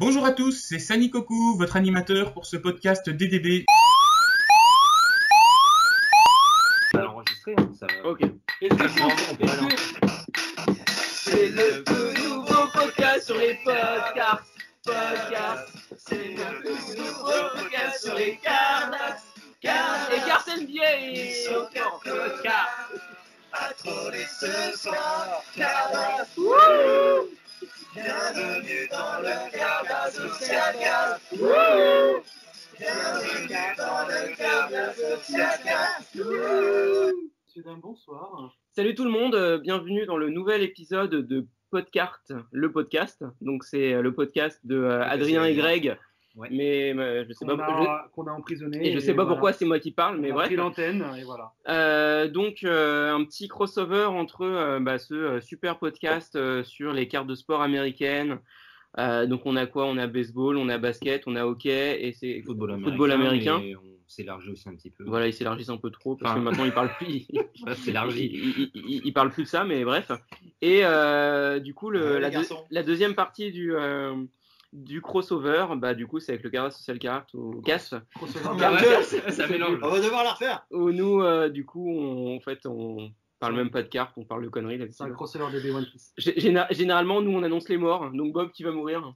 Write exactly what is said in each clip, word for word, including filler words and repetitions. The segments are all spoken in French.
Bonjour à tous, c'est Sani Koku, votre animateur pour ce podcast D D B. On va l'enregistrer, ça va... Ok. Et c'est le tout nouveau podcast sur les podcasts. Podcast, c'est le tout nouveau podcast sur les Carddass. Carddass et Carddass N B A et encore podcast. À trop les ce soir, Carddass. Wouh! Bienvenue dans le Carddass Social Cast. Wouh! Bienvenue dans le Carddass Social Cast. Wouh! C'est un bonsoir. Salut tout le monde, bienvenue dans le nouvel épisode de Podcarte, le podcast. Donc c'est le podcast de euh, Adrien et Greg, ouais. mais euh, je sais qu'on pas a, je, qu'on a emprisonné. Et je sais et pas voilà. pourquoi c'est moi qui parle, mais on a bref. Pris l'antenne et voilà. Euh, donc euh, un petit crossover entre euh, bah, ce euh, super podcast euh, sur les cartes de sport américaines. Euh, donc on a quoi? On a baseball, on a basket, on a hockey et c'est football américain. Football américain. S'élargit aussi un petit peu. Voilà, il s'élargit un peu trop parce enfin, que maintenant il parle plus. Il, il, il, il parle plus de ça, mais bref. Et euh, du coup, le, euh, la, deux, la deuxième partie du euh, du crossover, bah du coup c'est avec le Carddass Social Cast ou Cass. Ça mélange. On va devoir la refaire. Où nous, euh, du coup, on, en fait, on parle même pas de cartes, on parle de conneries. Là, c'est un crossover de One Piece. Généralement, nous on annonce les morts, donc Bob qui va mourir.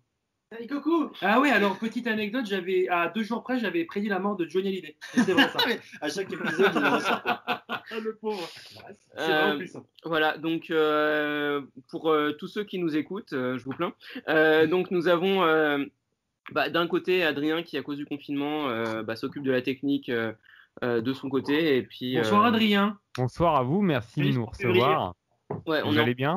Salut Coucou. Ah oui, alors petite anecdote, j'avais à deux jours près, j'avais prédit la mort de Johnny Hallyday. C'est vrai ça. À chaque épisode, il me ressort. Le pauvre. C'est euh, vraiment puissant. Voilà, donc euh, pour euh, tous ceux qui nous écoutent, euh, je vous plains. Euh, donc nous avons euh, bah, d'un côté Adrien qui, à cause du confinement, euh, bah, s'occupe de la technique euh, euh, de son côté. Et puis, bonsoir euh... Adrien. Bonsoir à vous, merci de nous recevoir. Ouais, on vous allez en... bien?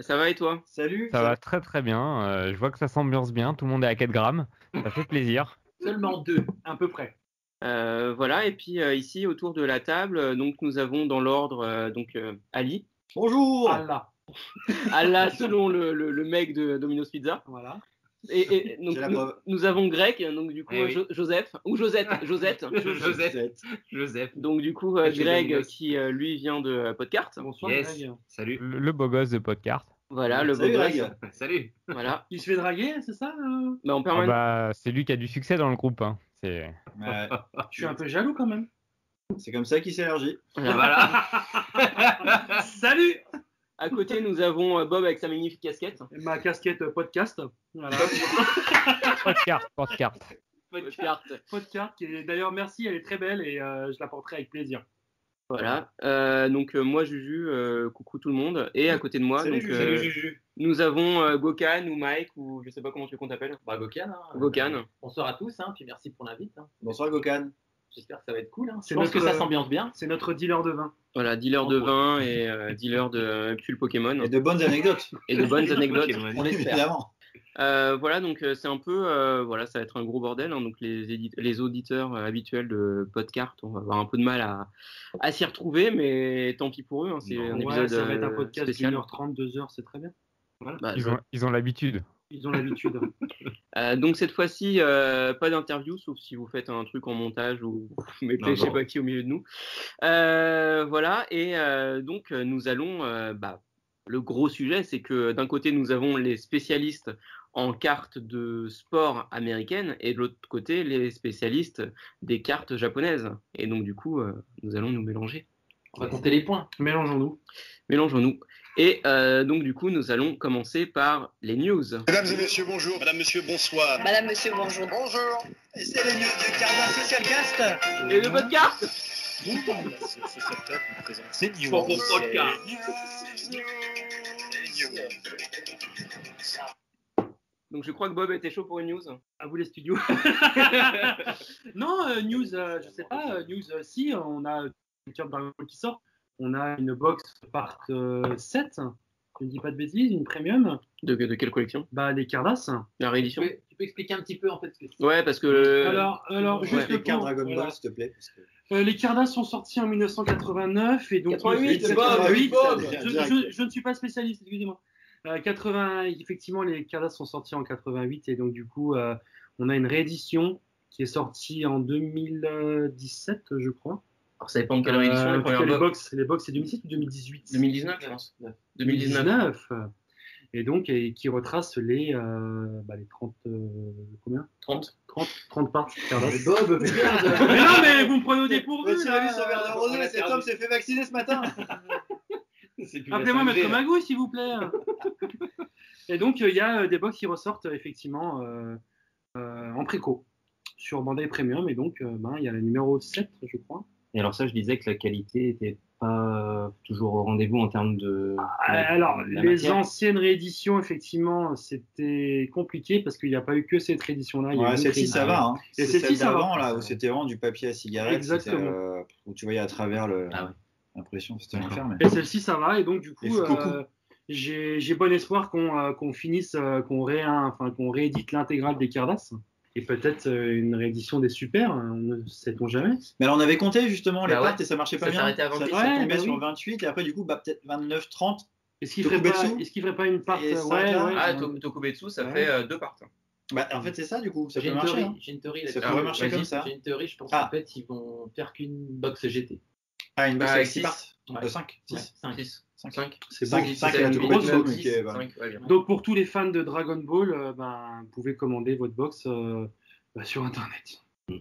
Ça va et toi? Salut. Ça, ça va très très bien. Euh, je vois que ça s'ambiance bien. Tout le monde est à quatre grammes. Ça fait plaisir. Seulement deux, à peu près. Euh, voilà. Et puis euh, ici, autour de la table, euh, donc nous avons dans l'ordre euh, donc euh, Ali. Bonjour. Allah. Allah, selon le, le, le mec de Domino's Pizza. Voilà. Et, et donc nous, nous avons Greg, donc du coup oui. jo- Joseph ou Josette, Josette, Josette, Joseph. Donc du coup euh, Greg qui euh, lui vient de euh, Podcarte. Bonsoir yes. Greg. Salut. Le, le beau gosse de Podcarte. Voilà le Salut, beau Greg. gosse. Salut. Voilà. Il se fait draguer, c'est ça euh... bah, on permet... ah bah, c'est lui qui a du succès dans le groupe. Hein. C'est. Euh... Je suis un peu jaloux quand même. C'est comme ça qu'il s'élargit. Voilà. Salut. À côté, nous avons Bob avec sa magnifique casquette. Et ma casquette podcast. Voilà. Podcarte, Podcarte. Podcarte. Podcarte. Et d'ailleurs, merci, elle est très belle et euh, je la porterai avec plaisir. Voilà. Euh, donc, euh, moi, Juju, euh, coucou tout le monde. Et à côté de moi, salut, donc, Juju, euh, salut, Juju. Nous avons euh, Gokan ou Mike ou je sais pas comment tu veux qu'on t'appelle. Bah, Gokan. Hein, Gokan. Euh, bonsoir à tous, hein, puis merci pour l'invite. Hein. Bonsoir, Gokan. J'espère que ça va être cool. Hein. Je c'est pense notre, que ça s'ambiance bien. C'est notre dealer de vin. Voilà, dealer de vin et euh, dealer de euh, pull Pokémon. Et de bonnes anecdotes. Et de bonnes anecdotes. On l'espère. Euh, voilà, donc c'est un peu, euh, voilà, ça va être un gros bordel. Hein, donc les, édite- les auditeurs euh, habituels de Podcarte, on va avoir un peu de mal à, à s'y retrouver, mais tant pis pour eux. Hein, c'est non, un épisode ouais, ça va être un podcast spécial. une heure trente, deux heures, c'est très bien. Voilà. Bah, ils, ça... ont, ils ont l'habitude. Ils ont l'habitude. euh, donc cette fois-ci, euh, pas d'interview, sauf si vous faites un truc en montage ou vous mettez non, je sais non. pas qui au milieu de nous. Euh, voilà, et euh, donc nous allons... Euh, bah, le gros sujet, c'est que d'un côté, nous avons les spécialistes en cartes de sport américaines et de l'autre côté, les spécialistes des cartes japonaises. Et donc du coup, euh, nous allons nous mélanger. On va compter les points. Mélangeons-nous. Mélangeons-nous. Et euh, donc, du coup, nous allons commencer par les news. Mesdames et messieurs, bonjour. Madame, monsieur, bonsoir. Madame, monsieur, bonjour. Bonjour. Et c'est les news de Carddass Social Cast. Et le podcast. Ce setup nous présente ces news. Pour le podcast. Donc, je crois que Bob était chaud pour une news. À vous les studios. non, euh, news, euh, je sais pas. Euh, news, euh, si, on a... qui sort. On a une box part euh, sept, je ne dis pas de bêtises, une premium. De, de quelle collection? Bah les Carddass. La réédition. Tu peux, tu peux expliquer un petit peu en fait ce que c'est. Ouais, parce que. Le... Alors, alors ouais, juste les cartes Dragon Ball, voilà. S'il te plaît. Parce que... Euh, les Carddass sont sortis en mille neuf cent quatre-vingt-neuf et donc. quatre-vingt-huit, quatre-vingt-huit, Bob. Je, je, je ne suis pas spécialiste, excusez-moi. Euh, quatre-vingts, effectivement, les Carddass sont sortis en quatre-vingt-huit et donc du coup, euh, on a une réédition qui est sortie en deux mille dix-sept, je crois. Alors, ça dépend de quelle réédition. Euh, les premières les box, les box, c'est deux mille dix-sept ou deux mille dix-huit? deux mille dix-neuf, je pense. deux mille dix-neuf. Et donc, et, qui retrace les, euh, bah, les trente, euh, trente, trente, trente parts. Mais Bob, mais merde. Mais non, mais vous me prenez au dépourvu. Tu as vu son verre de rosé, cet homme s'est fait vacciner ce matin. Appelez-moi Maître Magouille, s'il vous plaît. Et donc, il y a des box qui ressortent effectivement euh, euh, en préco sur Bandai Premium. Et donc, euh, ben, il y a le numéro sept, je crois. Et alors, ça, je disais que la qualité était pas toujours au rendez-vous en termes de. Ah, de alors, de les anciennes rééditions, effectivement, c'était compliqué parce qu'il n'y a pas eu que cette réédition-là. Il y ouais, a celle-ci, ça va. Hein. Et celle-ci, celle ça va. Là, où c'était vraiment du papier à cigarette. Exactement. Euh, où tu voyais à travers le. Ah ouais. L'impression, c'était l'enfer. Mais... Et celle-ci, ça va. Et donc, du coup, euh, j'ai, j'ai bon espoir qu'on, euh, qu'on finisse, euh, qu'on, ré, enfin, qu'on réédite l'intégrale des Carddass. Et peut-être euh, une réédition des Super, hein, on ne sait-on jamais. Mais alors, on avait compté justement les bah pattes ouais. et ça marchait pas ça bien. Avant ça s'arrêtait ouais, tombait bah oui. sur vingt-huit et après, du coup, bah, peut-être vingt-neuf, trente. Est-ce qu'il ne ferait, ferait pas une part ouais, ouais, ah, ouais. Tokubetsu, ça ouais. fait euh, deux parts. Bah, en fait, c'est ça, du coup. Ça peut marcher. Hein. J'ai une théorie. Ça pourrait marcher comme ça. J'ai une théorie, je pense qu'en fait, ils vont faire qu'une box G T. Ah, une box avec six parts. cinq, six, cinq, six, cinq. C'est cinq, cinq, cinq, donc pour tous les fans de Dragon Ball, euh, ben, vous pouvez commander votre box euh, bah, sur Internet.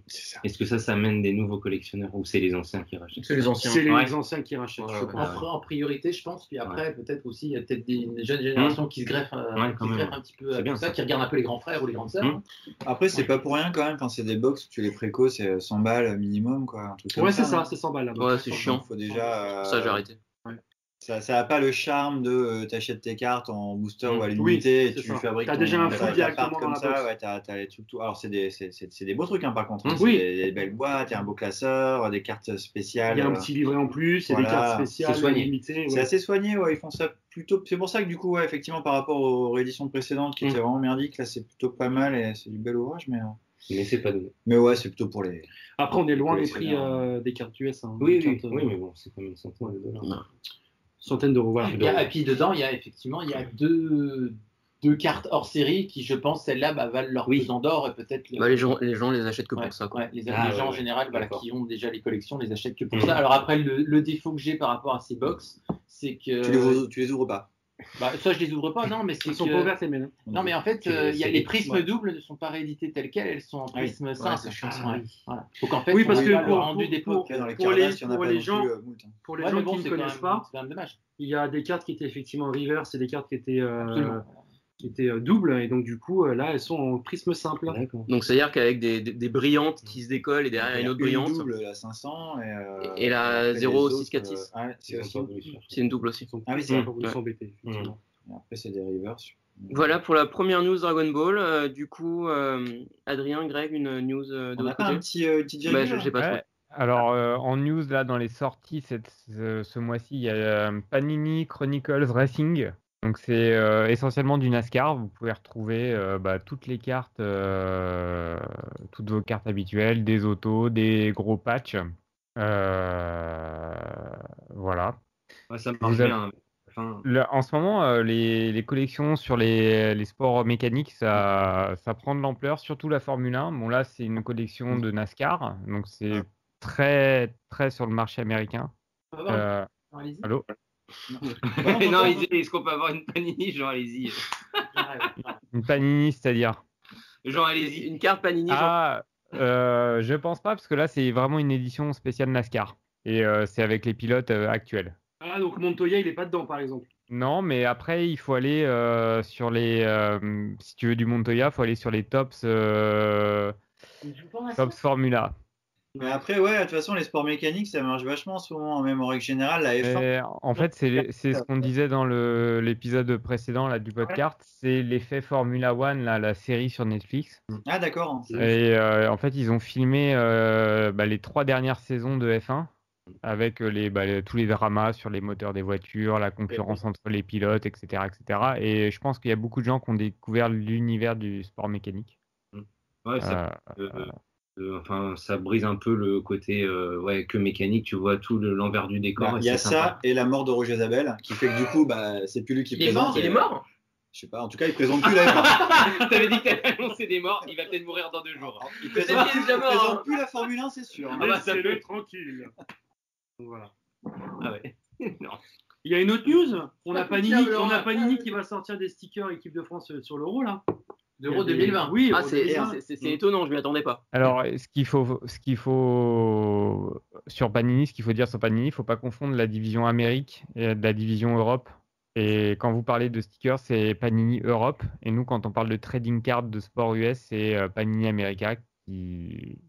C'est ça. Est-ce que ça, ça amène des nouveaux collectionneurs ou c'est les anciens qui rachètent ? C'est les anciens. C'est les ouais. anciens qui rachètent. Ouais, ouais, ouais. Après, en priorité, je pense. Puis après, ouais. peut-être aussi, il y a peut-être des jeunes générations qui se greffent, euh, ouais, qui se greffent un petit peu avec ça, ça, qui regardent un peu les grands frères ou les grandes sœurs. Après, c'est ouais. pas pour rien quand même. Quand c'est des box, tu les préco, c'est cent balles minimum, quoi. Un truc ouais, comme c'est ça, ça c'est cent balles. Là-bas. Ouais, c'est chiant. Faut déjà. Euh... Ça, j'ai arrêté. Ouais. Ça, ça a pas le charme de euh, t'achètes tes cartes en booster mmh. ou à l'unité, oui, et tu ça. fabriques. T'as déjà un fou directement comme ça, ouais, t'as, t'as les trucs tout. Alors c'est des, c'est, c'est, c'est des beaux trucs, hein, par contre. Hein, oui. C'est des, des belles boîtes, il y a un beau classeur, des cartes spéciales. Il y a un petit livret en plus, il voilà. y a des cartes spéciales. C'est soigné. Limitées, ouais. C'est assez soigné, ouais. Ils font ça plutôt. C'est pour ça que du coup, ouais, effectivement, par rapport aux rééditions précédentes qui mmh. étaient vraiment merdiques, là, c'est plutôt pas mal et c'est du bel ouvrage, mais. Mais c'est pas donné. Mais ouais, c'est plutôt pour les. Après, on est loin des prix euh, des cartes U S. Hein, oui, oui, cartes, oui, mais bon, c'est quand même centaines de dollars. Centaines d'euros. Voilà. Il y a, et puis dedans, il y a effectivement, il y a deux, deux cartes hors série qui, je pense, celles-là bah, valent leur oui. pesant d'or et peut-être. Les... Bah, les, gens, les gens les achètent que ouais, pour ça. Quoi. Ouais, les, ah, les ouais, gens ouais. en général, voilà, qui ont déjà les collections, les achètent que pour mmh. ça. Alors après, le, le défaut que j'ai par rapport à ces box, c'est que. Tu les ouvres, tu les ouvres pas. Bah, ça, je les ouvre pas, non, mais c'est. Ils que... sont pas ouverts, les mêmes. Non, mais en fait, euh, y a les prismes ouais. doubles ne sont pas réédités telles quelles, elles sont en prisme oui. simple. Ouais, ah, ouais. Voilà. Donc en fait, oui, parce que pour, rendu pour, des pour, pour, dans les pour les, si pour les gens, euh, pour les ouais, gens bon, qui ne connaissent même, pas, il y a des cartes qui étaient effectivement reverse et des cartes qui étaient, euh, qui étaient euh, doubles, et donc du coup, là, elles sont en prisme simple. Ouais, donc c'est à dire qu'avec des, des, des brillantes qui se décollent et derrière une autre brillante. Double, la cinq cents et la zéro six quatre six. C'est une double aussi. Ah oui, c'est pour vous embêter. Et après, c'est des rivers. Voilà pour la première news Dragon Ball. Euh, du coup, euh, Adrien, Greg, une news euh, de votre côté ? On a un petit, euh, petit bah, je, je sais pas ouais. Alors, euh, en news, là, dans les sorties cette, ce, ce mois-ci, il y a euh, Panini Chronicles Racing. Donc, c'est euh, essentiellement du NASCAR. Vous pouvez retrouver euh, bah, toutes les cartes, euh, toutes vos cartes habituelles, des autos, des gros patchs. Euh, voilà. Ouais, ça marche avez... bien. Le, en ce moment, euh, les, les collections sur les, les sports mécaniques, ça, ça prend de l'ampleur, surtout la Formule un. Bon, là, c'est une collection de NASCAR, donc c'est très, très sur le marché américain. Euh, allô ? Non, non, est-ce qu'on peut avoir une Panini, genre, allez-y. Une Panini, c'est-à-dire ? Genre, allez-y, une carte Panini. Genre... Ah, euh, je pense pas, parce que là, c'est vraiment une édition spéciale NASCAR, et euh, c'est avec les pilotes euh, actuels. Ah, donc Montoya, il n'est pas dedans, par exemple. Non, mais après, il faut aller euh, sur les... Euh, si tu veux du Montoya, il faut aller sur les Topps, euh, Topps Formula. Mais après, ouais, de toute façon, les sports mécaniques, ça marche vachement souvent, même en règle générale, la F un. Et en fait, c'est, c'est ce qu'on disait dans le, l'épisode précédent là, du Podcarte, c'est l'effet Formula One, là, la série sur Netflix. Ah, d'accord. Et euh, en fait, ils ont filmé euh, bah, les trois dernières saisons de F un. Avec les, bah, les, tous les dramas sur les moteurs des voitures, la concurrence entre les pilotes, et cetera, et cetera. Et je pense qu'il y a beaucoup de gens qui ont découvert l'univers du sport mécanique. Ouais, ça, euh, euh, euh, enfin, ça brise un peu le côté euh, ouais, que mécanique, tu vois tout le, l'envers du décor. Il bah, y a sympa. Ça et la mort de Roger Zabel, qui fait que du coup, bah, c'est plus lui qui il présente. Est mort, et... Il est mort. Je sais pas, en tout cas, il présente plus la F un. T'avais dit que t'avais annoncé des morts, il va peut-être mourir dans deux jours. Hein. Il, il présente, il mort, il présente hein. plus la Formule un, c'est sûr. Ah bah, ça peut être tranquille. Voilà. Ah ouais. Non. Il y a une autre news. On a Panini, on a Panini qui va sortir des stickers équipe de France sur l'Euro là. D'Euro deux mille vingt. Oui, ah, c'est, c'est, c'est, c'est étonnant, je m'y attendais pas. Alors, ce qu'il faut, ce qu'il faut sur Panini, ce qu'il faut dire sur Panini, il ne faut pas confondre la division Amérique et la division Europe. Et quand vous parlez de stickers, c'est Panini Europe. Et nous, quand on parle de trading card de sport U S, c'est Panini America qui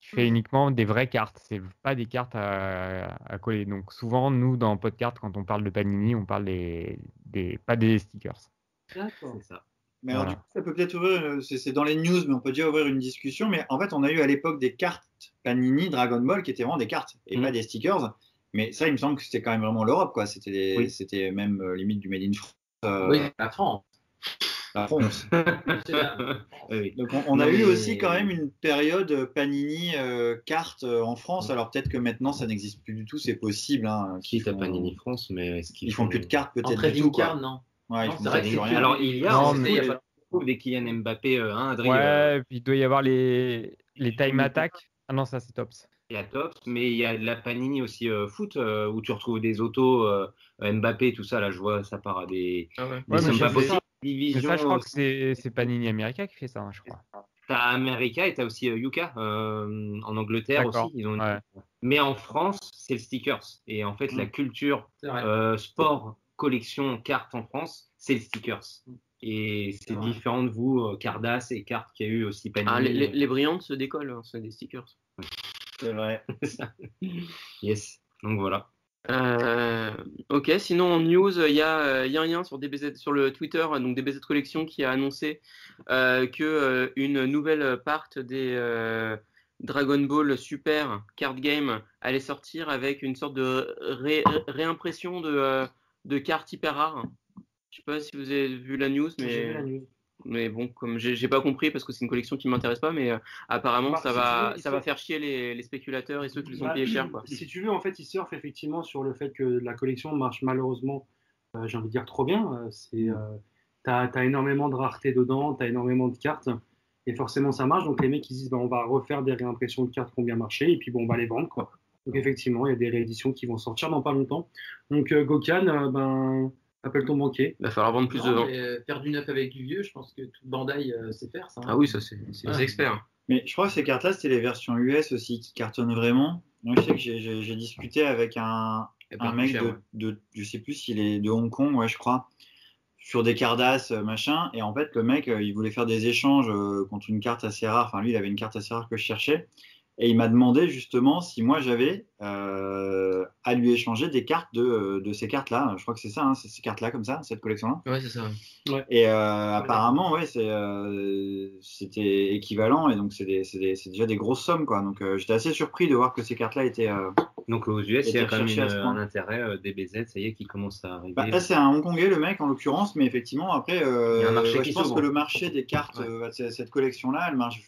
fait uniquement des vraies cartes. C'est pas des cartes à, à coller. Donc souvent, nous, dans Podcarte, quand on parle de Panini, on parle des, des pas des stickers. D'accord. C'est ça. Mais alors, voilà. Du coup, ça peut peut-être ouvrir, c'est, c'est dans les news, mais on peut déjà ouvrir une discussion. Mais en fait, on a eu à l'époque des cartes Panini, Dragon Ball, qui étaient vraiment des cartes et mmh. pas des stickers. Mais ça, il me semble que c'était quand même vraiment l'Europe, quoi. C'était, des, oui. c'était même euh, limite du Made in France. Euh... Oui, la France. La France. euh, donc, on, on a mais... eu aussi quand même une période Panini euh, carte euh, en France. Alors, peut-être que maintenant, ça n'existe plus du tout. C'est possible. Hein, qu'ils font... Panini France, mais est-ce qu'ils ils font, font plus de cartes, peut-être. En trading card, non. Ouais, non, c'est vrai que rien. Alors, il y a, non, mais... il y a pas des Kylian Mbappé, hein, Adrien. Ouais, euh... puis il doit y avoir les, les time attack. Ah non, ça, c'est Topps. Il y a Topps, mais il y a de la Panini aussi euh, foot euh, où tu retrouves des autos euh, Mbappé, tout ça. Là, je vois, ça part à des. Ah ouais. Des ouais, pas possible. Division. Mais ça, je crois que c'est, c'est Panini America qui fait ça, hein, je crois. T'as America et t'as aussi euh, Yuka euh, en Angleterre. D'accord. Aussi. Ils ont. Ouais. Mais en France, c'est le stickers. Et en fait, mmh. la culture euh, sport, collection, carte en France, c'est le stickers. Et c'est ouais. différent de vous, uh, Carddass et cartes qu'il y a eu aussi Panini. Ah, les, les, les brillantes se décollent, hein, c'est des stickers. C'est vrai. Yes, donc voilà. Euh, ok, sinon en news, il y, y a un lien sur, D B Z, sur le Twitter, donc D B Z Collection, qui a annoncé euh, qu'une euh, nouvelle part des euh, Dragon Ball Super Card Game allait sortir avec une sorte de ré- réimpression de, euh, de cartes hyper rares. Je sais pas si vous avez vu la news, mais... J'ai vu la news. Mais bon, comme j'ai, j'ai pas compris parce que c'est une collection qui m'intéresse pas, mais euh, apparemment bah, ça si va, veux, ça va faire chier les, les spéculateurs et ceux qui les ont bah, payés cher, quoi. Si tu veux, en fait, ils surfent effectivement sur le fait que la collection marche malheureusement, euh, j'ai envie de dire trop bien. C'est, euh, t'as, t'as énormément de rareté dedans, t'as énormément de cartes et forcément ça marche. Donc les mecs ils disent, bah, on va refaire des réimpressions de cartes qui ont bien marché et puis bon, on va les vendre, quoi. Donc effectivement, il y a des rééditions qui vont sortir dans pas longtemps. Donc euh, Gokan, euh, ben. Appelle ton banquier. Il va falloir vendre plus non, de ventes. Euh, faire du neuf avec du vieux, je pense que tout Bandai euh, sait faire ça. Hein. Ah oui, ça c'est, c'est ouais. des experts. Mais je crois que ces cartes-là, c'était les versions U S aussi qui cartonnent vraiment. Donc, je sais que j'ai, j'ai, j'ai discuté avec un, un mec cher, de, ouais. de, je sais plus s'il est de Hong Kong, ouais, je crois, sur des Carddass machin. Et en fait, le mec, il voulait faire des échanges contre une carte assez rare. Enfin, lui, il avait une carte assez rare que je cherchais. Et il m'a demandé justement si moi j'avais euh, à lui échanger des cartes de, de ces cartes-là. Je crois que c'est ça, hein, c'est ces cartes-là comme ça, cette collection-là. Ouais, c'est ça. Ouais. Et euh, voilà. Apparemment, ouais, c'est, euh, c'était équivalent et donc c'est, des, c'est, des, c'est déjà des grosses sommes, quoi. Donc euh, j'étais assez surpris de voir que ces cartes-là étaient. Euh, donc aux U S, il y a quand même une, un intérêt euh, D B Z, ça y est, qui commence à arriver. Bah, là, c'est un Hongkongais, le mec, en l'occurrence, mais effectivement, après, euh, ouais, je pense que le marché des cartes, ouais. euh, cette, cette collection-là, elle marche.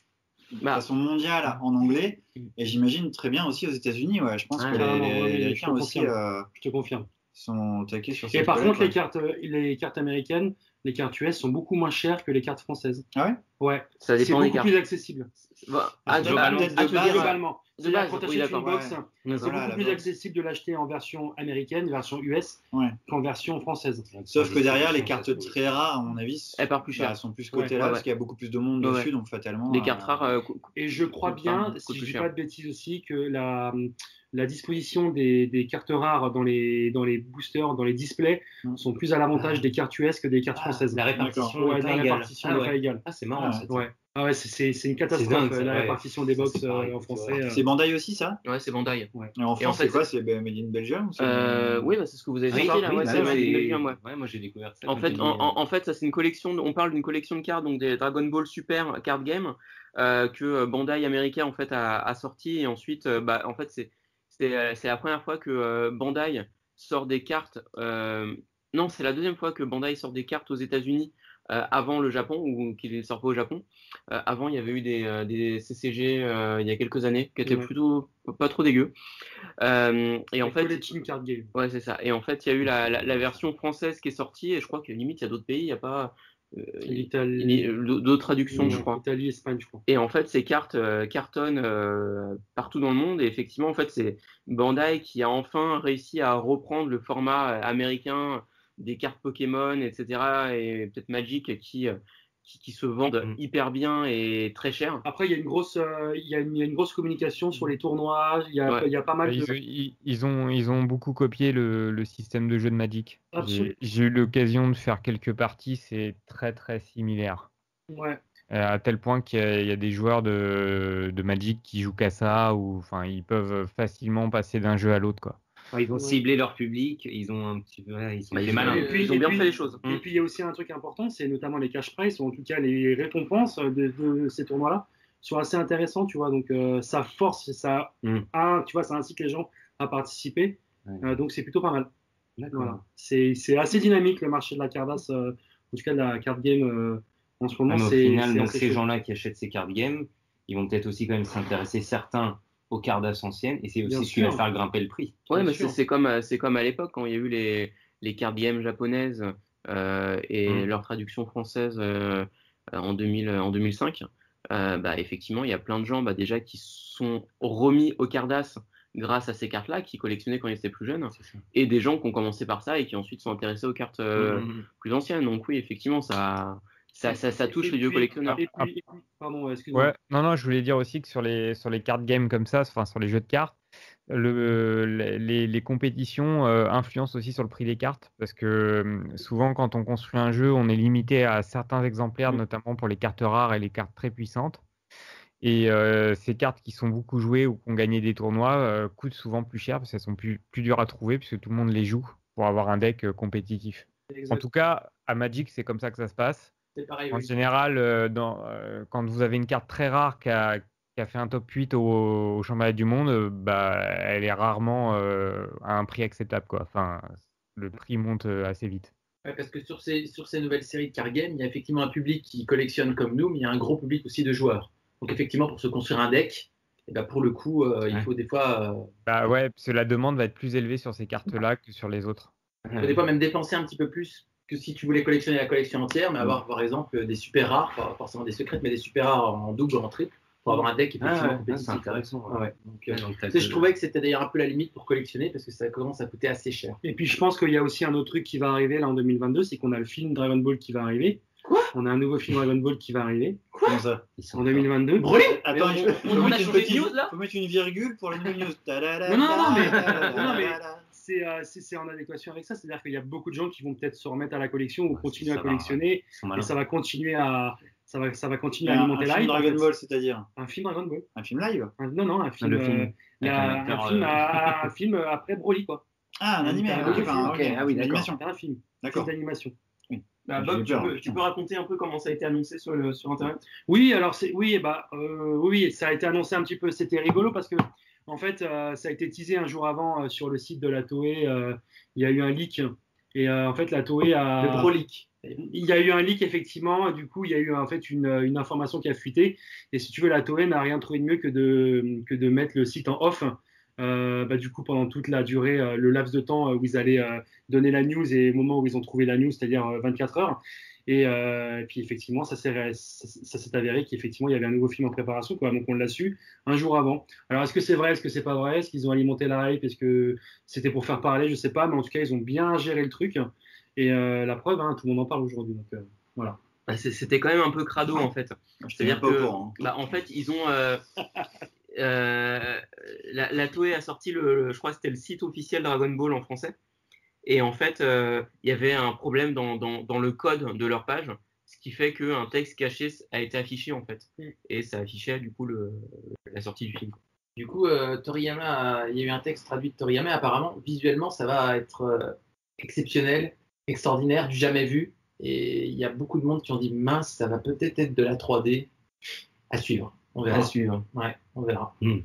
De bah. façon mondiale en anglais et j'imagine très bien aussi aux États-Unis ouais je pense ah, que non, les, non, les Américains aussi euh, je te confirme sont taqués sur et par collègue, contre ouais. les cartes les cartes américaines les cartes U S sont beaucoup moins chères que les cartes françaises ah ouais ouais ça dépend c'est beaucoup des cartes. Plus accessible bah, ah, globalement de base, base, globalement de base, quand oui, une box, ouais. c'est voilà, beaucoup plus base. Accessible de l'acheter en version américaine version U S ouais. qu'en version française sauf que derrière les cartes très rares à mon avis elles partent plus cher bah, sont plus cotées ouais, là ouais, parce ouais. qu'il y a beaucoup plus de monde ouais. dessus donc fatalement les euh, cartes rares euh, et je crois bien si je dis pas de bêtises aussi que la la disposition des, des cartes rares dans les, dans les boosters, dans les displays, sont plus à l'avantage ah. des cartes U S que des cartes ah, françaises. La répartition ouais, n'est pas égale. Ah, ouais. pas égale. Ah, c'est marrant. Ah, ouais. Ah, ouais, c'est, c'est, c'est une catastrophe, c'est dingue, la ouais. répartition des box euh, en français. Euh... C'est Bandai aussi, ça ? Ouais, c'est Bandai. Ouais. Et en France, et en fait, c'est quoi ? C'est Made in Belgium euh, Oui, bah, c'est ce que vous avez dit. Ah, là, oui, ouais, bah, c'est Made in Belgium. Ouais. Ouais, moi, j'ai découvert ça. En fait, en, en, en fait, ça, c'est une collection. On parle d'une collection de cartes, donc des Dragon Ball Super Card Game, euh, que Bandai américain en fait, a, a sorti. Et ensuite, bah, en fait, c'est. C'est, c'est la première fois que euh, Bandai sort des cartes. Euh, non, c'est la deuxième fois que Bandai sort des cartes aux États-Unis euh, avant le Japon, ou qu'il ne sort pas au Japon. Euh, avant, il y avait eu des, euh, des C C G euh, il y a quelques années qui étaient ouais. plutôt pas trop dégueux. Euh, et, et en fait, les Team Card Game. Ouais, c'est ça. Et en fait, il y a eu la, la, la version française qui est sortie. Et je crois que limite, il y a d'autres pays, il n'y a pas. Euh, L'Italie, d'autres traductions, oui, je crois. Italie, Espagne, je crois. Et en fait, ces cartes euh, cartonnent euh, partout dans le monde. Et effectivement, en fait, c'est Bandai qui a enfin réussi à reprendre le format américain des cartes Pokémon, et cetera. Et peut-être Magic qui, qui, qui se vendent mmh. hyper bien et très cher. Après, il y a une grosse, euh, il y a une, il y a une grosse communication sur les tournois. Il y a, ouais. il y a pas mal. Ils, de... ils, ils ont, ils ont beaucoup copié le, le système de jeu de Magic. J'ai, j'ai eu l'occasion de faire quelques parties. C'est très très similaire. Ouais. À tel point qu'il y a, il y a des joueurs de, de Magic qui jouent qu'à ça, ou enfin ils peuvent facilement passer d'un jeu à l'autre, quoi. Enfin, ils ont ouais. ciblé leur public, ils ont un petit, ouais, ils sont bah, malins, ils puis, ont bien puis, fait les choses. Et hum. puis il y a aussi un truc important, c'est notamment les cash prizes, ou en tout cas les récompenses de, de ces tournois-là sont assez intéressants, tu vois. Donc euh, ça force, ça, hum. un, tu vois, ça incite les gens à participer. Ouais. Euh, donc c'est plutôt pas mal. Voilà. C'est, c'est assez dynamique le marché de la Carddass, euh, en tout cas de la card game. Euh, En ce moment, ah, au c'est, final, c'est donc ces cool. gens-là qui achètent ces card games, ils vont peut-être aussi quand même s'intéresser certains aux Carddass anciennes, et c'est aussi ce qui va faire grimper le prix. Ouais, mais c'est, c'est comme c'est comme à l'époque quand il y a eu les les card games japonaises euh, et hum. leur traduction française euh, en deux mille en deux mille cinq. Euh, bah effectivement, il y a plein de gens bah déjà qui sont remis aux Carddass grâce à ces cartes-là, qui collectionnaient quand ils étaient plus jeunes, et des gens qui ont commencé par ça et qui ensuite sont intéressés aux cartes euh, hum. plus anciennes. Donc oui, effectivement, ça. Ça, ça, ça touche les vieux collectionneurs. Et puis, et puis, pardon, excusez-moi. Ouais, non, non, je voulais dire aussi que sur les, sur les card games comme ça, enfin sur les jeux de cartes, le, les, les compétitions euh, influencent aussi sur le prix des cartes, parce que souvent quand on construit un jeu, on est limité à certains exemplaires, mmh. notamment pour les cartes rares et les cartes très puissantes. Et euh, ces cartes qui sont beaucoup jouées ou qui ont gagné des tournois euh, coûtent souvent plus cher, parce qu'elles sont plus, plus dures à trouver, puisque tout le monde les joue pour avoir un deck euh, compétitif. Exactement. En tout cas, à Magic, c'est comme ça que ça se passe. Pareil, en oui. général, euh, dans, euh, quand vous avez une carte très rare qui a, qui a fait un top huit au, au championnat du monde, euh, bah, elle est rarement euh, à un prix acceptable, quoi. Enfin, le prix monte assez vite. Ouais, parce que sur ces, sur ces nouvelles séries de card game, il y a effectivement un public qui collectionne comme nous, mais il y a un gros public aussi de joueurs. Donc effectivement, pour se construire un deck, et bah pour le coup, euh, ouais. il faut des fois... Euh... Bah ouais, parce que la demande va être plus élevée sur ces cartes-là ouais. que sur les autres. Il faut des fois même dépenser un petit peu plus que si tu voulais collectionner la collection entière, mais avoir par exemple des super rares, pas forcément des secrètes, mais des super rares en double ou en triple, pour avoir un deck effectivement ah, compétitif. Ah, c'est intéressant. Ouais. Ouais. Donc, euh, Donc, je trouvais que c'était d'ailleurs un peu la limite pour collectionner, parce que ça commence à coûter assez cher. Et puis je pense qu'il y a aussi un autre truc qui va arriver là en deux mille vingt-deux, c'est qu'on a le film Dragon Ball qui va arriver. Quoi ? On a un nouveau film Dragon Ball qui va arriver. Quoi ? Comment ça ? En deux mille vingt-deux. Brûlé ? Attends, on, on, on a changé de news là ? Faut mettre une virgule pour les nouvelles news. Non, non, non, mais... non, mais... C'est, euh, c'est, c'est en adéquation avec ça, c'est-à-dire qu'il y a beaucoup de gens qui vont peut-être se remettre à la collection ou ouais, continuer à collectionner, va, et ça va continuer à, ça va, ça va continuer à alimenter live. Un film Dragon Ball, c'est-à-dire un film Dragon Ball, un film live, un, non non, un film, euh, film. Euh, un, un, film euh... à, un film après Broly, quoi. Ah, un animé. Ah, okay, enfin, okay. Ah oui, d'accord. C'est un film. D'accord. C'est une animation. Oui. Bah, Bob, tu peux, tu peux raconter un peu comment ça a été annoncé sur, le, sur internet? Oui, alors c'est, oui, et bah, euh, oui, ça a été annoncé un petit peu. C'était rigolo parce que. En fait, euh, ça a été teasé un jour avant euh, sur le site de la Toei. Euh, il y a eu un leak. Et euh, en fait, la Toei a. Le gros leak. Il y a eu un leak, effectivement. Du coup, il y a eu en fait une, une information qui a fuité. Et si tu veux, la Toei n'a rien trouvé de mieux que de, que de mettre le site en off. Euh, bah, du coup, pendant toute la durée, euh, le laps de temps où ils allaient euh, donner la news et au moment où ils ont trouvé la news, c'est-à-dire euh, vingt-quatre heures. Et, euh, et puis effectivement, ça s'est, ça, ça s'est avéré qu'effectivement il y avait un nouveau film en préparation, quoi. Donc on l'a su un jour avant. Alors est-ce que c'est vrai, est-ce que c'est pas vrai, est-ce qu'ils ont alimenté la hype, est-ce que c'était pour faire parler, je sais pas, mais en tout cas ils ont bien géré le truc. Et euh, la preuve, hein, tout le monde en parle aujourd'hui. Donc euh, voilà. Bah, c'était quand même un peu crado en fait. Je te dis pas au courant. Bah en fait ils ont. Euh... Euh, la, la Toei a sorti le, le, je crois que c'était le site officiel Dragon Ball en français, et en fait il euh, y avait un problème dans, dans, dans le code de leur page, ce qui fait qu'un texte caché a été affiché en fait, et ça affichait du coup le, la sortie du film. Du coup euh, Toriyama, il y a eu un texte traduit de Toriyama, apparemment visuellement ça va être euh, exceptionnel, extraordinaire, du jamais vu, et il y a beaucoup de monde qui ont dit mince, ça va peut-être être de la trois D à suivre. On verra. À suivre. Ouais, on verra. Mm.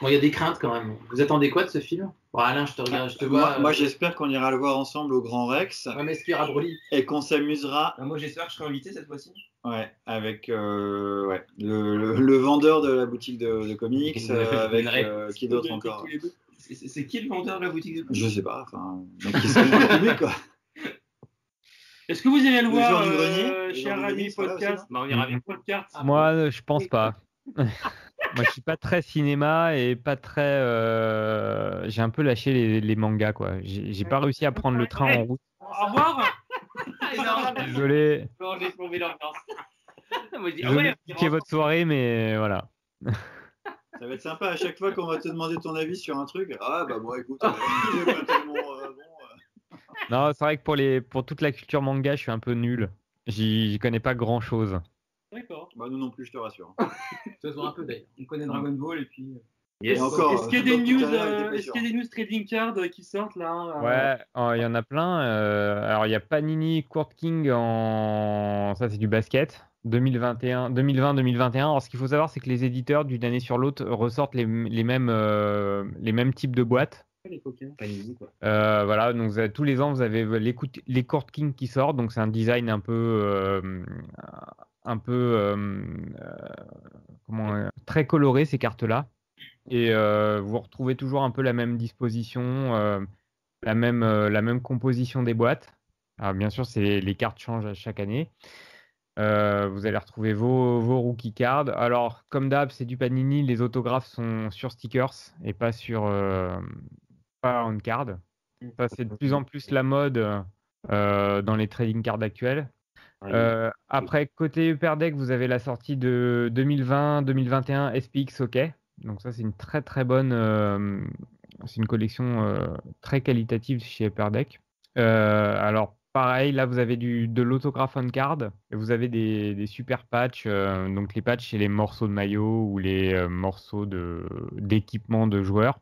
Bon, il y a des craintes quand même. Vous attendez quoi de ce film ? Bon, Alain, je te regarde, je te vois. Moi, euh... moi, j'espère qu'on ira le voir ensemble au Grand Rex. Ouais, mais est-ce qu'il y aura Broly ? Et qu'on s'amusera. Bah, moi, j'espère que je serai invité cette fois-ci. Ouais, avec euh, ouais, le, le, le vendeur de la boutique de, de comics, euh, avec euh, qui d'autre encore ? c'est, c'est, c'est qui le vendeur de la boutique de comics ? Je sais pas. Enfin, qui sont dans le public, quoi. Est-ce que vous irez le, le voir, euh, cher ami podcast ? Bah, on ira avec Podcarte. Moi, je pense pas. Moi je suis pas très cinéma et pas très euh... j'ai un peu lâché les, les mangas, quoi. J'ai, j'ai pas réussi à prendre le train en route. Au revoir. Désolé. Bon, j'ai trouvé l'ambiance. Moi, je dis, ah ouais, c'est votre soirée, mais voilà. Ça va être sympa à chaque fois qu'on va te demander ton avis sur un truc. Ah bah bon, écoute, euh, pas tellement, euh, bon, euh... Non, c'est vrai que pour les pour toute la culture manga, je suis un peu nul. J'y connais pas grand chose. D'accord. Bah nous non plus, je te rassure. Ça se voit un peu d'ailleurs. On connaît Dragon Ball et puis. Yes. Et encore, est-ce qu'il y a des news, euh, est-ce qu'il y a des news trading cards qui sortent là? Ouais, il euh... oh, y en a plein. Euh, alors il y a Panini, Court King en ça c'est du basket. deux mille vingt et un, deux mille vingt, deux mille vingt et un. Alors, ce qu'il faut savoir, c'est que les éditeurs d'une année sur l'autre ressortent les, les mêmes euh, les mêmes types de boîtes. Les coquins. Euh, voilà, donc vous avez, tous les ans, vous avez les, les Court King qui sortent, donc c'est un design un peu euh, un peu euh, comment euh, très coloré ces cartes-là, et euh, vous retrouvez toujours un peu la même disposition, euh, la même euh, la même composition des boîtes. Alors, bien sûr, c'est les cartes changent chaque année. Euh, vous allez retrouver vos, vos rookie cards. Alors, comme d'hab, c'est du Panini. Les autographes sont sur stickers et pas sur euh, pas on card. Ça, c'est de plus en plus la mode euh, dans les trading cards actuels. Euh, après, côté Upper Deck, vous avez la sortie de deux mille vingt, deux mille vingt et un S P X Hockey. Donc ça, c'est une très très bonne. Euh, c'est une collection euh, très qualitative chez Upper Deck. Euh, alors. Pareil, là, vous avez du, de l'autographe on card et vous avez des, des super patchs. Euh, donc, les patchs, c'est les morceaux de maillot ou les euh, morceaux de, d'équipement de joueurs.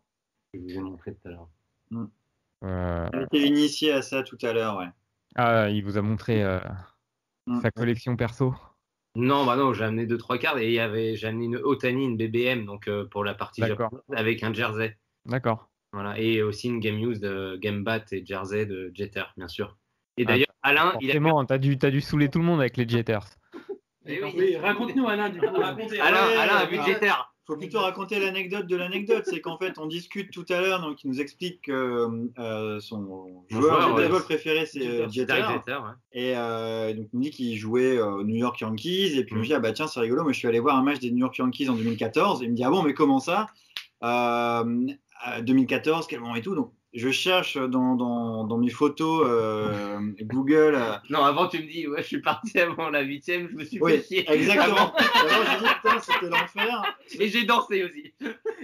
Je vous ai montré tout à l'heure. Mmh. Euh... Il était initié à ça tout à l'heure, ouais. Ah, il vous a montré euh, mmh. sa collection perso? Non, bah non, j'ai amené deux, trois cartes et il y avait, j'ai amené une Ohtani, une B B M, donc euh, pour la partie japonaise, avec un jersey. D'accord. Voilà, et aussi une Game Use de Game Bat et jersey de Jeter, bien sûr. Et d'ailleurs, ah, Alain, il a... t'as dû, t'as dû saouler tout le monde avec les Jeters. Oui, oui. Raconte-nous, Alain, du coup. Racontez, Alain, ouais, Alain a vu Jeter. Faut plutôt raconter l'anecdote de l'anecdote. C'est qu'en fait, on discute tout à l'heure, donc il nous explique que euh, son joueur de baseball préféré, c'est Jeter. Et euh, donc, il me dit qu'il jouait aux euh, New York Yankees. Et puis, mm. je me dis, ah bah tiens, c'est rigolo, moi je suis allé voir un match des New York Yankees en deux mille quatorze. Et il me dit, ah bon, mais comment ça euh, deux mille quatorze, quel moment et tout. Donc, je cherche dans, dans, dans mes photos euh, Google. Euh... Non, avant tu me dis, ouais, je suis parti avant la huitième, je me suis oui, fait chier. Exactement. Avant, je dis, putain, c'était l'enfer. Et j'ai dansé aussi.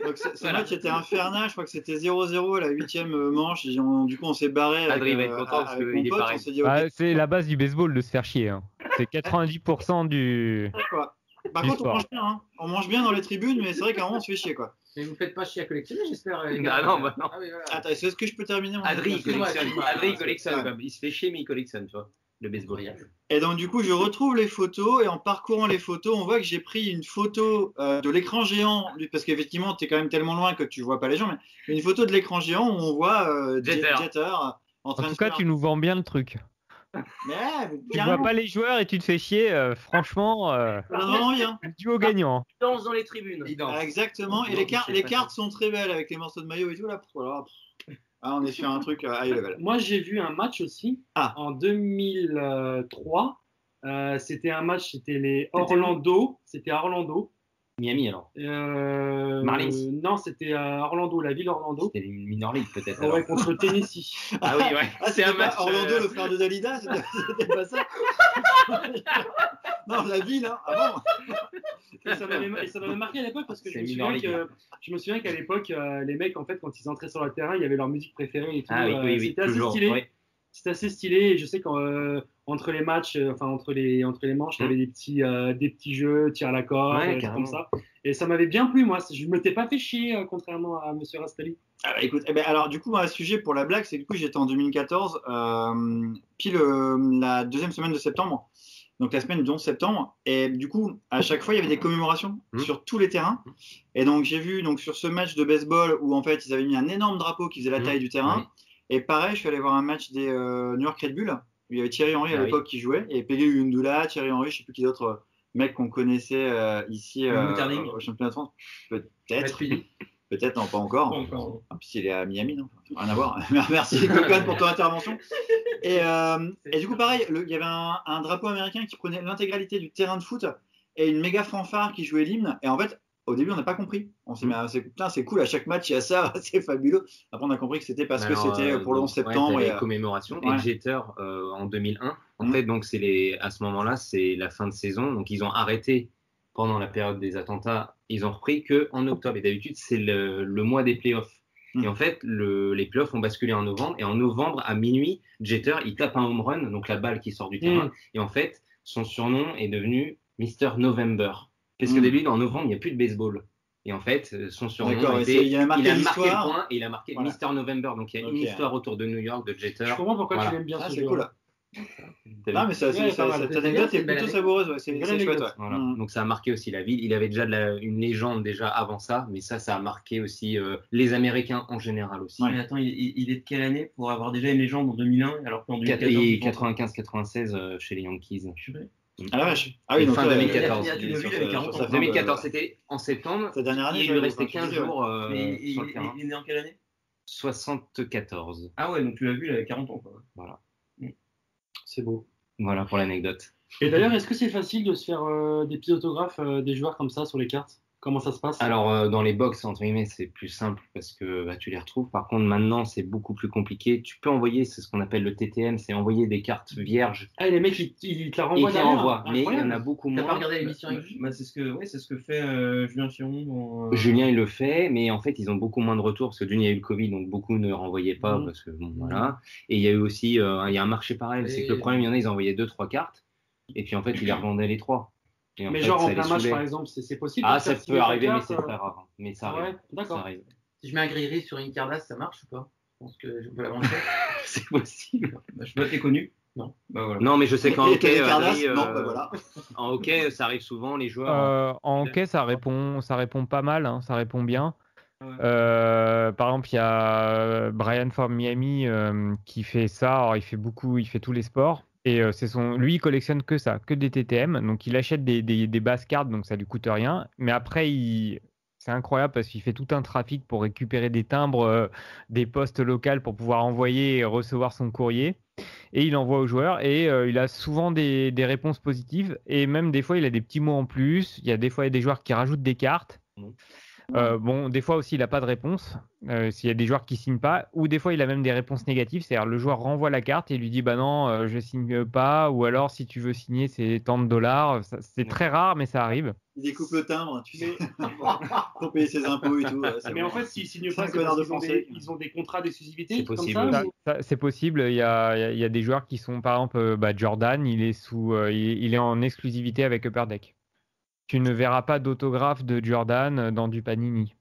Donc, ce voilà. match était infernal, je crois que c'était zéro zéro la huitième manche. Et on, du coup, on s'est barré avec, Adrien, euh, content, avec mon pote. On s'est dit, okay. Bah, c'est la base du baseball de se faire chier. Hein. C'est quatre-vingt-dix pour cent du. Quoi. Par contre, on mange bien, hein. On mange bien dans les tribunes, mais c'est vrai qu'à un moment, on se fait chier, quoi. Mais vous faites pas chier à collectionner, j'espère. Euh, ah non, bah non. Ah oui, voilà. Attends, est-ce que je peux terminer? Adrien collectionne. Adrien collectionne. Ouais. Il se fait chier, mais il collectionne, tu vois, le baseball. Et donc, du coup, je retrouve les photos, et en parcourant les photos, on voit que j'ai pris une photo euh, de l'écran géant, parce qu'effectivement, t'es quand même tellement loin que tu vois pas les gens, mais une photo de l'écran géant où on voit euh, Jeter en train de. En tout cas, tu nous vends bien le truc. Mais, tu vois pas les joueurs et tu te fais chier, euh, franchement. Euh, non, rien. Duo gagnant. Ils dansent dans les tribunes. Ah, exactement. Et les, car- les cartes sont très belles avec les morceaux de maillot et tout là. Ah, on est sur un truc euh, high level. Moi, j'ai vu un match aussi ah. en deux mille trois. Euh, c'était un match, c'était les Orlando. C'était à Orlando. Miami alors. Euh, Marlins. Euh, non, c'était à Orlando, la ville Orlando. C'était une minor league peut-être. Alors. Ouais, contre Tennessee. Ah oui, ouais. Ah, c'est un match. Orlando, euh... le frère de Dalida, c'était, c'était pas ça. Non, la ville, hein. Ah bon. Et ça m'avait, et ça m'avait marqué à l'époque parce que je me, souviens que je me souviens qu'à l'époque, euh, les mecs en fait, quand ils entraient sur le terrain, il y avait leur musique préférée et tout. Ah oui, euh, oui, oui, c'était oui, assez toujours, stylé. Oui. C'était assez stylé et je sais qu'entre euh, les matchs, euh, enfin entre les, entre les manches, il y avait des petits, euh, des petits jeux, tir à la corde, ouais, comme ça. Et ça m'avait bien plu, moi. Je ne m'étais pas fait chier, euh, contrairement à M. Rastali. Ah bah, écoute, eh ben, alors du coup, moi, le sujet pour la blague, c'est que du coup, j'étais en deux mille quatorze, euh, pile euh, la deuxième semaine de septembre, donc la semaine du onze septembre. Et du coup, à chaque fois, il y avait des commémorations mmh. sur tous les terrains. Et donc, j'ai vu donc, sur ce match de baseball où en fait, ils avaient mis un énorme drapeau qui faisait la taille mmh. du terrain. Oui. Et pareil, je suis allé voir un match des euh, New York Red Bull. Il y avait Thierry Henry ah, à l'époque oui. qui jouait. Et Peggy Undula, Thierry Henry, je ne sais plus qui d'autres euh, mecs qu'on connaissait euh, ici euh, euh, au championnat de France. Peut-être. Peut-être, non, pas encore. Pas encore. Ah, puis il est à Miami, non rien à voir. Merci, Gokan, pour ton intervention. Et, euh, et du coup, pareil, le, il y avait un, un drapeau américain qui prenait l'intégralité du terrain de foot et une méga fanfare qui jouait l'hymne. Et en fait, au début, on n'a pas compris. On s'est dit, ah, putain, c'est cool, à chaque match, il y a ça, c'est fabuleux. Après, on a compris que c'était parce Alors, que c'était pour le onze septembre. Ouais, et les commémorations. Ouais. Et Jeter, euh, en deux mille un, en mmh. fait, donc, c'est les... à ce moment-là, c'est la fin de saison. Donc, ils ont arrêté pendant la période des attentats. Ils ont repris qu'en octobre. Et d'habitude, c'est le, le mois des playoffs. Mmh. Et en fait, le... les playoffs ont basculé en novembre. Et en novembre, à minuit, Jeter, il tape un home run, donc la balle qui sort du terrain. Mmh. Et en fait, son surnom est devenu mister November. Parce que début, en novembre, il n'y a plus de baseball. Et en fait, son surnom était, il a marqué, il a marqué le point et il a marqué voilà. mister November. Donc, il y a okay. une histoire autour de New York, de Jeter. Je comprends pourquoi voilà. tu l'aimes bien ah, ce jeu. Cool, non, mais ça, ouais, ça, ça, cette anecdote est plutôt savoureuse. Ouais. C'est chouette. Ouais. Voilà. Mmh. Donc, ça a marqué aussi la ville. Il avait déjà de la, une légende déjà avant ça. Mais ça, ça a marqué aussi euh, les Américains en général aussi. Ouais. Mais attends, il, il est de quelle année pour avoir déjà une légende en deux mille un alors qu'en quatre-vingt-quinze quatre-vingt-seize euh, chez les Yankees. Je sais Ah la vache. Ah oui, donc fin deux mille quatorze. deux mille quatorze, c'était en septembre. Cette dernière année, il lui restait quinze jours. Euh, mais il, il, il est né en quelle année? soixante-quatorze. Ah ouais, donc tu l'as vu, il avait quarante ans. Quoi. Voilà. C'est beau. Voilà pour l'anecdote. Et d'ailleurs, est-ce que c'est facile de se faire euh, des petits autographes euh, des joueurs comme ça sur les cartes? Comment ça se passe? Alors, euh, dans les box, entre guillemets, c'est plus simple parce que bah, tu les retrouves. Par contre, maintenant, c'est beaucoup plus compliqué. Tu peux envoyer, c'est ce qu'on appelle le T T M, c'est envoyer des cartes vierges. Ah, les mecs, ils, ils te la renvoient. Ils te la renvoient, mais il y en a beaucoup moins. T'as pas regardé l'émission avec Jules? Bah, c'est ce que, ouais, c'est ce que fait euh, Julien Chiron. Euh... Julien, il le fait, mais en fait, ils ont beaucoup moins de retours parce que d'une, il y a eu le Covid, donc beaucoup ne renvoyaient pas mmh. parce que bon, voilà. Et il y a eu aussi, euh, il y a un marché pareil, et... c'est que le problème, il y en a, ils envoyaient deux, trois cartes, et puis en fait, ils les revendaient les trois. Mais fait, genre en plein match, par exemple, c'est, c'est possible. Ah, ça peut arriver, mais c'est pas rare. Mais ça arrive. Ouais, d'accord. Ça arrive. Si je mets un gris-gris sur une Carddass, ça marche ou pas? Je pense que je peux l'avancer. C'est possible. Bah, je me t'es connu. Non. Bah, voilà. Non, mais je sais qu'en hockey, euh, euh, bah, voilà. en hockey, ça arrive souvent, les joueurs. Euh, hein. En hockey, ça répond, ça répond pas mal, hein, ça répond bien. Ouais. Euh, par exemple, il y a Brian from Miami euh, qui fait ça. Alors, il fait beaucoup, il fait tous les sports. Et c'est son, lui, il collectionne que ça, que des T T M. Donc, il achète des, des, des bases cartes, donc ça lui coûte rien. Mais après, il, c'est incroyable parce qu'il fait tout un trafic pour récupérer des timbres, euh, des postes locales pour pouvoir envoyer et recevoir son courrier. Et il envoie aux joueurs et euh, il a souvent des, des réponses positives. Et même des fois, il a des petits mots en plus. Il y a des fois, il y a des joueurs qui rajoutent des cartes. Euh, bon, des fois aussi, il n'a pas de réponse. Euh, s'il y a des joueurs qui ne signent pas, ou des fois, il a même des réponses négatives. C'est-à-dire, le joueur renvoie la carte et lui dit bah non, euh, je ne signe pas, ou alors si tu veux signer, c'est tant de dollars. Ça, c'est ouais. très rare, mais ça arrive. Il découpe le timbre, tu sais, pour payer ses impôts et tout. C'est mais bon. En fait, s'ils ne signent pas, c'est parce qu'ils ont des, ils ont des contrats d'exclusivité. C'est possible. Comme ça, ça, ou... ça, c'est possible. Il y, a, il y a des joueurs qui sont, par exemple, bah, Jordan, il est, sous, euh, il, il est en exclusivité avec Upper Deck. Tu ne verras pas d'autographe de Jordan dans du Panini.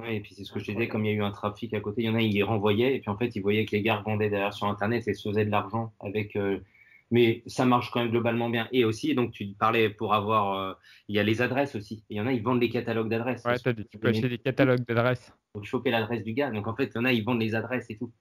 Oui, et puis c'est ce que je disais, comme il y a eu un trafic à côté, il y en a, ils les renvoyaient, et puis en fait, ils voyaient que les gars revendaient derrière sur Internet et se faisaient de l'argent avec. Euh... Mais ça marche quand même globalement bien. Et aussi, donc tu parlais pour avoir. Euh... Il y a les adresses aussi. Et il y en a, ils vendent les catalogues d'adresses. Ouais, t'as, tu peux acheter des catalogues d'adresses. Faut choper l'adresse du gars. Donc en fait, il y en a, ils vendent les adresses et tout.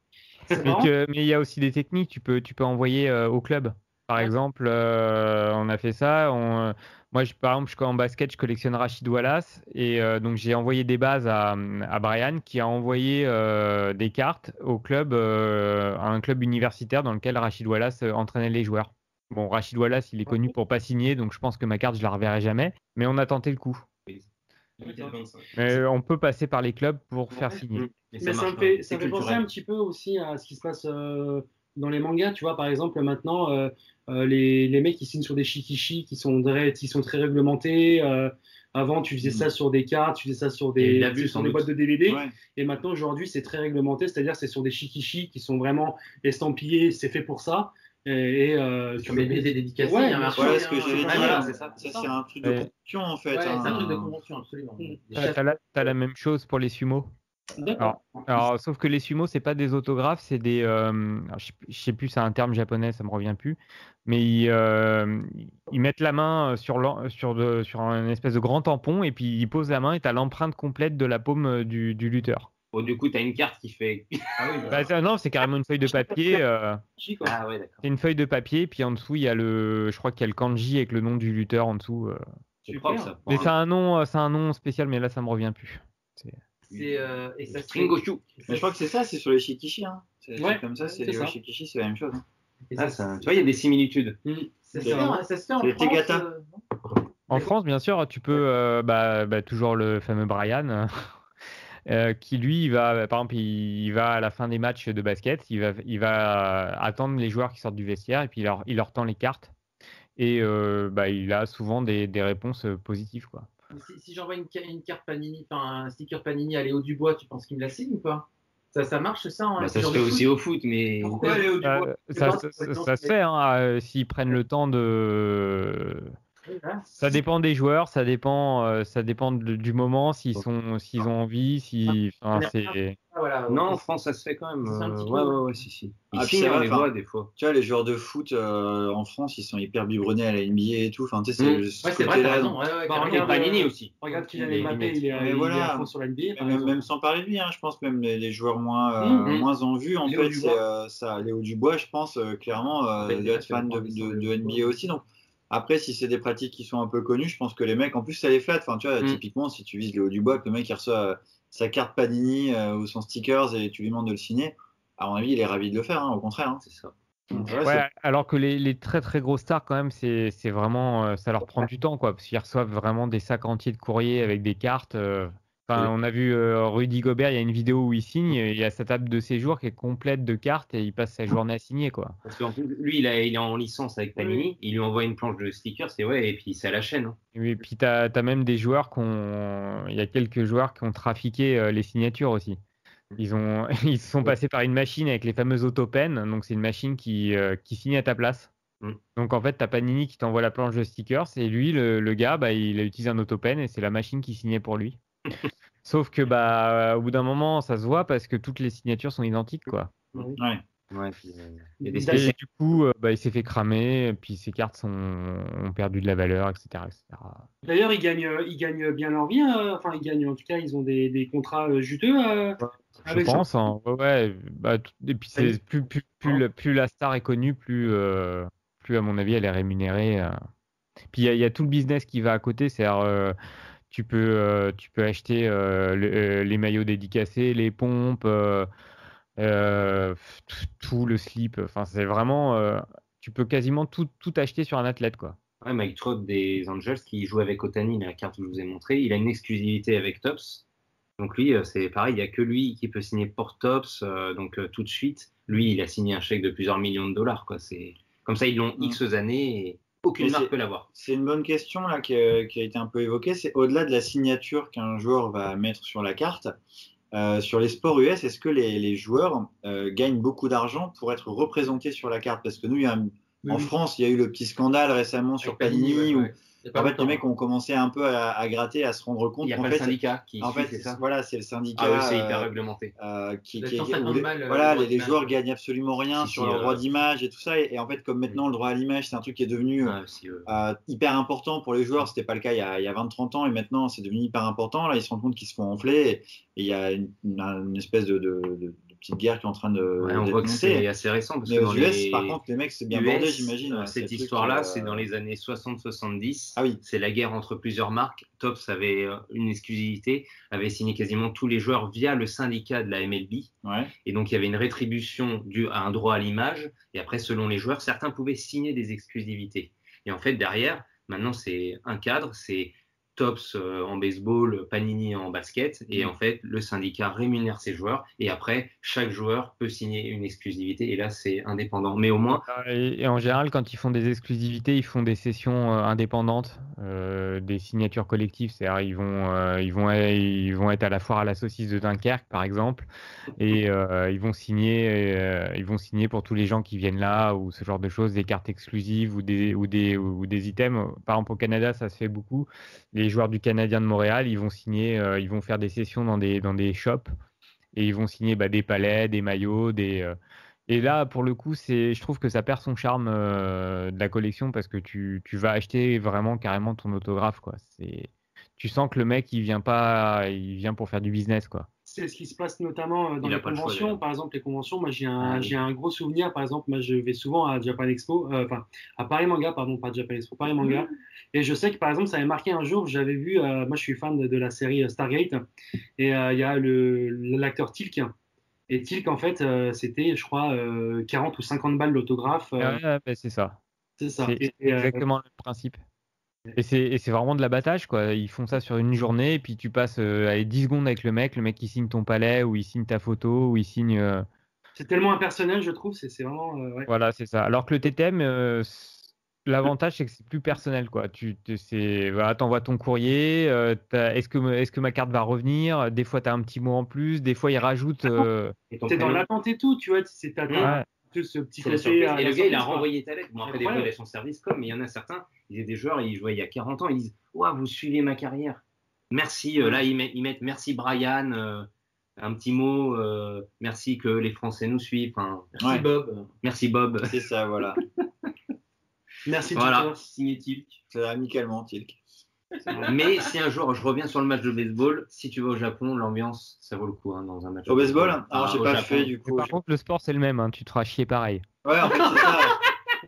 Mais, que, mais il y a aussi des techniques. Tu peux, tu peux envoyer euh, au club. Par exemple, euh, on a fait ça. On, euh, moi, je, par exemple, je, en basket, je collectionne Rachid Wallace. Et euh, donc, j'ai envoyé des bases à, à Brian qui a envoyé euh, des cartes au club, euh, à un club universitaire dans lequel Rachid Wallace entraînait les joueurs. Bon, Rachid Wallace, il est connu pour pas signer, donc je pense que ma carte, je la reverrai jamais. Mais on a tenté le coup. Mais on peut passer par les clubs pour faire signer. Mais ça, ça me fait, ça fait penser un petit peu aussi à ce qui se passe... Euh... Dans les mangas, tu vois, par exemple, maintenant, euh, euh, les, les mecs qui signent sur des shikishi qui sont, qui sont très réglementés. Euh, avant, tu faisais mmh. ça sur des cartes, tu faisais ça sur des, vu, sur des boîtes de D V D. Ouais. Et maintenant, aujourd'hui, c'est très réglementé, c'est-à-dire c'est sur des shikishi qui sont vraiment estampillés, c'est fait pour ça. Et, et euh, sur les B D dédicacés, ouais, il y a un marché. Voilà ce que j'ai dit. Voilà, c'est ça, c'est, ça, c'est un truc de convention, en fait. Ouais, hein. C'est un truc de convention, absolument. Mmh. T'as, t'as, la, t'as la même chose pour les sumos. Alors, alors, sauf que les sumos, c'est pas des autographes, c'est des. Euh, alors, je, je sais plus, c'est un terme japonais, ça me revient plus. Mais ils, euh, ils mettent la main sur, sur, de, sur un espèce de grand tampon et puis ils posent la main et t'as l'empreinte complète de la paume du, du lutteur. Bon, du coup, t'as une carte qui fait. Ah oui, bah, c'est, non, c'est carrément une feuille de papier. Euh, ah, ouais, d'accord. C'est une feuille de papier, puis en dessous, il y a le. Je crois qu'il y a le kanji avec le nom du lutteur en dessous. Euh. C'est propre, ça. Mais c'est un nom, c'est un nom spécial, mais là, ça me revient plus. C'est. C'est euh, et ça Stringoshu. Mais je crois que c'est ça, c'est sur les shikishi. Hein. C'est ouais, comme ça, c'est, c'est les ça. shikishi, c'est la même chose. Ah, ça, tu vois, il y a des similitudes. Mmh. Ça, ça, ça, ça, ça se fait en France. Les Tegata. Euh... En France, bien sûr, tu peux euh, bah, bah, toujours le fameux Brian euh, qui lui, il va, par exemple, il, il va à la fin des matchs de basket, il va, il va euh, attendre les joueurs qui sortent du vestiaire et puis il leur, il leur tend les cartes et euh, bah, il a souvent des, des réponses positives, quoi. Si, si j'envoie une, une carte Panini, enfin un sticker Panini à Léo Dubois, tu penses qu'il me la signe ou pas? Ça, ça marche ça hein, bah, ça se fait aussi au foot, mais pourquoi Léo Dubois euh, ça, ça, ça, ça se fait hein, euh, s'ils prennent le temps de. Ça dépend des joueurs, ça dépend, euh, ça dépend de, du moment, s'ils sont, s'ils ont envie, si. Enfin, c'est... Non, en France, ça se fait quand même. Euh, ouais, ouais, ouais, si, si. Et ah, puis, on les voit des fois. Tu vois, les joueurs de foot euh, en France, ils sont hyper biberonnés à la N B A et tout. Enfin, tu sais, c'est, mmh. ce ouais, c'est vrai, t'as raison. Ouais, ouais, bah, regarde Panini aussi. Regarde Kylian Mbappé, il est à fond sur la N B A. Même, même sans parler de lui, hein, je pense, même les, les joueurs moins, euh, mmh. moins en vue, en Léo fait, c'est, euh, ça. Léo Dubois, je pense, euh, clairement, euh, il doit être fan de N B A aussi, donc. Après, si c'est des pratiques qui sont un peu connues, je pense que les mecs, en plus, ça les flatte. Enfin, tu vois, mmh. typiquement, si tu vises Léo Dubois, que le mec il reçoit euh, sa carte Panini euh, ou son stickers et tu lui demandes de le signer, à mon avis, il est ravi de le faire. Hein, au contraire, hein, c'est ça. Donc, ouais, ouais, c'est... Alors que les, les très très grosses stars, quand même, c'est, c'est vraiment, euh, ça leur prend du temps, quoi, parce qu'ils reçoivent vraiment des sacs entiers de courrier avec des cartes. Euh... Enfin, on a vu euh, Rudy Gobert, il y a une vidéo où il signe, il y a sa table de séjour qui est complète de cartes et il passe sa journée à signer, quoi. Parce qu'en plus, lui, il, a, il est en licence avec Panini, il lui envoie une planche de stickers, c'est ouais, et puis c'est à la chaîne. Hein. Et puis t'as, t'as même des joueurs qui ont, il y a quelques joueurs qui ont trafiqué euh, les signatures aussi. Ils ont, ils se sont passés par une machine avec les fameuses autopens, donc c'est une machine qui, euh, qui signe à ta place. Donc en fait t'as Panini qui t'envoie la planche de stickers et lui, le, le gars, bah, il a utilisé un autopen et c'est la machine qui signait pour lui. Sauf que bah au bout d'un moment ça se voit parce que toutes les signatures sont identiques, quoi. Ouais. Ouais, puis, euh, et, et du coup euh, bah, il s'est fait cramer, puis ses cartes sont, ont perdu de la valeur, et cetera, et cetera. D'ailleurs ils gagnent, ils gagnent bien leur vie, euh, enfin ils gagnent en tout cas, ils ont des, des contrats euh, juteux. Euh, Je avec pense, hein, ouais. ouais bah, tout, et puis c'est, plus, plus, plus, la, plus la star est connue, plus, euh, plus à mon avis elle est rémunérée. Euh. Puis il y, y a tout le business qui va à côté, c'est-à-dire euh, Tu peux, euh, tu peux acheter euh, le, euh, les maillots dédicacés, les pompes, euh, euh, tout, tout le slip. Enfin, c'est vraiment, euh, tu peux quasiment tout, tout acheter sur un athlète, quoi. Ouais, Mike Trout des Angels qui joue avec Ohtani, la carte que je vous ai montrée, il a une exclusivité avec Topps. Donc lui, c'est pareil, il n'y a que lui qui peut signer pour Topps. Euh, donc euh, tout de suite, lui, il a signé un chèque de plusieurs millions de dollars, quoi. C'est comme ça, ils l'ont X années. Et... Aucune marque peut l'avoir. C'est une bonne question là, qui, euh, qui a été un peu évoquée. C'est au-delà de la signature qu'un joueur va mettre sur la carte. Euh, sur les sports U S, est-ce que les, les joueurs euh, gagnent beaucoup d'argent pour être représentés sur la carte? Parce que nous, il y a un... oui. en France, il y a eu le petit scandale récemment avec sur Panini. Panini ouais, ouais. Où, en fait, les mecs ont commencé un peu à, à gratter, à se rendre compte. Il n'y a pas fait, le syndicat qui en suit, fait, c'est ça. Voilà, c'est le syndicat. Ah, oui, c'est hyper euh, réglementé. Euh, qui, qui, qui, les, mal, voilà, le les, les joueurs gagnent absolument rien si, sur si, leur euh... droit d'image et tout ça. Et, et en fait, comme maintenant, oui. le droit à l'image, c'est un truc qui est devenu ah, si, euh... Euh, hyper important pour les joueurs. C'était pas le cas il y a, il y a vingt trente ans et maintenant, c'est devenu hyper important. Là, ils se rendent compte qu'ils se font enfler et il y a une, une espèce de, de, de petite guerre qui est en train de. Ouais, on voit que c'est assez récent. Parce mais que dans aux U S, les... par contre, les mecs, c'est bien bordé, j'imagine. Euh, cette histoire-là, euh... c'est dans les années soixante soixante-dix. Ah oui. C'est la guerre entre plusieurs marques. Topps avait une exclusivité, avait signé quasiment tous les joueurs via le syndicat de la M L B. Ouais. Et donc, il y avait une rétribution due à un droit à l'image. Et après, selon les joueurs, certains pouvaient signer des exclusivités. Et en fait, derrière, maintenant, c'est un cadre, c'est. Topps en baseball, Panini en basket, et en fait, le syndicat rémunère ses joueurs, et après, chaque joueur peut signer une exclusivité, et là, c'est indépendant, mais au moins... Et en général, quand ils font des exclusivités, ils font des sessions indépendantes, euh, des signatures collectives, c'est-à-dire ils vont, euh, ils, vont, ils vont être à la foire à la saucisse de Dunkerque, par exemple, et euh, ils, vont signer, euh, ils vont signer pour tous les gens qui viennent là, ou ce genre de choses, des cartes exclusives, ou des, ou des, ou des items, par exemple au Canada, ça se fait beaucoup, les Les joueurs du Canadien de Montréal, ils vont signer, euh, ils vont faire des sessions dans des dans des shops et ils vont signer bah, des palets, des maillots, des euh... et là pour le coup c'est, je trouve que ça perd son charme euh, de la collection parce que tu tu vas acheter vraiment carrément ton autographe, quoi. C'est, tu sens que le mec il vient pas, il vient pour faire du business, quoi. C'est ce qui se passe notamment dans les conventions. Le choix, par exemple, les conventions, moi j'ai un, oui. j'ai un gros souvenir. Par exemple, moi je vais souvent à Japan Expo, euh, enfin à Paris Manga, pardon, pas Japan Expo, Paris Manga. Oui. Et je sais que par exemple, ça avait marqué un jour, j'avais vu, euh, moi je suis fan de, de la série Stargate, et il euh, y a le, l'acteur Tilk. Et Tilk, en fait, euh, c'était, je crois, euh, quarante ou cinquante balles l'autographe. Euh, ah, bah, c'est ça. C'est ça. C'est, et, c'est exactement euh, le principe. Et c'est, et c'est vraiment de l'abattage, quoi. Ils font ça sur une journée, et puis tu passes euh, allez, dix secondes avec le mec, le mec il signe ton palais, ou il signe ta photo, ou il signe... Euh... C'est tellement impersonnel, je trouve, c'est, c'est vraiment... Euh, ouais. Voilà, c'est ça. Alors que le T T M, euh, l'avantage, c'est que c'est plus personnel, quoi. Tu c'est, voilà, t'envoies ton courrier, euh, est-ce que, est-ce que ma carte va revenir? Des fois, t'as un petit mot en plus, des fois, ils rajoutent... Euh, t'es dans prénom. L'attente et tout, tu vois, c'est ta ouais. Tout ce petit café, et le gars, il a renvoyé ta lettre. Bon, après, des fois, il a son service com, mais il y en a certains, il y a des joueurs, ils jouaient il y a quarante ans, ils disent ouais, vous suivez ma carrière. Merci. Euh, là, ils mettent, ils mettent merci Brian, euh, un petit mot, euh, merci que les Français nous suivent. Hein. Merci ouais. Bob. Merci Bob. C'est ça, voilà. Merci de voilà. Signé Tilk. Amicalement, Tilk. Mais si un jour, je reviens sur le match de baseball, si tu vas au Japon, l'ambiance, ça vaut le coup hein, dans un match. Au baseball, baseball. Alors, ah, j'ai pas Japon. Fait du coup. Par contre, le sport, c'est le même, hein, tu te feras chier pareil. Ouais, en fait, c'est ça.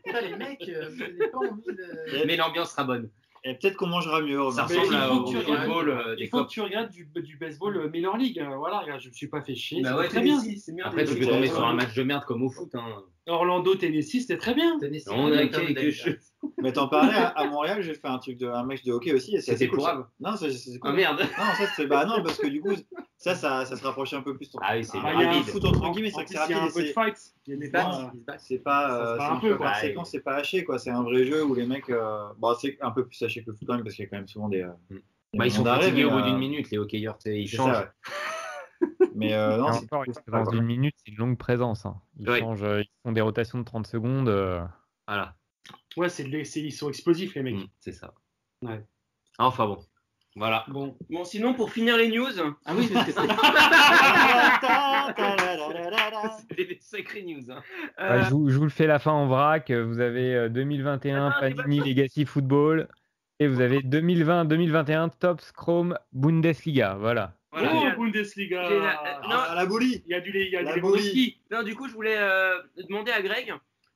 Putain, les mecs, euh, vous n'avez pas envie de. Mais l'ambiance sera bonne. Et peut-être qu'on mangera mieux. Ça ressemble au football. Euh, il faut copes. Que tu regardes du, du baseball euh, minor league. Euh, voilà, je me suis pas fait chier. Bah ouais, très bien. Si, c'est après, tu peux tomber sur un match de merde comme au foot. Hein. Orlando, Tennessee, c'était très bien. Tennessee, on a quelque chose. Mais t'en parlais à, à Montréal, j'ai fait un truc de un match de hockey aussi. Et ça, c'était cool, pourrable. Non, c'est, c'est cool. Ah merde. Non, ça c'est bah non parce que du coup ça ça, ça se rapprochait un peu plus. Ton... Ah oui, c'est ah, rapide. Il y a un foot entre guillemets, c'est que c'est rapide. Il y a un peu de fight. Il y a des battes. C'est pas c'est un peu par séquence, c'est pas haché quoi. C'est un vrai jeu où les mecs bon c'est un peu plus haché que le foot quand même parce qu'il y a quand même souvent des. Bah ils sont fatigués au bout d'une minute les hockeyeurs, ils changent. Mais euh, non, c'est encore une présence d'une minute, c'est une longue présence. Hein. Ils, ouais. changent, ils font des rotations de trente secondes. Euh... Voilà. Ouais, c'est, les, c'est ils sont explosifs, les mecs. Mmh, c'est ça. Ouais. Enfin bon. Voilà. Bon. Bon, sinon, pour finir les news. Ah oui, parce que c'est. C'était des sacrées news. Hein. Euh... Ouais, je, vous, je vous le fais la fin en vrac. Vous avez deux mille vingt et un, ah, Panini Legacy Football. Et vous avez deux mille vingt, deux mille vingt et un, Topps Chrome Bundesliga. Voilà. Voilà, oh, a... Bundesliga la... Non, à la bolie. Il y a du lait, il y a la du lait. Non, du coup, je voulais euh, demander à Greg.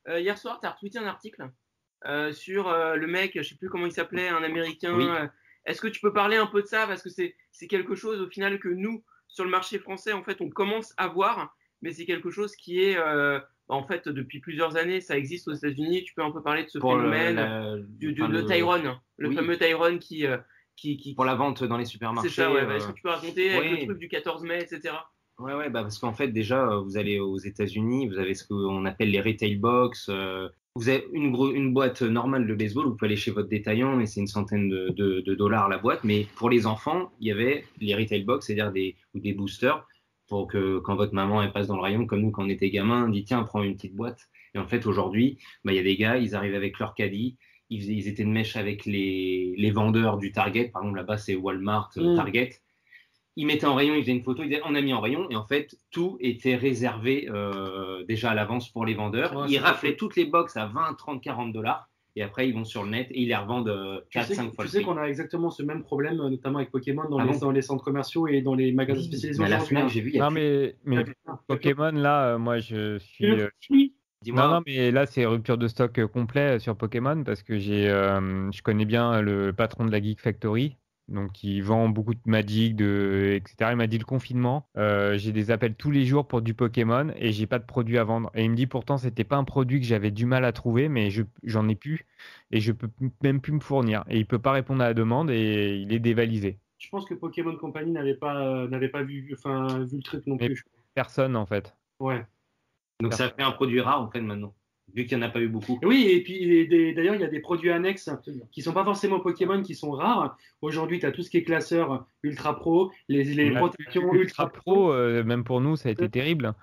Euh, hier soir, tu as retweeté un article euh, sur euh, le mec, je sais plus comment il s'appelait, un Américain. Oui. Euh, est-ce que tu peux parler un peu de ça parce que c'est c'est quelque chose au final que nous, sur le marché français, en fait, on commence à voir, mais c'est quelque chose qui est euh, en fait depuis plusieurs années, ça existe aux États-Unis. Tu peux un peu parler de ce pour phénomène le, la... du, du, enfin, le Tyrone, le oui. fameux Tyrone qui euh, Qui, qui... pour la vente dans les supermarchés. C'est ça, ouais. Euh... Est-ce que tu peux raconter ouais. avec le truc du quatorze mai, et cetera. Ouais, ouais, bah parce qu'en fait, déjà, vous allez aux États-Unis, vous avez ce qu'on appelle les retail box. Euh, vous avez une, gro- une boîte normale de baseball, vous pouvez aller chez votre détaillant et c'est une centaine de, de, de dollars la boîte. Mais pour les enfants, il y avait les retail box, c'est-à-dire des, ou des boosters, pour que quand votre maman elle passe dans le rayon, comme nous quand on était gamin, on dit tiens, prends une petite boîte. Et en fait, aujourd'hui, bah, y a des gars, ils arrivent avec leur caddie. Ils étaient de mèche avec les, les vendeurs du Target. Par exemple, là-bas, c'est Walmart, mmh. Target. Ils mettaient en rayon, ils faisaient une photo, ils disaient « on a mis en rayon ». Et en fait, tout était réservé euh, déjà à l'avance pour les vendeurs. Ouais, ils raflaient cool. toutes les boxes à vingt, trente, quarante dollars. Et après, ils vont sur le net et ils les revendent euh, quatre à cinq fois. Tu sais qu'on a exactement ce même problème, notamment avec Pokémon, dans, ah les, bon dans les centres commerciaux et dans les magasins spécialisés. À la Fnac, j'ai vu, il y a non, plus... mais, mais ah, Pokémon, là, euh, moi, je suis… Euh, Dis-moi. Non, non, mais là, c'est rupture de stock complet sur Pokémon parce que j'ai, euh, je connais bien le patron de la Geek Factory, donc il vend beaucoup de Magic, de, et cetera. Il m'a dit le confinement, euh, j'ai des appels tous les jours pour du Pokémon et j'ai pas de produit à vendre. Et il me dit pourtant, c'était pas un produit que j'avais du mal à trouver, mais je, j'en ai plus et je peux même plus me fournir. Et il peut pas répondre à la demande et il est dévalisé. Je pense que Pokémon Company n'avait pas, euh, n'avait pas vu, enfin, vu le truc non mais plus. Personne en fait. Ouais. Donc ça fait un produit rare en fait maintenant, vu qu'il n'y en a pas eu beaucoup. Oui, et puis et des, d'ailleurs il y a des produits annexes qui ne sont pas forcément Pokémon, qui sont rares. Aujourd'hui tu as tout ce qui est classeur Ultra Pro, les, les protections Ultra Pro, euh, même pour nous ça a été terrible.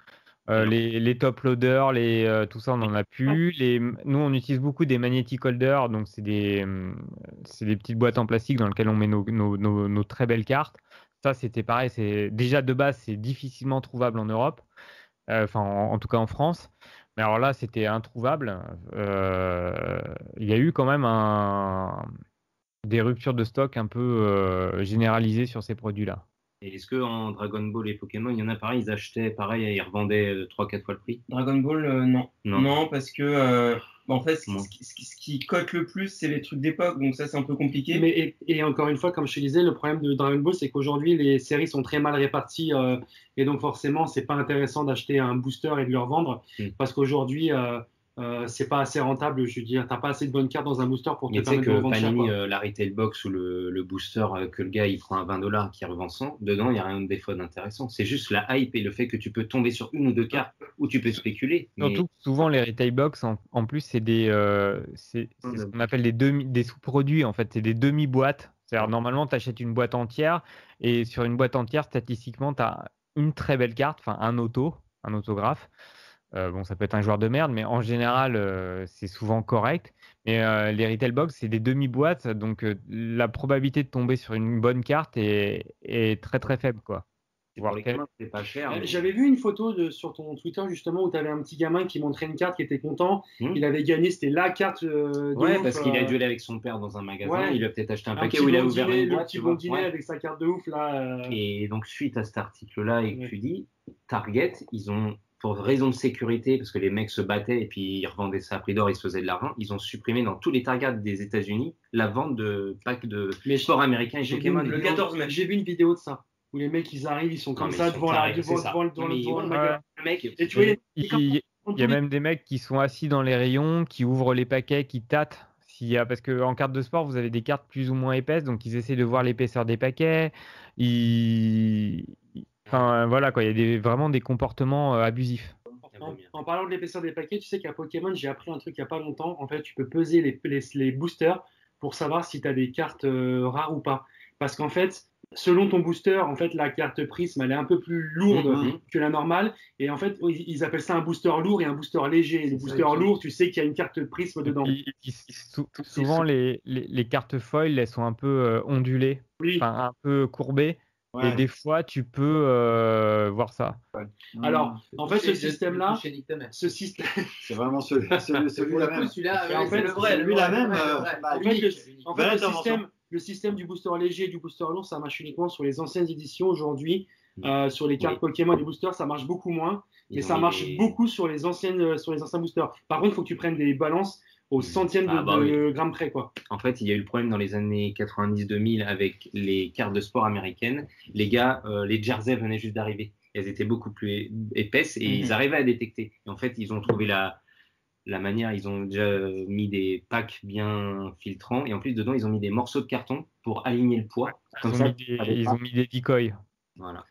Euh, les, les top loaders, les, euh, tout ça on n'en a plus. Les, nous on utilise beaucoup des magnetic holders, donc c'est des, c'est des petites boîtes en plastique dans lesquelles on met nos, nos, nos, nos très belles cartes. Ça c'était pareil, c'est, déjà de base c'est difficilement trouvable en Europe. Enfin, en, en tout cas en France. Mais alors là, c'était introuvable. Euh, il y a eu quand même un, des ruptures de stock un peu euh, généralisées sur ces produits-là. Et est-ce qu'en Dragon Ball et Pokémon, il y en a pareil, ils achetaient pareil et ils revendaient trois à quatre fois le prix ? Dragon Ball, euh, non. non. Non, parce que... Euh... Bon, en fait, ce, ce, ce, ce qui cote le plus, c'est les trucs d'époque, donc ça, c'est un peu compliqué. Mais, et, et encore une fois, comme je te disais, le problème de Dragon Ball, c'est qu'aujourd'hui, les séries sont très mal réparties, euh, et donc forcément, c'est pas intéressant d'acheter un booster et de le revendre, mmh. parce qu'aujourd'hui, euh, Euh, c'est pas assez rentable, je veux dire, t'as pas assez de bonnes cartes dans un booster pour te mais permettre de vendre cher. Mais tu sais que Panini, la retail box ou le, le booster euh, que le gars il prend à vingt dollars qui revend cent, dedans il n'y a rien de des fois d'intéressant. C'est juste la hype et le fait que tu peux tomber sur une ou deux cartes où tu peux spéculer. Mais... Surtout souvent les retail box en, en plus c'est des euh, c'est, c'est mmh. ce qu'on appelle des demi des sous-produits en fait, c'est des demi-boîtes. C'est-à-dire normalement tu achètes une boîte entière et sur une boîte entière statistiquement tu as une très belle carte, enfin un auto, un autographe. Euh, bon, ça peut être un joueur de merde, mais en général, euh, c'est souvent correct. Mais euh, les retail box, c'est des demi-boîtes, donc euh, la probabilité de tomber sur une bonne carte est, est très très faible, quoi. Voir les gamins, c'est pas cher. Mais... J'avais vu une photo de, sur ton Twitter justement où tu avais un petit gamin qui montrait une carte, qui était content. Mmh. Il avait gagné, c'était la carte. Euh, ouais, ouf, parce euh... qu'il a duelé avec son père dans un magasin. Ouais. Il a peut-être acheté un, un paquet où il a ouvert une boîte. Le petit gondinet ouais. avec sa carte de ouf là. Euh... Et donc suite à cet article-là, et ouais. que tu dis, Target, ils ont. Pour raison de sécurité, parce que les mecs se battaient et puis ils revendaient ça à prix d'or, ils se faisaient de l'argent, ils ont supprimé dans tous les Targets des États-Unis la vente de packs de sports américains et Pokémon. Le quatorze mai, j'ai vu une vidéo de ça, où les mecs ils arrivent, ils sont comme non, ça devant la le mec. Et tu vois, il y a même des mecs qui sont assis dans les rayons, qui ouvrent les paquets, qui tâtent. Parce qu'en carte de sport, vous avez des cartes plus ou moins épaisses, donc ils essaient de voir l'épaisseur des paquets. Ils... Enfin, voilà quoi, il y a des, vraiment des comportements euh, abusifs. En, en parlant de l'épaisseur des paquets, tu sais qu'à Pokémon, j'ai appris un truc il n'y a pas longtemps. En fait, tu peux peser les, les, les boosters pour savoir si tu as des cartes euh, rares ou pas. Parce qu'en fait, selon ton booster, en fait, la carte prisme, elle est un peu plus lourde mm-hmm. que la normale. Et en fait, ils appellent ça un booster lourd et un booster léger. Le booster lourd, tu sais qu'il y a une carte prisme dedans. Et, et, et, sou- souvent, les, les, les cartes foil, elles sont un peu euh, ondulées, oui. enfin, un peu courbées. Ouais. Et des fois, tu peux euh, voir ça. Ouais. Alors, en fait, ce système-là, ce système, c'est vraiment celui-là. Celui-là, en fait, celui-là même. En fait, le système, le système du booster léger et du booster lourd, ça marche uniquement sur les anciennes éditions. Aujourd'hui, oui. euh, sur les cartes oui. Pokémon du booster, ça marche beaucoup moins, mais oui. ça marche oui. beaucoup sur les anciennes, sur les anciens boosters. Par contre, il faut que tu prennes des balances au centième ah, de, bah, de oui. gramme près, quoi. En fait, il y a eu le problème dans les années quatre-vingt-dix deux mille avec les cartes de sport américaines. Les gars, euh, les jerseys venaient juste d'arriver. Elles étaient beaucoup plus épaisses et mmh. ils arrivaient à détecter. Et en fait, ils ont trouvé la, la manière, ils ont déjà mis des packs bien filtrants. Et en plus, dedans, ils ont mis des morceaux de carton pour aligner le poids. Comme ils ça, ont mis des, ils pas. ont mis des decoys. Voilà.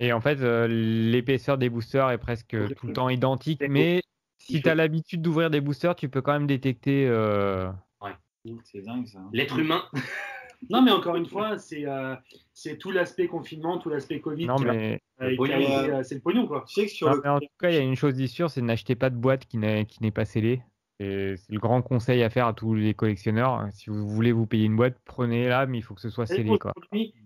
Et en fait, euh, l'épaisseur des boosters est presque c'est tout le temps identique, mais... Cool. Si tu as l'habitude d'ouvrir des boosters, tu peux quand même détecter. Euh... Ouais, c'est dingue ça. Hein. L'être humain. Non, mais encore une fois, c'est, euh, c'est tout l'aspect confinement, tout l'aspect Covid. Non, mais. Euh, le pognon, euh... C'est le pognon, quoi. Tu sais que sur non, le... mais en tout cas, il y a une chose d'y sûre, c'est n'achetez pas de boîte qui n'est, qui n'est pas scellée. Et c'est le grand conseil à faire à tous les collectionneurs. Si vous voulez vous payer une boîte, prenez-la, mais il faut que ce soit scellé. Quoi.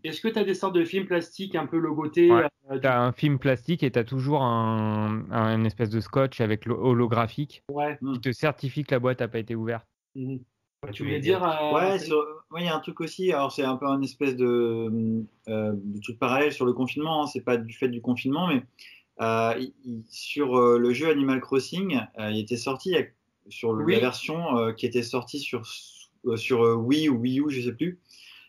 Est-ce que tu as des sortes de films plastiques un peu logotés ouais, euh, tu as un film plastique et tu as toujours un, un une espèce de scotch avec holographique ouais. qui mmh. te certifie que la boîte n'a pas été ouverte. Mmh. Ouais, tu voulais dire. Euh, ouais, il ouais, y a un truc aussi, alors c'est un peu un espèce de, euh, de truc parallèle sur le confinement, hein. C'est pas du fait du confinement, mais euh, il, il, sur euh, le jeu Animal Crossing, euh, il était sorti il y a sur le, oui. la version euh, qui était sortie sur, euh, sur euh, Wii ou Wii U, je ne sais plus.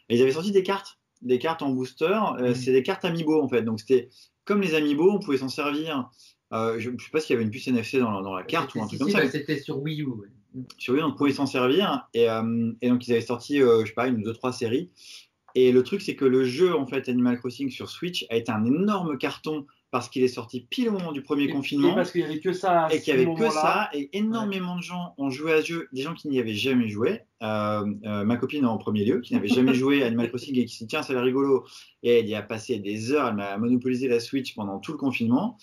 Et ils avaient sorti des cartes, des cartes en booster. Euh, mmh. C'est des cartes Amiibo, en fait. Donc, c'était comme les Amiibo, on pouvait s'en servir. Euh, je ne sais pas s'il y avait une puce N F C dans, dans la carte c'était, ou un truc si, comme si, ça. Bah, c'était sur Wii U. Ouais. Sur Wii U, on pouvait s'en servir. Et, euh, et donc, ils avaient sorti, euh, je ne sais pas, une ou deux, trois séries. Et le truc, c'est que le jeu, en fait, Animal Crossing sur Switch a été un énorme carton parce qu'il est sorti pile au moment du premier et confinement. Parce qu'il n'y avait que ça. Et qu'il n'y avait que ça. Et énormément ouais. de gens ont joué à ce jeu, des gens qui n'y avaient jamais joué. Euh, euh, ma copine en premier lieu, qui n'avait jamais joué à Animal Crossing et qui s'est dit tiens, ça va rigolo. Et elle y a passé des heures, elle m'a monopolisé la Switch pendant tout le confinement.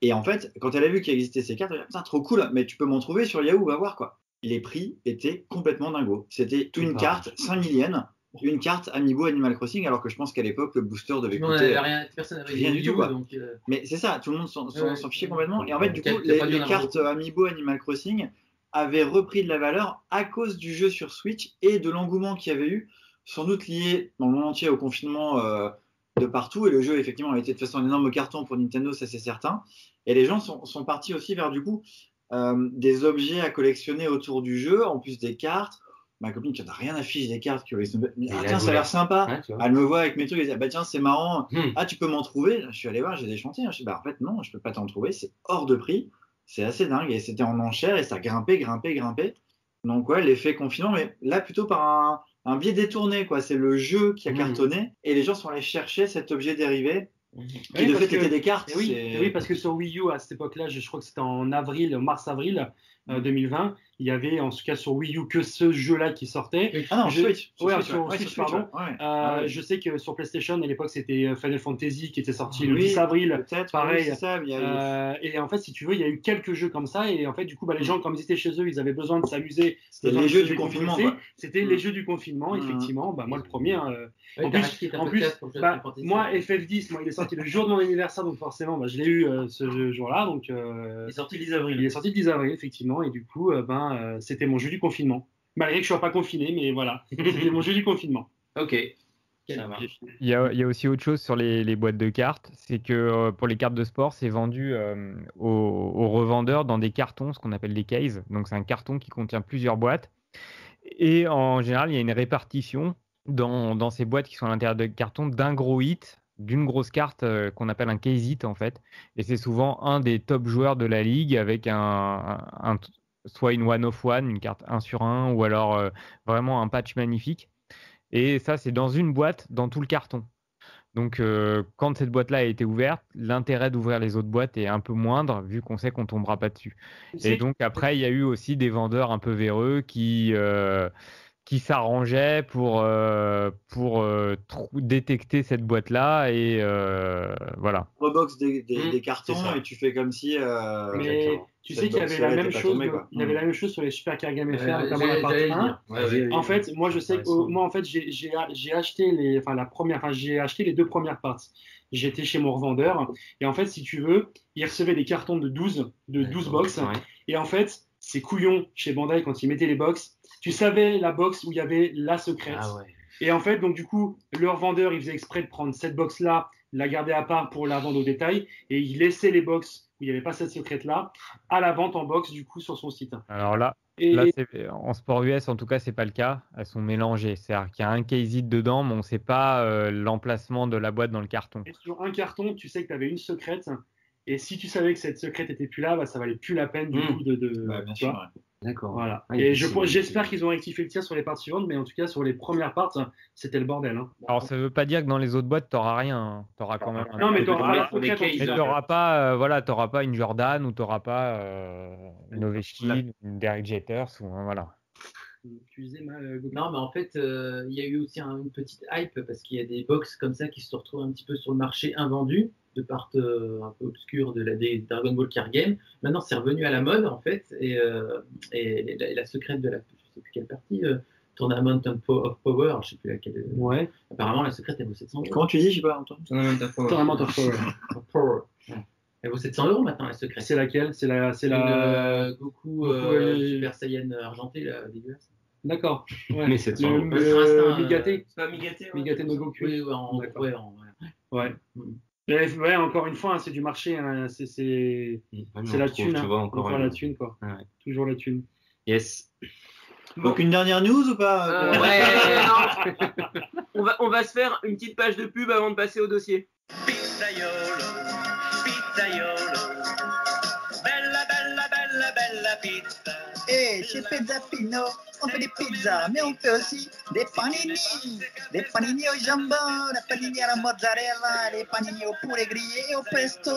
Et en fait, quand elle a vu qu'il existait ces cartes, elle a dit putain, trop cool, mais tu peux m'en trouver sur Yahoo, va voir quoi. Les prix étaient complètement dingos. C'était une ah. carte, cinq mille yens. Une carte Amiibo Animal Crossing, alors que je pense qu'à l'époque, le booster devait non, coûter rien, personne n'avait rien du tout. Quoi. Donc, euh... Mais c'est ça, tout le monde s'en, s'en, ouais, s'en fichait complètement. Et en fait, du coup, les, les cartes Amiibo Animal Crossing avaient repris de la valeur à cause du jeu sur Switch et de l'engouement qu'il y avait eu, sans doute lié dans le monde entier au confinement euh, de partout. Et le jeu, effectivement, a été de toute façon un énorme carton pour Nintendo, ça c'est certain. Et les gens sont, sont partis aussi vers, du coup, euh, des objets à collectionner autour du jeu, en plus des cartes. Ma copine qui n'a rien à fiche des cartes, qui avait... ah, tiens, ça a l'air sympa. Ouais, elle me voit avec mes trucs, elle dit bah tiens, c'est marrant. Hmm. Ah, tu peux m'en trouver. Je suis allé voir, j'ai déchanté. Je dis bah en fait non, je peux pas t'en trouver, c'est hors de prix. C'est assez dingue. Et c'était en enchère et ça grimpait, grimpait, grimpait. Donc ouais, l'effet confinement, mais là plutôt par un, un biais détourné, quoi. C'est le jeu qui a mmh. cartonné et les gens sont allés chercher cet objet dérivé. Qui oui, de fait que, était des cartes. Oui, oui, parce que sur Wii U à cette époque-là, je, je crois que c'était en avril, mars-avril euh, deux mille vingt, il y avait en tout cas sur Wii U que ce jeu-là qui sortait. Ah non, je, Switch. Ouais, Switch, sur ouais, Switch, Switch, pardon. Ouais. Euh, ah ouais. Je sais que sur PlayStation à l'époque c'était Final Fantasy qui était sorti oui, le dix avril, pareil. Oui, ça, eu... euh, et en fait, si tu veux, il y a eu quelques jeux comme ça et en fait, du coup, bah, les gens, comme ils étaient chez eux, ils avaient besoin de s'amuser. C'était les, les jeux du confinement. C'était les jeux du confinement, effectivement. Bah moi, le premier. En plus, en plus, moi F F dix, moi il est sorti le jour de mon anniversaire, donc forcément bah, je l'ai eu euh, ce jour-là. Donc, euh, il est sorti le dix avril. Il est sorti le dix avril, effectivement. Et du coup, euh, ben, euh, c'était mon jeu du confinement. Malgré que je ne sois pas confiné, mais voilà. C'était mon jeu du confinement. Ok. Ça marche. Il y a, il y a aussi autre chose sur les, les boîtes de cartes. C'est que euh, pour les cartes de sport, c'est vendu euh, aux, aux revendeurs dans des cartons, ce qu'on appelle des cases. Donc, c'est un carton qui contient plusieurs boîtes. Et en général, il y a une répartition dans, dans ces boîtes qui sont à l'intérieur de cartons d'un gros hit, d'une grosse carte euh, qu'on appelle un case hit en fait, et c'est souvent un des top joueurs de la ligue avec un, un, un soit une one of one, une carte un sur un, ou alors euh, vraiment un patch magnifique, et ça c'est dans une boîte dans tout le carton. Donc euh, quand cette boîte là a été ouverte, l'intérêt d'ouvrir les autres boîtes est un peu moindre vu qu'on sait qu'on ne tombera pas dessus. C'est... et donc après il y a eu aussi des vendeurs un peu véreux qui euh, qui s'arrangeait pour, euh, pour euh, tr- détecter cette boîte-là et euh, voilà. Rebox des, des, mmh, des cartons et tu fais comme si... Euh, mais tu sais qu'il y avait, la même, chose, tombée, il y avait mmh. la même chose sur les Super Card Game F R, euh, notamment la partie un. Ouais, ouais, en ouais, fait, ouais. moi, je sais que, oh, moi en fait, j'ai, j'ai, j'ai, acheté les, enfin, la première, enfin, j'ai acheté les deux premières parties. J'étais chez mon revendeur et en fait, si tu veux, il recevait des cartons de douze, de douze ouais, box ouais. Et en fait, c'est couillon chez Bandai quand ils mettaient les box. Tu savais la box où il y avait la secrète. Ah ouais. Et en fait, donc du coup, le revendeur, il faisait exprès de prendre cette box-là, la garder à part pour la vendre au détail, et il laissait les box où il n'y avait pas cette secrète-là à la vente en box, du coup, sur son site. Alors là, et... là c'est... en sport U S, en tout cas, c'est pas le cas. Elles sont mélangées. C'est-à-dire qu'il y a un case it dedans, mais on ne sait pas euh, l'emplacement de la boîte dans le carton. Et sur un carton, tu sais que tu avais une secrète, et si tu savais que cette secrète n'était plus là, bah, ça valait plus la peine du mmh. coup de... de... Bah, bien sûr, ouais. D'accord. Voilà. Ah, et je, j'espère qu'ils ont rectifié le tir sur les parties suivantes, mais en tout cas sur les premières parties, c'était le bordel. Hein. Alors ça veut pas dire que dans les autres boîtes t'auras rien. Hein. T'auras quand même. Non mais t'auras, t'auras, mais t'auras pas, euh, voilà, t'auras pas une Jordan ou t'auras pas euh, une Ovechkin, une Derek Jeter ou hein, voilà. Excusez ma euh, non mais en fait il euh, y a eu aussi un, une petite hype parce qu'il y a des box comme ça qui se retrouvent un petit peu sur le marché invendues, de part euh, un peu obscure de la des Dragon Ball Card Game. Maintenant, c'est revenu à la mode, en fait, et, euh, et la, la secrète de la... Je sais plus quelle partie, euh, Tournament of Power, je sais plus laquelle... Euh, ouais. Apparemment, la secrète, elle vaut sept cents euros. Comment tu dis, je sais pas, Antoine ? Tournament of Power. Tournament of Power. Power. Ouais. Elle vaut sept cents euros, maintenant, la secrète. C'est laquelle ? C'est la... C'est la... Une, euh, Goku, euh, euh... Super Saiyan argenté, là, dégueulasse. D'accord. Ouais. Mais sept cents euros. Le, le, le Migate. Euh, c'est pas Migate, ouais. Migate no Goku. Oui, ouais, en... D'accord. Ouais, en, ouais. ouais. Mm. Ouais, encore une fois, hein, c'est du marché, hein, c'est, c'est, c'est la thune, trouve, hein, tu vois, encore une... la thune, quoi. Ah ouais. Toujours la thune. Yes. Bon. Donc une dernière news ou pas? euh, Ouais, non. on, va, on va se faire une petite page de pub avant de passer au dossier. Pizzaiolo, pizzaiolo, bella, bella, bella, bella pizza. Eh, hey, chez Pezzapino, on fait des pizzas, mais on fait aussi des panini. Des panini au jambon, des panini à la mozzarella, des panini au poulet grillé et au pesto.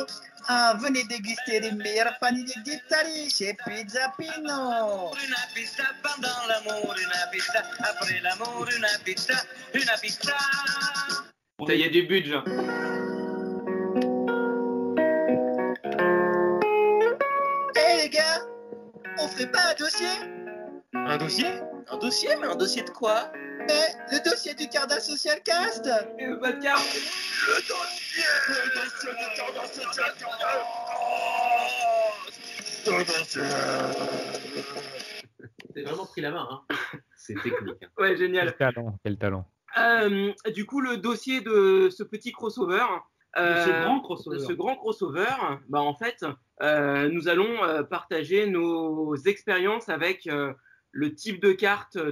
Ah, venez déguster les meilleurs panini d'Italie chez Pizzapino. Una pizza pendant l'amour, une pizza après l'amour, une pizza, une pizza. Putain, il y a du budget. Eh les gars, on ferait pas un dossier? Un dossier? Un dossier? Mais un dossier de quoi? Mais le dossier du Carddass Social Cast! Et le podcast! Le dossier! Le dossier du Carddass Social Cast! Oh le dossier! T'as vraiment pris la main, hein? C'est technique. Hein. Ouais, génial. Quel talent, quel talent. Euh, du coup, le dossier de ce petit crossover... Euh, ce grand crossover. Ce grand crossover, bah en fait, euh, nous allons euh, partager nos expériences avec euh, le type de carte de,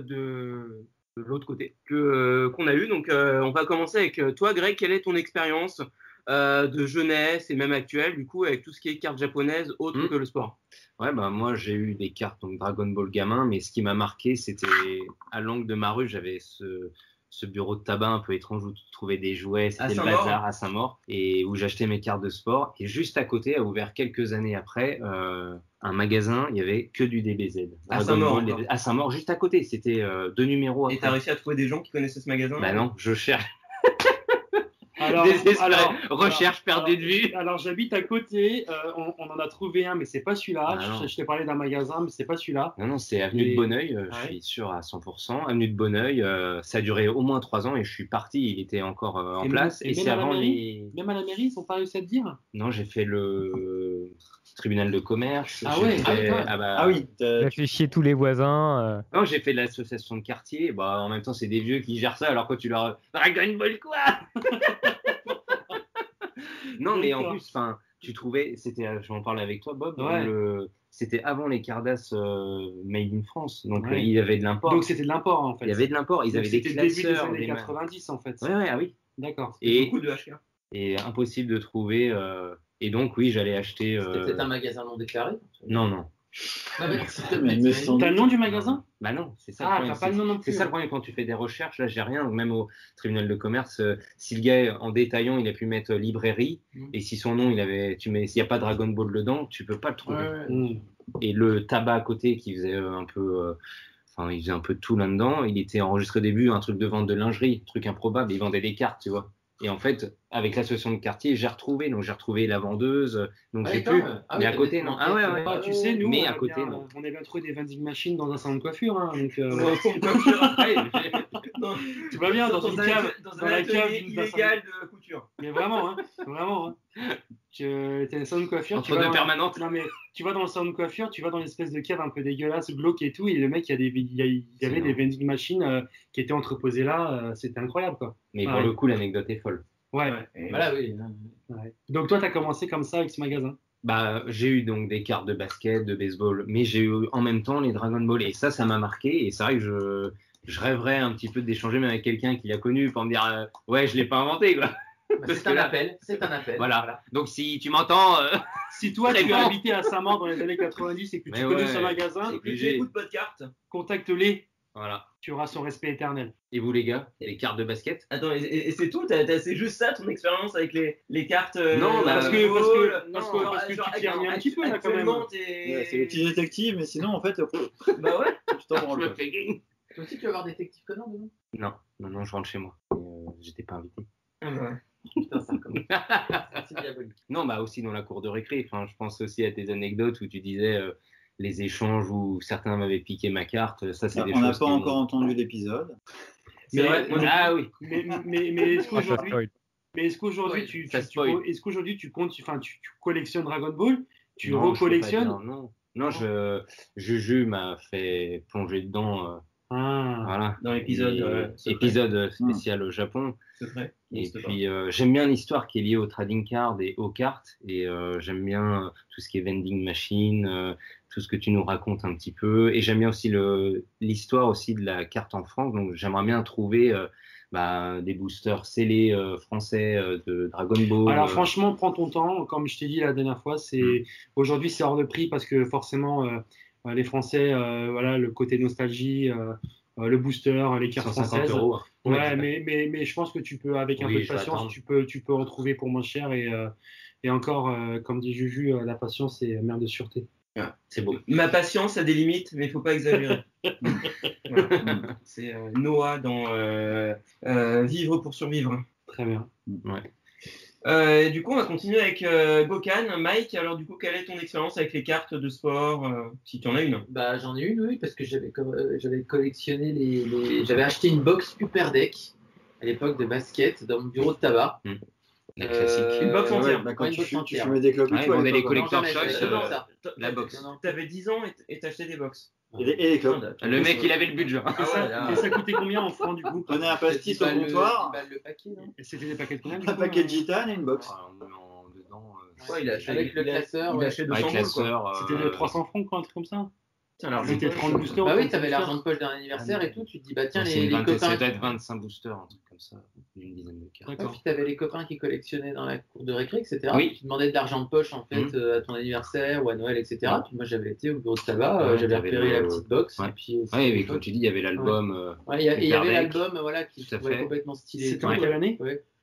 de l'autre côté que, euh, qu'on a eu. Donc, euh, on va commencer avec toi, Greg. Quelle est ton expérience euh, de jeunesse et même actuelle, du coup, avec tout ce qui est cartes japonaises autres mmh. que le sport. Ouais, bah, moi, j'ai eu des cartes, donc Dragon Ball gamin, mais ce qui m'a marqué, c'était à l'angle de ma rue, j'avais ce... ce bureau de tabac un peu étrange où tu trouvais des jouets, c'était le bazar à Saint-Maur, et où j'achetais mes cartes de sport. Et juste à côté, a ouvert quelques années après, euh, un magasin, il n'y avait que du D B Z. À Saint-Maur, les... à Saint-Maur, juste à côté, c'était euh, deux numéros. Et tu as réussi à trouver des gens qui connaissaient ce magasin? Bah non, je cherche. Alors, alors, recherche, alors, perdue de vue. Alors, j'habite à côté, euh, on, on en a trouvé un, mais c'est pas celui-là. Ah, je, je t'ai parlé d'un magasin, mais c'est pas celui-là. Non, non, c'est Avenue et... de Bonneuil, euh, ouais. Je suis sûr à cent pour cent. Avenue de Bonneuil, euh, ça a duré au moins trois ans et je suis parti, il était encore euh, en et place. Même, et et c'est avant mairie, les. Même à la mairie, ils n'ont pas réussi à te dire? Non, j'ai fait le tribunal de commerce. Ah ouais, fait... ah, ah, bah... ah oui, t'as fait chier tous les voisins. Euh... Non, j'ai fait l'association de quartier. Bah, en même temps, c'est des vieux qui gèrent ça alors que tu leur. Dragon Ball quoi? Non, mais en plus, enfin, tu trouvais, c'était, j'en parlais avec toi, Bob, ouais. le, c'était avant les Carddass euh, Made in France, donc ouais. il y avait de l'import. Donc c'était de l'import en fait. Il y avait de l'import, ils donc, avaient des classeurs. C'était début des années quatre-vingt-dix en fait. Ouais, ouais, ah oui. D'accord. Et beaucoup de H K. Et impossible de trouver. Euh, et donc oui, j'allais acheter. Euh... C'était peut-être un magasin non déclaré. Non, non. Ah, mais t'as, t'as le nom du magasin? Bah non, c'est ça. Ah, le t'as pas le nom non plus. C'est ça le problème quand tu fais des recherches. Là, j'ai rien. Donc, même au tribunal de commerce, euh, si le gars en détaillant, il a pu mettre euh, librairie, mmh. et si son nom, il avait, tu mets, s'il n'y a pas Dragon Ball dedans, tu peux pas le trouver. Ouais, ouais. Mmh. Et le tabac à côté qui faisait euh, un peu. Euh, Enfin, il faisait un peu de tout là-dedans. Il était enregistré au début, un truc de vente de lingerie, truc improbable. Il vendait des cartes, tu vois. Et en fait, avec l'association de quartier, j'ai retrouvé. Donc, j'ai retrouvé la vendeuse. Donc, j'ai plus. Mais à côté, non. Ah ouais, ouais. Tu sais, nous, mais à côté, non. On a bien trouvé des vending machines dans un salon de coiffure. Hein, donc, euh, ouais. Tu vas bien dans une cave, dans la cave illégale de couture. Mais vraiment, hein, vraiment. Hein. Tu es un salon de coiffure. Entre deux permanentes. Non mais, tu vas dans le salon de coiffure, tu vas dans l'espèce de cave un peu dégueulasse, glauque et tout, et le mec, il y, a des, il y, a, il y avait des vending machines euh, qui étaient entreposées là. Euh, c'était incroyable, quoi. Mais ah, pour ouais. le coup, l'anecdote est folle. Ouais. ouais. Voilà, oui. Ouais. Donc toi, tu as commencé comme ça avec ce magasin? Bah, j'ai eu donc des cartes de basket, de baseball, mais j'ai eu en même temps les Dragon Ball, et ça, ça m'a marqué. Et c'est vrai que je, je rêverais un petit peu d'échanger même avec quelqu'un qui l'a connu pour me dire, euh, ouais, je l'ai pas inventé, quoi. Bah, c'est un là... appel, c'est un appel. Voilà. voilà. Donc si tu m'entends, euh... si toi tu as habité à Saint-Maur dans les années quatre-vingt-dix et que tu mais connais ouais, ce magasin, et que tu écoutes Podcarte, contacte-les. Voilà. Tu auras son respect éternel. Et vous les gars, les cartes de basket? Attends, et, et, et c'est tout? C'est juste ça ton expérience avec les, les cartes? Non, euh, bah, parce, que, parce que, parce que, non, parce que genre, tu t'y reviens un petit peu là quand même. Ouais, c'est les petits détectives, mais sinon en fait. Bah ouais, je t'en branle. Toi aussi tu vas avoir des détectives connards, non? Non, non, non, je rentre chez moi. J'étais pas invité. Putain, ça, comme... c'est diabolique. Non, bah aussi dans la cour de récré. Enfin, je pense aussi à tes anecdotes où tu disais euh, les échanges où certains m'avaient piqué ma carte. Ça, c'est. Alors, des on n'a pas encore m'ont... entendu l'épisode. Mais, mais, vrai, on... Ah oui. Mais, mais, mais est-ce qu'aujourd'hui, mais est-ce qu'aujourd'hui ouais, tu, tu, tu est-ce qu'aujourd'hui tu comptes, enfin, tu, tu collectionnes Dragon Ball, tu non, recollectionnes? Non, non, non, je Juju m'a fait plonger dedans. Euh... Ah, voilà. Dans l'épisode euh, épisode spécial au Japon. C'est vrai. Et puis euh, j'aime bien l'histoire qui est liée au trading card et aux cartes, et euh, j'aime bien tout ce qui est vending machine, euh, tout ce que tu nous racontes un petit peu, et j'aime bien aussi le l'histoire aussi de la carte en France. Donc j'aimerais bien trouver euh, bah, des boosters scellés euh, français euh, de Dragon Ball. Alors euh... franchement, prends ton temps. Comme je t'ai dit la dernière fois, c'est mmh. aujourd'hui c'est hors de prix parce que forcément. Euh... Les Français, euh, voilà, le côté nostalgie, euh, le booster, les cartes françaises. Euros. Ouais, ouais, mais, mais, mais je pense que tu peux, avec un oui, peu de patience, tu peux, tu peux en trouver pour moins cher. Et, euh, et encore, euh, comme dit Juju, euh, la patience est mère de sûreté. Ah, c'est beau. Ma patience a des limites, mais il ne faut pas exagérer. C'est euh, Noah dans euh, euh, Vivre pour survivre. Très bien. Ouais. Euh, et du coup, on va continuer avec euh, Gokan. Mike, alors du coup, quelle est ton expérience avec les cartes de sport, euh, si tu en as une? Bah, j'en ai une, oui, parce que j'avais, co- euh, j'avais collectionné les, les... J'avais acheté une box Upper Deck à l'époque de basket dans mon bureau de tabac. Mmh. La classique. Euh, une box entière. Ouais, bah, quand ouais, tu, tu, tu fumais des clubs, ouais, tu vois, on est les collecteurs chocs. Euh, la box. T'avais dix ans et, et t'achetais des boxes. Et les, et les clubs. Le mec, il avait le budget. Ah, et, ça, ouais, là, et ça coûtait combien en francs du coup? On a un pastis au comptoir. C'était des paquets de combien? Un paquet de gitane et une box. Ah, on est en dedans. Euh, ouais, il a acheté avec le classeur. Il a acheté deux cents francs. C'était de trois cents francs, quoi, un truc comme ça. Alors, j'étais trente boosters. Bah oui, t'avais l'argent de poche d'un anniversaire ah, et tout. Tu te dis, bah tiens, les, les copains. Ça doit être vingt-cinq boosters, un truc comme ça, une dizaine de cartes. Ah, puis t'avais les copains qui collectionnaient dans la cour de récré, et cetera. Oui. Qui demandaient de l'argent de poche, en fait, mm-hmm. euh, à ton anniversaire ou à Noël, et cetera. Ouais. Puis moi, j'avais été au bureau de tabac, ouais, euh, j'avais repéré le... la petite box. Ouais. Et puis, euh, ouais, et comme tu dis, il y avait l'album. Ouais. Euh, ouais, et il y avait l'album, voilà, qui se trouvait complètement stylé. C'était en quelle année ?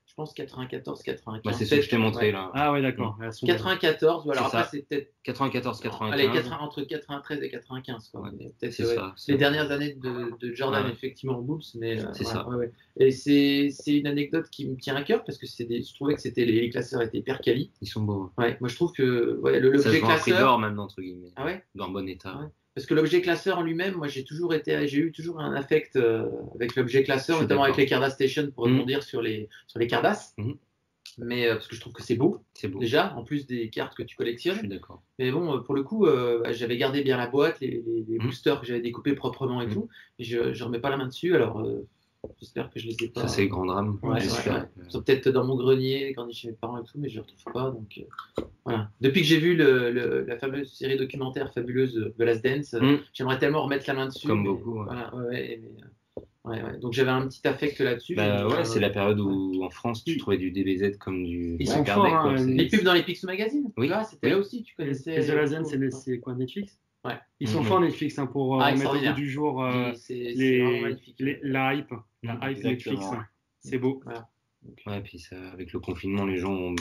Je pense quatre-vingt-quatorze quatre-vingt-quinze. Bah, c'est ça que je t'ai montré ouais. là. Ah ouais, d'accord. quatre-vingt-quatorze, voilà. Après, c'est peut-être. quatre-vingt-quatorze quatre-vingt-quinze. Allez, quatre-vingts, entre quatre-vingt-treize et quatre-vingt-quinze. Quoi. Ouais, c'est c'est ouais. ça, c'est les ça. dernières années de, de Jordan, ouais. effectivement, au Boobs. Mais, c'est euh, ça. Ouais, ouais. Et c'est, c'est une anecdote qui me tient à cœur parce que c'est des, je trouvais que c'était, les classeurs étaient hyper quali. Ils sont beaux. Ouais. ouais moi, je trouve que ouais, le, l'objet classeur. C'est un prix d'or maintenant, entre guillemets. Ah ouais. Dans bon état. Ouais. Parce que l'objet classeur en lui-même, moi j'ai toujours été, j'ai eu toujours un affect euh, avec l'objet classeur, notamment d'accord. avec les Carddass Station pour rebondir mmh. sur les sur les Carddass. Mmh. Mais euh, parce que je trouve que c'est beau, c'est beau déjà, en plus des cartes que tu collectionnes. Je suis d'accord. Mais bon, pour le coup, euh, j'avais gardé bien la boîte, les, les, les mmh. boosters que j'avais découpés proprement et mmh. tout. Et je je remets pas la main dessus, alors. Euh, J'espère que je les ai pas. Ça, c'est le grand drame. Ouais, j'espère. Ouais, ouais. Ils sont peut-être dans mon grenier, grenier chez mes parents et tout, mais je ne les retrouve pas. Donc, euh, voilà. Depuis que j'ai vu le, le, la fameuse série documentaire fabuleuse The Last Dance, mm. j'aimerais tellement remettre la main dessus. Comme mais, beaucoup. Ouais. Voilà, ouais, mais, ouais, ouais. Donc, j'avais un petit affect là-dessus. Bah, ouais, euh, c'est la période où, ouais. en France, tu trouvais du D B Z comme du. Ils sont forts, hein, les pubs dans les Picsou Magazine. Oui. Là, c'était oui. là aussi, tu connaissais. Et The Last Dance, c'est, c'est quoi, Netflix? Ouais. Ils sont mmh. forts Netflix hein, pour euh, ah, mettre au bout du jour euh, c'est, les, c'est les, la hype, la hype exactement. Netflix. Hein. C'est beau. Voilà. Ouais, puis ça, avec le confinement, les gens ont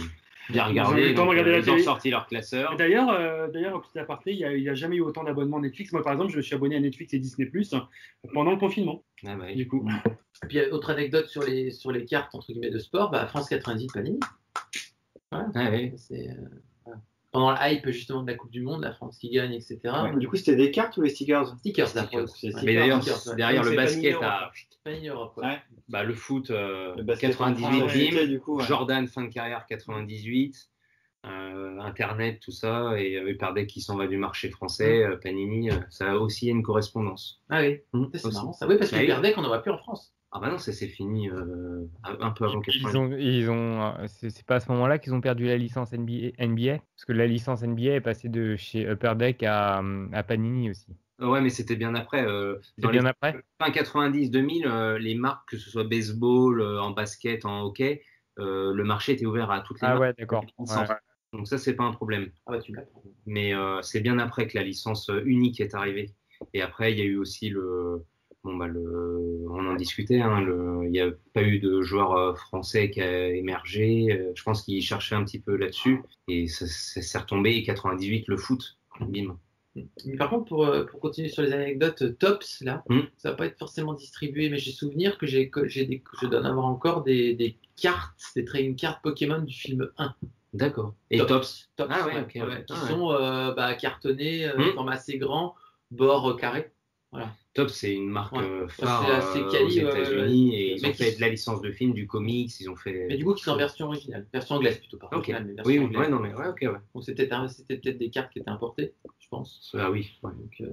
bien regardé. Ils ont, donc, euh, ils ont sorti leur classeur. Et d'ailleurs, euh, d'ailleurs, en petit aparté, il n'y a, a jamais eu autant d'abonnements Netflix. Moi, par exemple, je me suis abonné à Netflix et Disney Plus pendant le confinement. Ah bah oui. Du coup. Et puis autre anecdote sur les sur les cartes entre guillemets de sport, bah, France quatre-vingt-dix Panini. Voilà. Ah oui. C'est. Euh... Pendant la hype justement de la Coupe du Monde, la France qui gagne, et cetera. Ouais, du coup, c'était des cartes ou les stickers? Stickers, d'accord. Mais d'ailleurs, stickers, derrière le basket, à... Europe, ouais. Ouais. Bah, le foot, euh, le quatre-vingt-dix-huit, réalité, du coup, ouais. Jordan, fin de carrière, quatre-vingt-dix-huit, euh, Internet, tout ça, et Upper Deck qui s'en va du marché français, euh, Panini, euh, ça a aussi une correspondance. Ah oui, mmh, c'est aussi. Marrant ça. Oui, parce que Upper Deck, on n'en voit plus en France. Ah bah non, ça s'est fini euh, un peu avant quatre-vingt-dix. Ils ont, ils ont, c'est, c'est pas à ce moment-là qu'ils ont perdu la licence N B A, N B A parce que la licence N B A est passée de chez Upper Deck à, à Panini aussi. Ouais, mais c'était bien après. Euh, c'était dans bien les, après. Fin quatre-vingt-dix deux mille, euh, les marques, que ce soit baseball, euh, en basket, en hockey, euh, le marché était ouvert à toutes les ah marques. Ah ouais, d'accord. Ouais. Donc ça, c'est pas un problème. Ah bah tu l'apprends. Mais euh, c'est bien après que la licence unique est arrivée. Et après, il y a eu aussi le... Bon bah le, on en discutait, hein, le, il n'y a pas eu de joueur français qui a émergé, je pense qu'ils cherchaient un petit peu là-dessus, et ça, ça s'est retombé, et quatre-vingt-dix-huit, le foot, bim. Mais par contre, pour, pour continuer sur les anecdotes, Tops, là, mmh. ça va pas être forcément distribué, mais j'ai souvenir que j'ai, j'ai des, je dois en avoir encore des, des cartes, des trading cartes Pokémon du film un. D'accord. Et Tops, Tops ah ouais, ouais, okay, ouais, ouais. Qui ah sont ouais. euh, bah, cartonnés, mmh. forme assez grand, bord carré. Voilà. Top, c'est une marque ouais. phare c'est euh, quali, aux États-Unis euh, et ils ont fait de la licence de films, du comics, ils ont fait. Mais du coup, c'est en version originale, version anglaise plutôt par okay. originale, mais oui, oui, ouais, non mais ouais, ok, ouais. Donc c'était peut-être, c'était peut-être des cartes qui étaient importées, je pense. Ah oui. Ouais. Donc, euh...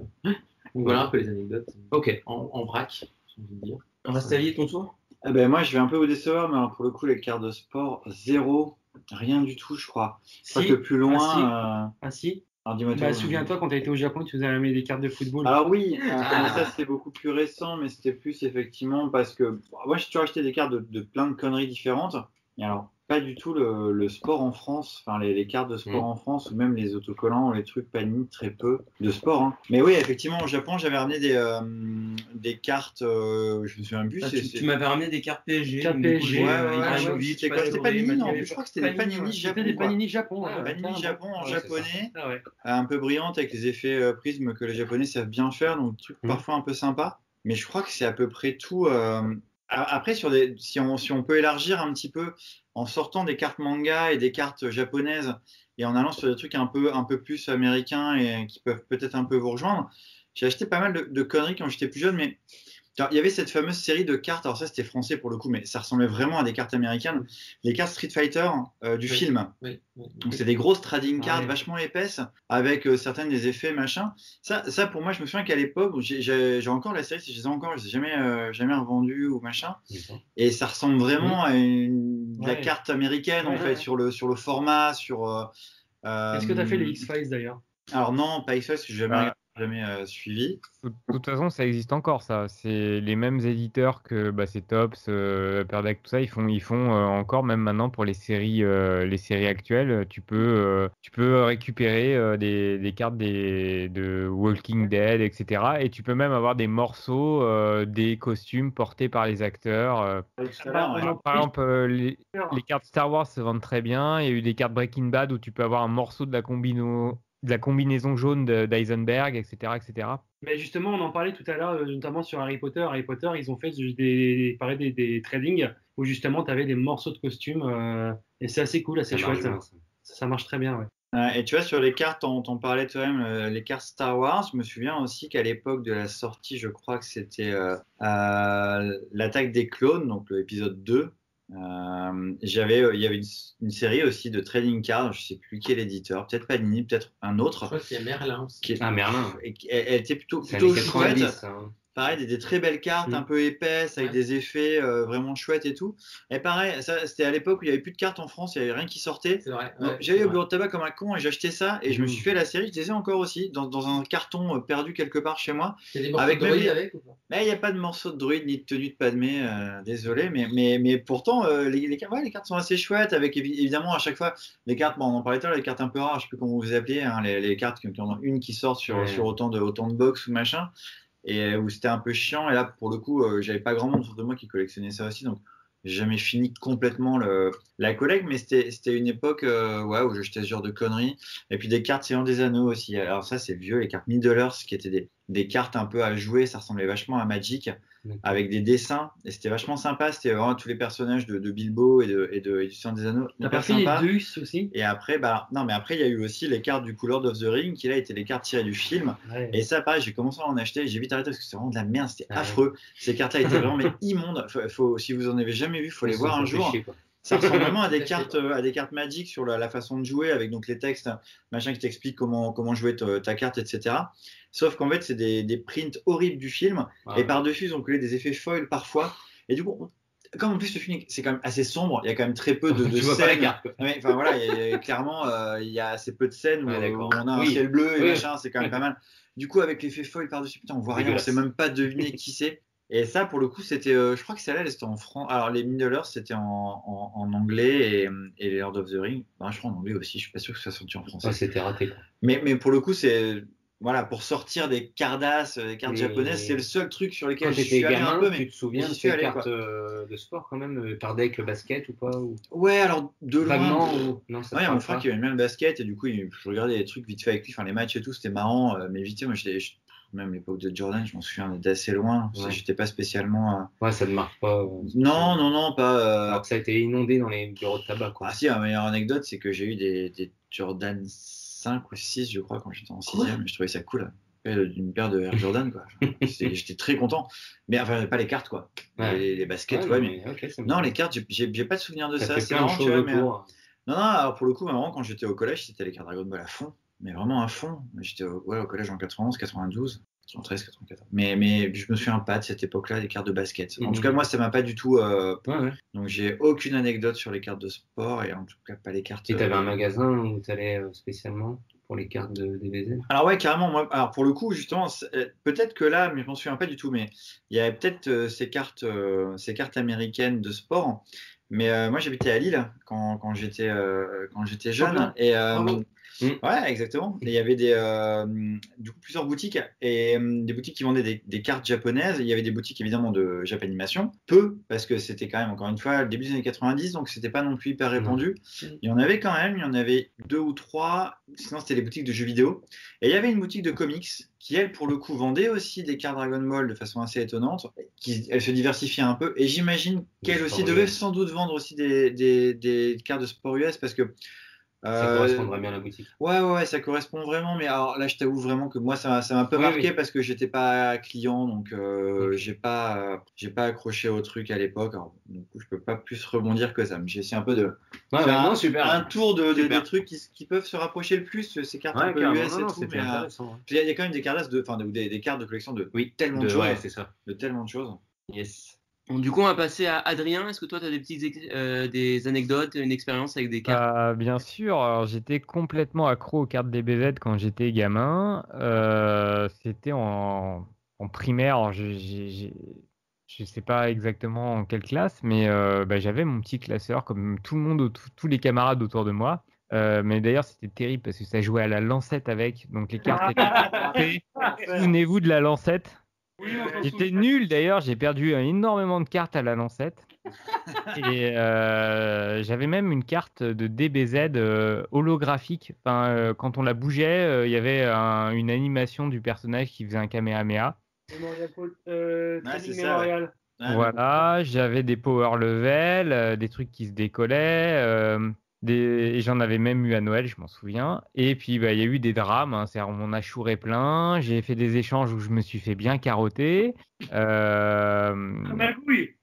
donc voilà un peu les anecdotes. Ok. En, en vrac, je veux dire. On va s'allier ton tour. Eh ben moi, je vais un peu vous décevoir, mais alors, pour le coup, les cartes de sport zéro, rien du tout, je crois. Si. Pas que plus loin. Ainsi. Euh... Ah, Alors, dis-moi bah, souviens-toi, quand tu as été au Japon, tu nous as amené des cartes de football. Ah oui, euh, ah. ça c'était beaucoup plus récent, mais c'était plus effectivement parce que bon, moi j'ai toujours acheté des cartes de, de plein de conneries différentes. Et alors, pas du tout le, le sport en France, enfin les, les cartes de sport mmh. en France, ou même les autocollants, les trucs Panini, très peu de sport. Hein. Mais oui, effectivement, au Japon, j'avais ramené des, euh, des cartes, euh, je me souviens plus. Ah, c'est, tu, c'est... tu m'avais ramené des cartes P S G. Cartes P S G, ouais, ouais, ouais, ouais c'était quoi, c'était Panini, non, je crois que c'était des Panini Japon. C'était des Panini Japon. Panini Japon en japonais, un peu brillante avec les effets prismes que les Japonais savent bien faire, donc truc parfois un peu sympa. Mais je crois que c'est à peu près tout. Après, sur des, si on, si on peut élargir un petit peu en sortant des cartes manga et des cartes japonaises et en allant sur des trucs un peu, un peu plus américains et qui peuvent peut-être un peu vous rejoindre, j'ai acheté pas mal de, de conneries quand j'étais plus jeune, mais il y avait cette fameuse série de cartes, alors ça c'était français pour le coup, mais ça ressemblait vraiment à des cartes américaines, les cartes Street Fighter euh, du oui, film. Oui, oui, oui. Donc c'est des grosses trading cards ah, oui. vachement épaisses, avec euh, certaines des effets, machin. Ça, ça pour moi, je me souviens qu'à l'époque, j'ai, j'ai, j'ai encore la série, si je les ai encore, je ne les ai jamais, euh, jamais revendues ou machin. Et ça ressemble vraiment oui. à une, ouais. la carte américaine ouais, en ouais, fait, ouais. Sur, le, sur le format, sur... Euh, Est-ce euh, que tu as fait les X-Files d'ailleurs ? Alors non, pas X-Files, je n'ai jamais regardé. jamais euh, suivi. De toute façon, ça existe encore, ça. C'est les mêmes éditeurs que bah, c'est Topps, euh, Upper Deck, tout ça. Ils font, ils font euh, encore, même maintenant, pour les séries, euh, les séries actuelles. Tu peux, euh, tu peux récupérer euh, des, des cartes des, de Walking Dead, et cetera. Et tu peux même avoir des morceaux, euh, des costumes portés par les acteurs. Euh. Par exemple, par exemple euh, les, les cartes Star Wars se vendent très bien. Il y a eu des cartes Breaking Bad où tu peux avoir un morceau de la combino. de la combinaison jaune d'Eisenberg, et cetera, et cetera. Mais justement, on en parlait tout à l'heure, notamment sur Harry Potter. Harry Potter, ils ont fait des, des, pareil, des, des tradings où justement, tu avais des morceaux de costumes euh, et c'est assez cool, assez ça chouette. Marche ça. Ça, ça marche très bien, ouais. Euh, et tu vois, sur les cartes, on, on parlait toi-même, euh, les cartes Star Wars, je me souviens aussi qu'à l'époque de la sortie, je crois que c'était euh, euh, l'attaque des clones, donc l'épisode deux, Euh, j'avais, il euh, y avait une, une série aussi de trading cards, je sais plus quel éditeur, peut-être Panini, peut-être un autre. Je crois qu'il y a Merlin aussi. Qui est, ah Merlin. Et, elle, elle était plutôt, plutôt chouette. Hein. Pareil, des, des très belles cartes, mmh. un peu épaisses, avec ouais. des effets euh, vraiment chouettes et tout. Et pareil, ça, c'était à l'époque où il n'y avait plus de cartes en France, il n'y avait rien qui sortait. C'est vrai. Ouais, donc, j'allais c'est au bureau de tabac comme un con et j'achetais ça et mmh. je me suis fait la série, je les ai encore aussi, dans, dans un carton perdu quelque part chez moi. Il y a des morceaux avec de druide avec ou pas ? Mais il n'y a pas de morceaux de druide ni de tenue de Padmé, euh, désolé, mais, mais, mais pourtant, euh, les, les, ouais, les cartes sont assez chouettes, avec évidemment à chaque fois, les cartes, bon, on en parlait tout à l'heure, les cartes un peu rares, je ne sais plus comment vous les appelez, hein, les, les cartes qui ont une qui sort sur, ouais. sur autant de, autant de box ou machin. Et où c'était un peu chiant, et là pour le coup euh, j'avais pas grand monde autour de moi qui collectionnait ça aussi, donc j'ai jamais fini complètement le, la collecte, mais c'était, c'était une époque euh, ouais, où je jetais ce genre de conneries. Et puis des cartes Seigneur des Anneaux aussi, alors ça c'est vieux, les cartes Middle Earth qui étaient des, des cartes un peu à jouer, ça ressemblait vachement à Magic, d'accord. avec des dessins, et c'était vachement sympa, c'était vraiment tous les personnages de, de Bilbo et, de, et, de, et du Seigneur des Anneaux. T'as pas fait les Deuces aussi ? Et après, bah, non mais après il y a eu aussi les cartes du Lord of the Ring, qui là étaient les cartes tirées du film, ouais. et ça pareil, j'ai commencé à en acheter, j'ai vite arrêté parce que c'était vraiment de la merde, c'était ouais. affreux, ces cartes là étaient vraiment mais immondes, faut, faut, si vous en avez jamais vu, il faut les ça, voir un jour. Chier, ça ressemble vraiment à des cartes, à des cartes Magic sur la, la façon de jouer, avec donc les textes, machin qui t'explique comment comment jouer ta, ta carte, et cetera. Sauf qu'en fait, c'est des, des prints horribles du film, ah, et ouais. par dessus ils ont collé des effets foil parfois. Et du coup, comme en plus le film c'est quand même assez sombre, il y a quand même très peu de, de scènes. Enfin voilà, y a, y a, clairement, euh, il y a assez peu de scènes où, ouais, où on a un oui. ciel bleu et oui. machin, c'est quand même pas mal. Du coup, avec l'effet foil par dessus, putain, on voit rien, on ne sait même pas deviner qui c'est. Et ça, pour le coup, c'était, euh, je crois que celle-là, c'était en français. Alors, les Middle Earth, c'était en, en, en anglais et, et les Lord of the Ring, ben, je crois en anglais aussi. Je suis pas sûr que ça soit sorti en français. Ouais, c'était raté. Mais, mais pour le coup, c'est voilà, pour sortir des Carddass, des cartes mais... japonaises, c'est le seul truc sur lequel je suis allé gamin, un peu. Mais tu te souviens de ces cartes euh, de sport quand même, euh, par deck basket ou pas ou... Ouais, alors de loin. Vraiment, ou... Non, ça. Ouais, mon frère qui aimait bien le basket et du coup, il... je regardais les trucs vite fait avec lui, enfin les matchs et tout, c'était marrant. Euh, mais vite fait, moi, j'étais même l'époque de Jordan, je m'en souviens d'assez loin. Ouais. J'étais pas spécialement. Euh... Ouais, ça ne marque pas. Euh... Non, non, non, pas. Euh... Alors que ça a été inondé dans les bureaux de tabac. Quoi. Ah si, la meilleure anecdote, c'est que j'ai eu des, des Jordan cinq ou six, je crois, quand j'étais en sixième. Je trouvais ça cool. Une paire de Air Jordan, quoi. J'étais très content. Mais enfin, pas les cartes, quoi. Ouais. Les, les baskets, ouais. ouais mais... Mais... Okay, non, les cartes, j'ai, j'ai, j'ai pas de souvenir de ça. ça. C'est marrant, tu vois. Mais... Non, non, alors pour le coup, vraiment, quand j'étais au collège, c'était les cartes Dragon Ball à fond. Mais vraiment à fond. J'étais au, ouais, au collège en quatre-vingt-onze, quatre-vingt-douze, quatre-vingt-treize, quatre-vingt-quatorze. Mais, mais je me souviens pas de cette époque-là des cartes de basket. En mmh. tout cas, moi, ça m'a pas du tout. Euh... Ouais, ouais. Donc, j'ai aucune anecdote sur les cartes de sport et en tout cas pas les cartes. Et t'avais euh... un magasin où t'allais spécialement pour les cartes de D B Z ? Alors ouais, carrément. Moi, alors pour le coup, justement, c'est... peut-être que là, mais je m'en souviens pas du tout. Mais il y avait peut-être euh, ces cartes, euh, ces cartes américaines de sport. Mais euh, moi, j'habitais à Lille quand, quand j'étais euh, quand j'étais jeune et euh, oh, oui. Mmh. Ouais, exactement. Il y avait des, euh, du coup, plusieurs boutiques et euh, des boutiques qui vendaient des, des cartes japonaises. Il y avait des boutiques évidemment de Japanimation, peu parce que c'était quand même encore une fois le début des années quatre-vingt-dix, donc c'était pas non plus hyper répandu. Mmh. Il y en avait quand même, il y en avait deux ou trois. Sinon, c'était les boutiques de jeux vidéo. Et il y avait une boutique de comics qui, elle, pour le coup, vendait aussi des cartes Dragon Ball de façon assez étonnante. Qui, elle se diversifiait un peu et j'imagine qu'elle aussi devait sans doute vendre aussi des, des, des cartes de sport U S parce que ça correspondrait bien à la boutique. Ouais, ouais, ouais, ça correspond vraiment. Mais alors là, je t'avoue vraiment que moi, ça, ça m'a un peu oui, marqué oui. parce que j'étais pas client, donc euh, okay. j'ai pas, euh, j'ai pas accroché au truc à l'époque. Alors, du coup, je peux pas plus rebondir que ça. Mais j'ai essayé un peu de ouais, faire bah, un, non, super. un tour de, de des trucs qui, qui peuvent se rapprocher le plus. Ces cartes ouais, un peu U S non, et non, tout. Mais euh, il ouais. y a quand même des cartes de, enfin, des, des cartes de collection de oui, tellement de, de choses, ouais, c'est ça. de tellement de choses. Yes. Bon, du coup, on va passer à Adrien. Est-ce que toi, tu as des petites euh, des anecdotes, une expérience avec des cartes ? euh, Bien sûr. Alors, j'étais complètement accro aux cartes D B Z quand j'étais gamin. Euh, c'était en, en primaire. Alors, je, je, je sais pas exactement en quelle classe, mais euh, bah, j'avais mon petit classeur, comme tout le monde, tout, tous les camarades autour de moi. Euh, mais d'ailleurs, c'était terrible parce que ça jouait à la lancette avec. Donc, les cartes étaient... Souvenez-vous de la lancette ? Oui, j'étais nul d'ailleurs, j'ai perdu énormément de cartes à la lancette. Et euh, j'avais même une carte de D B Z euh, holographique. Enfin, euh, quand on la bougeait, il euh, y avait un, une animation du personnage qui faisait un Kamehameha. Euh, ah, c'est ça, ouais. Voilà, j'avais des power level, euh, des trucs qui se décollaient. Euh, Des... Et j'en avais même eu à Noël, je m'en souviens. Et puis, bah, il y a eu des drames. Hein. C'est-à-dire, on en a chouré plein. J'ai fait des échanges où je me suis fait bien carotter. Euh... Magouille.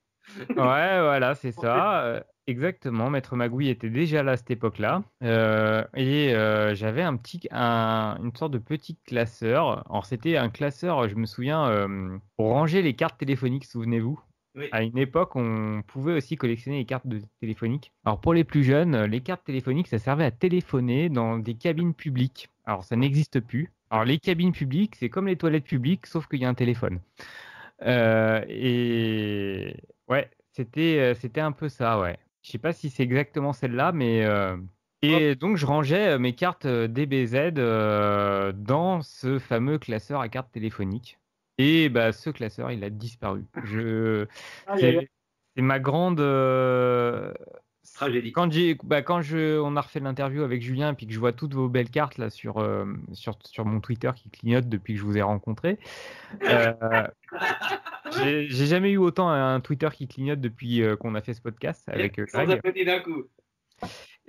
Ouais, voilà, c'est ça. Euh, exactement. Maître Magouille était déjà là à cette époque-là. Euh, et euh, j'avais un petit, un, une sorte de petit classeur. Alors, c'était un classeur, je me souviens, euh, pour ranger les cartes téléphoniques, souvenez-vous. Oui. À une époque, on pouvait aussi collectionner les cartes de téléphoniques. Alors, pour les plus jeunes, les cartes téléphoniques, ça servait à téléphoner dans des cabines publiques. Alors, ça n'existe plus. Alors, les cabines publiques, c'est comme les toilettes publiques, sauf qu'il y a un téléphone. Euh, et ouais, c'était, c'était un peu ça, ouais. Je ne sais pas si c'est exactement celle-là, mais... Euh... Et donc, je rangeais mes cartes D B Z euh, dans ce fameux classeur à cartes téléphoniques. Et bah, ce classeur, il a disparu. Je... Ah, c'est... c'est ma grande euh... tragédie. Quand, j'ai... Bah, quand je... on a refait l'interview avec Julien et puis que je vois toutes vos belles cartes là, sur, euh... sur... sur mon Twitter qui clignote depuis que je vous ai rencontré, euh... j'ai... j'ai jamais eu autant un Twitter qui clignote depuis euh, qu'on a fait ce podcast avec euh, Greg. Sans appeler d'un coup.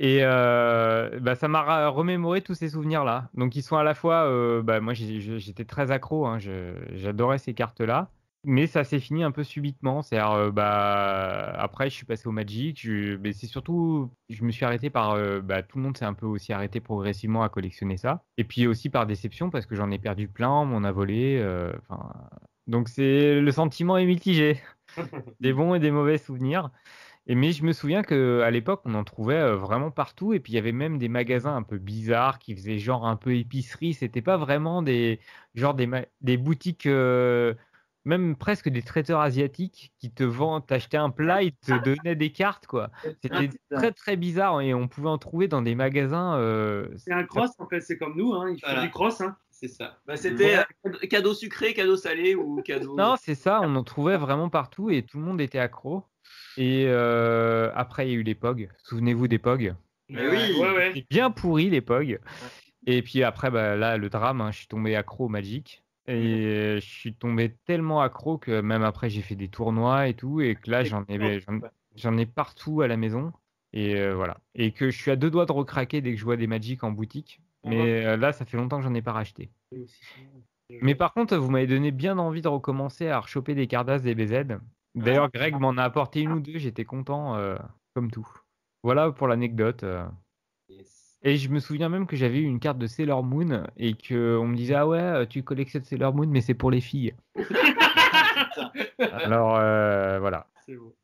Et euh, bah ça m'a remémoré tous ces souvenirs-là. Donc, ils sont à la fois... Euh, bah moi, j'ai, j'étais très accro. Hein, je, j'adorais ces cartes-là. Mais ça s'est fini un peu subitement. C'est-à-dire, euh, bah, après, je suis passé au Magic. Je, mais c'est surtout... Je me suis arrêté par... Euh, bah, tout le monde s'est un peu aussi arrêté progressivement à collectionner ça. Et puis aussi par déception, parce que j'en ai perdu plein. On m'en a volé. Euh, donc, c'est, le sentiment est mitigé. Des bons et des mauvais souvenirs. Et mais je me souviens qu'à l'époque, on en trouvait vraiment partout. Et puis, il y avait même des magasins un peu bizarres qui faisaient genre un peu épicerie. C'était pas vraiment des, genre des, ma- des boutiques, euh, même presque des traiteurs asiatiques qui te vendent, t'achetaient un plat, ils te donnaient des cartes, quoi. C'était très, très bizarre. Et on pouvait en trouver dans des magasins. Euh... C'est un cross, en fait. C'est comme nous. Hein. Il voilà. Fait du cross, hein. C'est ça. Bah, c'était ouais. Cadeau sucré, cadeau salé ou cadeau... Non, c'est ça. On en trouvait vraiment partout et tout le monde était accro. Et euh, après, il y a eu les P O G. Souvenez-vous des P O G. Mais oui, ouais, ouais. C'est bien pourri, les P O G. Et puis après, bah, là, le drame, hein, je suis tombé accro au Magic. Et je suis tombé tellement accro que même après, j'ai fait des tournois et tout. Et que là, j'en ai, j'en, j'en ai partout à la maison. Et euh, voilà. Et que je suis à deux doigts de recraquer dès que je vois des Magic en boutique. Mais euh, là, ça fait longtemps que j'en ai pas racheté. Mais par contre, vous m'avez donné bien envie de recommencer à rechoper des Carddass D B Z. D'ailleurs, Greg m'en a apporté une ou deux, j'étais content, euh, comme tout. Voilà pour l'anecdote. Euh. Yes. Et je me souviens même que j'avais eu une carte de Sailor Moon et qu'on me disait « Ah ouais, tu collectionnes Sailor Moon, mais c'est pour les filles. » Alors, euh, voilà. C'est beau,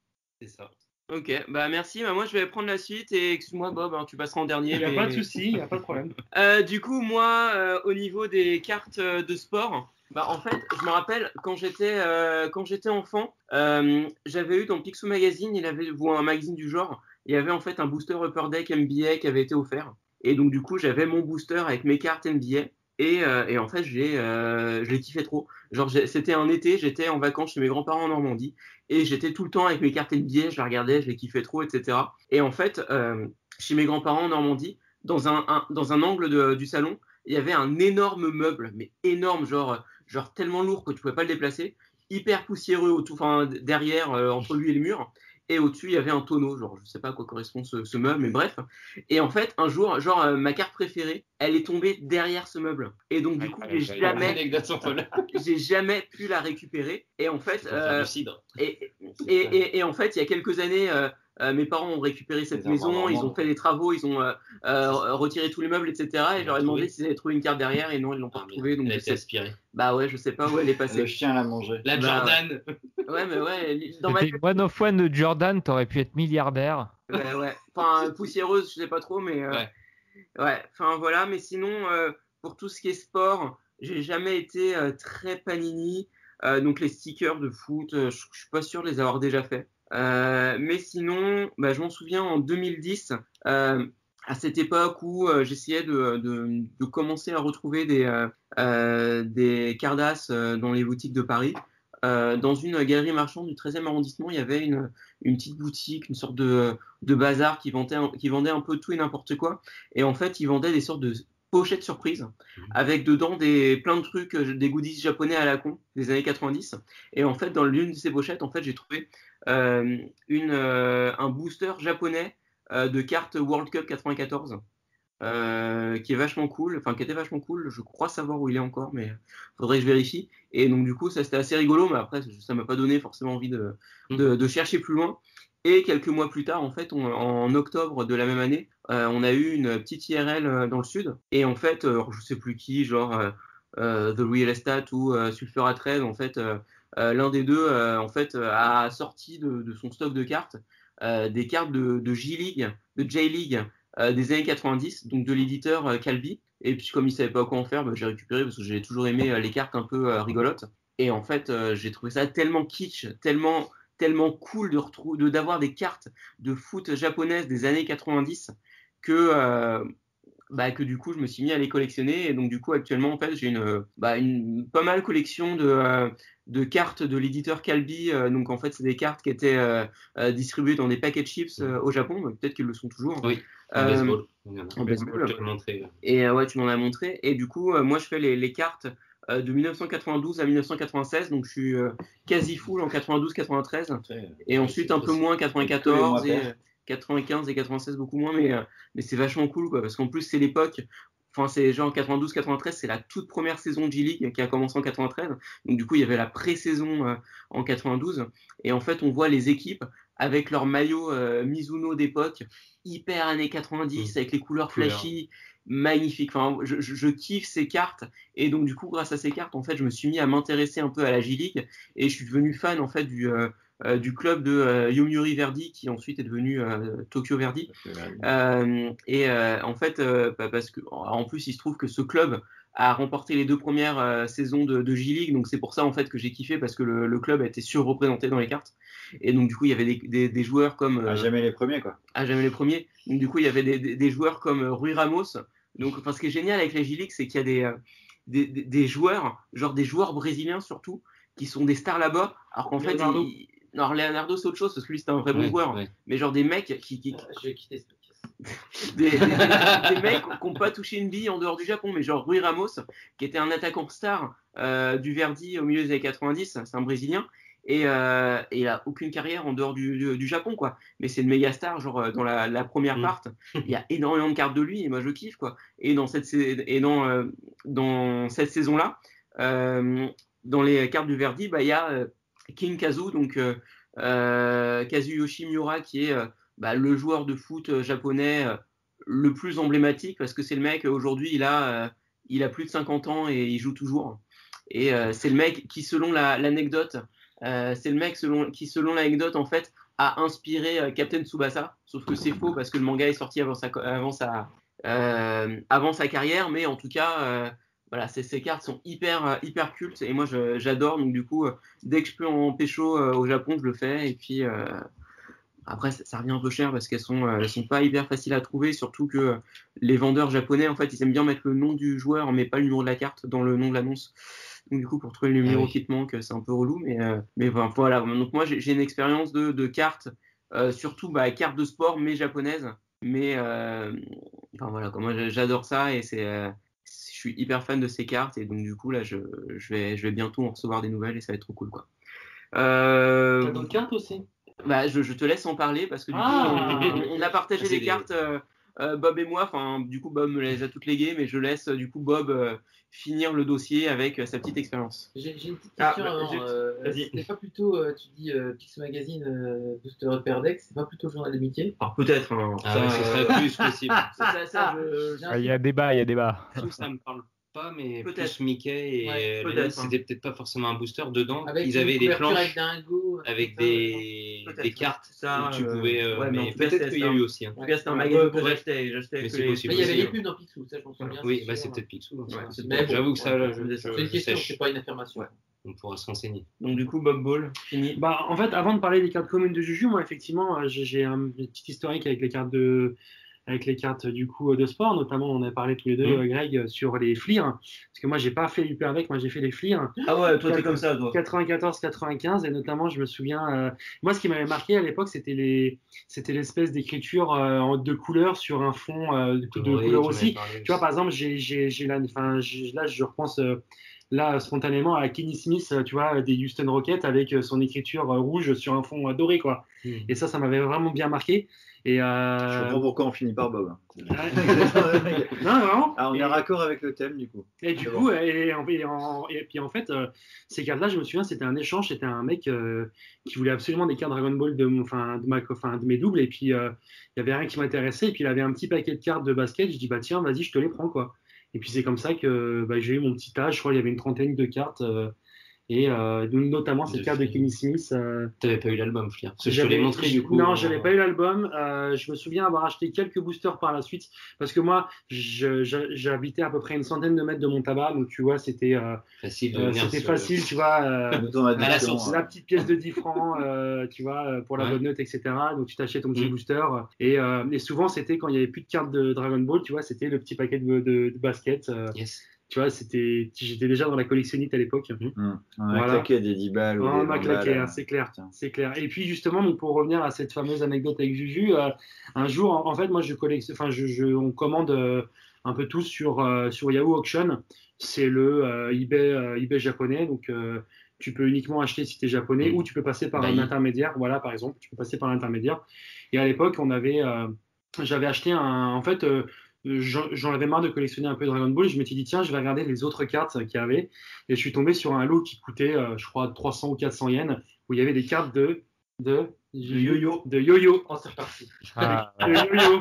c'est ça. Ok, bah merci, bah moi je vais prendre la suite et excuse-moi Bob, hein, tu passeras en dernier. Il n'y a mais... pas de souci, il n'y a pas de problème. euh, du coup, moi, euh, au niveau des cartes euh, de sport... Bah, en fait, je me rappelle, quand j'étais, euh, quand j'étais enfant, euh, j'avais eu dans Picsou Magazine, il avait, ou un magazine du genre, il y avait en fait un booster Upper Deck N B A qui avait été offert. Et donc, du coup, j'avais mon booster avec mes cartes N B A. Et, euh, et en fait, je l'ai, euh, je l'ai kiffé trop. Genre, c'était un été, j'étais en vacances chez mes grands-parents en Normandie. Et j'étais tout le temps avec mes cartes N B A, je la regardais, je les kiffais trop, et cetera. Et en fait, euh, chez mes grands-parents en Normandie, dans un, un, dans un angle de, du salon, il y avait un énorme meuble, mais énorme, genre... genre tellement lourd que tu pouvais pas le déplacer, hyper poussiéreux autour, enfin derrière, euh, entre lui et le mur, et au-dessus il y avait un tonneau, genre je sais pas à quoi correspond ce, ce meuble, mais bref. Et en fait un jour, genre euh, ma carte préférée, elle est tombée derrière ce meuble, et donc du coup allez, j'ai allez, jamais, j'ai jamais pu la récupérer. Et en fait, euh, et, et, et, et, et en fait il y a quelques années, euh, Euh, mes parents ont récupéré cette maison, vraiment. Ils ont fait les travaux, ils ont euh, euh, retiré tous les meubles, et cetera. Et je leur ai demandé s'ils avaient trouvé une carte derrière, et non, ils l'ont pas ah, retrouvée. Elle a été aspirée. Bah ouais, je sais pas où elle est passée. Le chien l'a mangée. La bah, Jordan. Ouais, mais ouais. Dans ma tête... One of one de Jordan, t'aurais pu être milliardaire. Bah ouais. Enfin, poussiéreuse, je sais pas trop, mais. Euh... Ouais. Ouais. Enfin voilà, mais sinon, euh, pour tout ce qui est sport, j'ai jamais été euh, très Panini. Euh, donc les stickers de foot, euh, je suis pas sûr de les avoir déjà faits. Euh, mais sinon, bah, je m'en souviens en deux mille dix, euh, à cette époque où euh, j'essayais de, de, de commencer à retrouver des, euh, des Carddass euh, dans les boutiques de Paris. Euh, dans une galerie marchande du treizième arrondissement, il y avait une, une petite boutique, une sorte de, de bazar qui vendait, qui vendait un peu tout et n'importe quoi. Et en fait, ils vendaient des sortes de pochettes surprises avec dedans des, plein de trucs, des goodies japonais à la con des années quatre-vingt-dix. Et en fait, dans l'une de ces pochettes, en fait, j'ai trouvé Euh, une, euh, un booster japonais euh, de cartes World Cup quatre-vingt-quatorze euh, qui est vachement cool, enfin qui était vachement cool, je crois savoir où il est encore, mais faudrait que je vérifie. Et donc du coup ça c'était assez rigolo, mais après ça m'a pas donné forcément envie de, de, de chercher plus loin. Et quelques mois plus tard, en fait, on, en octobre de la même année, euh, on a eu une petite I R L dans le sud, et en fait, euh, je sais plus qui, genre euh, euh, The Real Estate ou euh, Sulfura treize, en fait euh, Euh, l'un des deux euh, en fait euh, a sorti de, de son stock de cartes euh, des cartes de, de J-League, de J-League euh, des années quatre-vingt-dix, donc de l'éditeur euh, Calvi. Et puis comme il savait pas quoi en faire, bah, j'ai récupéré parce que j'ai toujours aimé euh, les cartes un peu euh, rigolotes. Et en fait, euh, j'ai trouvé ça tellement kitsch, tellement tellement cool de retrou- de d'avoir des cartes de foot japonaises des années quatre-vingt-dix que euh, Bah, que du coup je me suis mis à les collectionner, et donc du coup actuellement en fait j'ai une, bah, une pas mal collection de, euh, de cartes de l'éditeur Calvi, euh, donc en fait c'est des cartes qui étaient euh, distribuées dans des paquets chips euh, au Japon, bah, peut-être qu'ils le sont toujours. Oui, en euh, baseball. En baseball. Et euh, ouais, tu m'en as montré, et du coup euh, moi je fais les, les cartes euh, de mille neuf cent quatre-vingt-douze à mille neuf cent quatre-vingt-seize, donc je suis euh, quasi full en quatre-vingt-douze quatre-vingt-treize, et ensuite un peu moins quatre-vingt-quatorze et... quatre-vingt-quinze et quatre-vingt-seize beaucoup moins, mais, mais c'est vachement cool quoi, parce qu'en plus c'est l'époque, enfin c'est genre quatre-vingt-douze quatre-vingt-treize, c'est la toute première saison de J-League qui a commencé en quatre-vingt-treize, donc du coup il y avait la pré-saison euh, en quatre-vingt-douze, et en fait on voit les équipes avec leurs maillots euh, Mizuno d'époque, hyper années quatre-vingt-dix, mmh. avec les couleurs flashy, couleur. Magnifique, enfin je, je, je kiffe ces cartes, et donc du coup grâce à ces cartes en fait je me suis mis à m'intéresser un peu à la J-League, et je suis devenu fan en fait du... Euh, Euh, du club de euh, Yomiuri Verdy, qui ensuite est devenu euh, Tokyo Verdy. Euh, et euh, en fait, euh, bah, parce que, en plus, il se trouve que ce club a remporté les deux premières euh, saisons de, de J-League, donc c'est pour ça en fait que j'ai kiffé, parce que le, le club a été surreprésenté dans les cartes. Et donc du coup, il y avait des, des, des joueurs comme euh, à jamais les premiers quoi. À jamais les premiers. Donc du coup, il y avait des, des, des joueurs comme euh, Rui Ramos. Donc, enfin, ce qui est génial avec la J-League, c'est qu'il y a des, euh, des, des joueurs, genre des joueurs brésiliens surtout, qui sont des stars là-bas, alors qu'en fait ils... Alors Leonardo c'est autre chose parce que lui c'était un vrai ouais, bon joueur, ouais. mais genre des mecs qui, qui... Je vais quitter cette pièce. des, des, des, des mecs qui n'ont pas touché une bille en dehors du Japon, mais genre Rui Ramos qui était un attaquant star euh, du Verdi au milieu des années quatre-vingt-dix, c'est un Brésilien, et, euh, et il a aucune carrière en dehors du, du, du Japon quoi, mais c'est une méga star, genre dans la, la première mmh. part, il y a énormément de cartes de lui et moi je kiffe quoi, et dans cette, et dans, euh, dans cette saison là, euh, dans les cartes du Verdi, bah il y a euh, King Kazu, donc euh, Kazuyoshi Miura, qui est euh, bah, le joueur de foot japonais euh, le plus emblématique, parce que c'est le mec, aujourd'hui, il a, euh, il a plus de cinquante ans et il joue toujours. Et euh, c'est le mec qui, selon la, l'anecdote, euh, c'est le mec selon, qui, selon l'anecdote, en fait, a inspiré euh, Captain Tsubasa, sauf que c'est faux, parce que le manga est sorti avant sa, avant sa, euh, avant sa carrière, mais en tout cas... Euh, Voilà, ces, ces cartes sont hyper, hyper cultes et moi je, j'adore, donc du coup, euh, dès que je peux en pécho euh, au Japon, je le fais. Et puis euh, après, ça, ça revient un peu cher parce qu'elles sont, euh, elles sont pas hyper faciles à trouver, surtout que euh, les vendeurs japonais, en fait, ils aiment bien mettre le nom du joueur, mais pas le numéro de la carte dans le nom de l'annonce. Donc du coup, pour trouver le numéro ah oui. qui te manque, c'est un peu relou, mais, euh, mais ben, voilà. Donc moi, j'ai, j'ai une expérience de, de cartes, euh, surtout bah, cartes de sport, mais japonaises. Mais euh, enfin voilà, quoi, moi j'adore ça et c'est. Euh, Je suis hyper fan de ces cartes et donc du coup là je, je, vais, je vais bientôt en recevoir des nouvelles et ça va être trop cool quoi. Euh... T'as d'autres cartes aussi ? Bah je, je te laisse en parler parce que du ah, coup on, on a partagé les, les cartes euh, euh, Bob et moi, enfin du coup Bob me les a toutes léguées, mais je laisse du coup Bob euh, finir le dossier avec euh, sa petite expérience. J'ai, j'ai une petite question ah, avant, euh, vas-y. C'est pas plutôt, euh, tu dis euh, Pix Magazine, euh, Booster Upper Deck, c'est pas plutôt Journal d'amitié? Alors peut-être, hein, ah, ça, ouais, ça serait plus possible. Ça, ça, ça, je, j'ai un... ah, y a débat, il y a débat. Je trouve que ça me parle pas, mais peut-être. Plus Mickey et ouais, peut-être, c'était hein. peut-être pas forcément un booster dedans. Avec ils avaient des planches dingo, avec des, ça, des cartes ça, où tu pouvais. Euh, ouais, mais mais peut-être qu'il y a eu aussi. Hein. En tout cas, c'était un magasin que j'achetais. j'achetais mais c'est possible. Il y avait les pubs dans Picsou, ça je m'en souviens. Oui, bah c'est peut-être Picsou. J'avoue que ça, c'est une question, c'est pas une affirmation. On pourra se renseigner. Donc du coup, Bob Ball, fini. Bah en fait, avant de parler des cartes communes de Juju, moi effectivement, j'ai un petit historique avec les cartes de. avec les cartes du coup de sport, notamment on a parlé tous les deux, mmh. Greg, sur les flirs, parce que moi j'ai pas fait l'U P avec, moi j'ai fait les flirs. Ah ouais, toi quatre-vingt-quatorze, t'es comme ça, toi. quatre-vingt-quatorze quatre-vingt-quinze, et notamment je me souviens, euh, moi ce qui m'avait marqué à l'époque, c'était les, c'était l'espèce d'écriture euh, en deux couleurs sur un fond euh, de oui, couleurs aussi. Parlé, tu vois, par exemple, j'ai, j'ai, j'ai la, enfin, j'ai, là je repense. Euh, Là, spontanément, à Kenny Smith, tu vois, des Houston Rockets avec son écriture rouge sur un fond doré, quoi. Mmh. Et ça, ça m'avait vraiment bien marqué. Et euh... Je comprends pourquoi on finit par Bob. non, vraiment. Ah, on est et... raccord avec le thème, du coup. Et du c'est coup, bon. et, en, et, en, et puis en fait, euh, ces cartes-là, je me souviens, c'était un échange. C'était un mec euh, qui voulait absolument des cartes Dragon Ball de, mon, enfin, de, ma, enfin, de mes doubles. Et puis, il euh, y avait rien qui m'intéressait. Et puis, il avait un petit paquet de cartes de basket. Je dis, bah tiens, vas-y, je te les prends, quoi. Et puis c'est comme ça que bah, j'ai eu mon petit tas. Je crois qu'il y avait une trentaine de cartes, euh, et euh, notamment cette carte de Kenny Smith. Euh, tu n'avais pas eu l'album, Flier. Parce que je te l'ai montré du coup. Non, euh... je n'avais pas eu l'album. Euh, je me souviens avoir acheté quelques boosters par la suite. Parce que moi, je, je, j'habitais à peu près une centaine de mètres de mon tabac. Donc tu vois, c'était euh, facile. Euh, c'était facile, le... tu vois. Euh, à la, source, la petite pièce de dix francs, euh, tu vois, pour la ouais. bonne note, et cetera. Donc tu t'achètes ton petit mmh. booster. Et, euh, et souvent, c'était quand il n'y avait plus de cartes de Dragon Ball, tu vois, c'était le petit paquet de, de, de basket. Euh, yes. Tu vois, c'était, j'étais déjà dans la collectionnite à l'époque. Mmh. Mmh. On a voilà. claqué des dix balles. On m'a claqué, hein, c'est clair. Tiens. C'est clair. Et puis justement, donc pour revenir à cette fameuse anecdote avec Juju, euh, un jour, en, en fait, moi, je collectionne, enfin, je, je, on commande euh, un peu tout sur euh, sur Yahoo Auction. C'est le euh, eBay, euh, eBay japonais, donc. Euh, Tu peux uniquement acheter si tu es japonais mmh. ou tu peux passer par bah, un intermédiaire. Voilà, par exemple, tu peux passer par l'intermédiaire. Et à l'époque, on avait, euh, j'avais acheté un. En fait, euh, j'en, j'en avais marre de collectionner un peu Dragon Ball. Je m'étais dit, tiens, je vais regarder les autres cartes qu'il y avait. Et je suis tombé sur un lot qui coûtait, euh, je crois, trois cents ou quatre cents yens, où il y avait des cartes de. de. de yo-yo. De yo-yo. Oh, c'est reparti. Ah. De yo-yo.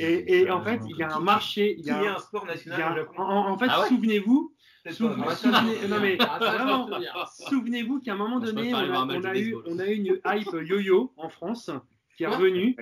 Et, et en fait, il y a un marché. Il y a, il y a un sport national. A, le... en, en fait, ah ouais. souvenez-vous. Sou- ah, souvenez- non, mais, vraiment, souvenez-vous qu'à un moment donné, on a, on, a eu, on a eu une hype yo-yo en France qui est revenue.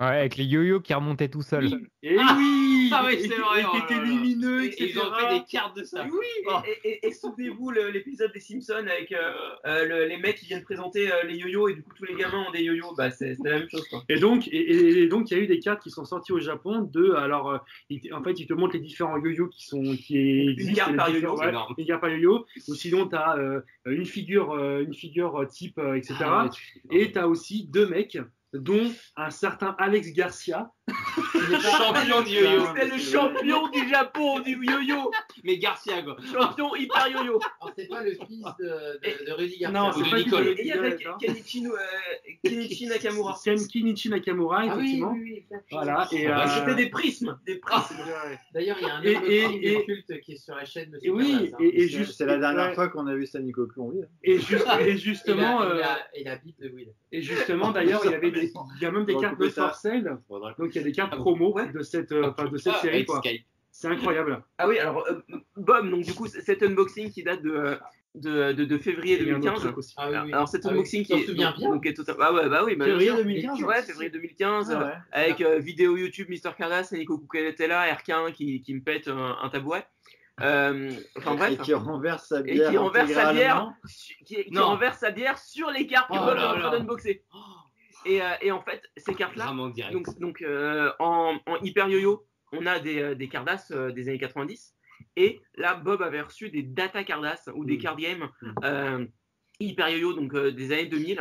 Ouais, avec les yo-yo qui remontaient tout seuls. Et ah, oui ah ouais, c'est vrai, et qui étaient lumineux, et cetera. Et ils ont fait des cartes de ça. Et oui oh. Et, et, et, et souvenez-vous le, l'épisode des Simpsons avec euh, euh, le, les mecs qui viennent présenter euh, les yo-yo et du coup tous les gamins ont des yo-yo. Bah, c'est, c'était la même chose, quoi. Et donc, et, et, et donc, il y a eu des cartes qui sont sorties au Japon de. Alors, euh, en fait, ils te montrent les différents yo-yo qui sont. Qui existent, une carte par yo-yo. Ouais, une carte par yo-yo. Ou sinon, tu as euh, une, figure, euh, une figure type, euh, et cetera. Ah, ouais, tu... Et tu as aussi deux mecs. Dont un certain Alex Garcia, champion du yo-yo. C'était le champion du Japon du yo-yo. Mais Garcia, quoi. Champion hyper yo-yo. Alors, c'est pas le fils de, de, de Rudy Garcia. Non, c'est de pas Nicole. Et il y avait Kenichi, euh, Kenichi Nakamura. Kenichi Nakamura, effectivement. Ah oui, oui, oui. Voilà. Et, euh... C'était des prismes. Des prismes. D'ailleurs, il y a un autre et, et, culte et... qui est sur la chaîne de Super oui, Place, hein. et, et juste, c'est la dernière ouais. fois qu'on a vu ça, Nico Clonville. Et, juste, et justement. Et la bite de Will. Et justement, d'ailleurs, il y avait des, il y a même des cartes de Forcel. Donc, il y a des cartes promo ouais. de cette, euh, de cette ah, série, quoi. C'est incroyable. Ah oui, alors euh, Bob, donc du coup, cet unboxing qui date de, de, de, de février deux mille quinze. Aussi. Ah, oui, oui. Alors cet ah, unboxing oui. qui est, donc, donc, est totalement. Ah ouais, bah oui, bah, février deux mille quinze. Ouais, février deux mille quinze, ah, ouais. avec euh, vidéo YouTube, Mister Carddass, Nico Cucurella, R K un qui, qui me pète un, un tabouret. Euh, enfin bref, et qui renverse sa bière, et qui renverse sa bière, qui, qui renverse sa bière sur les cartes que Bob est en train d'unboxer. Et, euh, et en fait, ces cartes-là, donc, donc euh, en, en hyper yo-yo, on a des, des Carddass euh, des années quatre-vingt-dix. Et là, Bob avait reçu des data Carddass ou des mmh. card games euh, hyper yo-yo, donc euh, des années deux mille.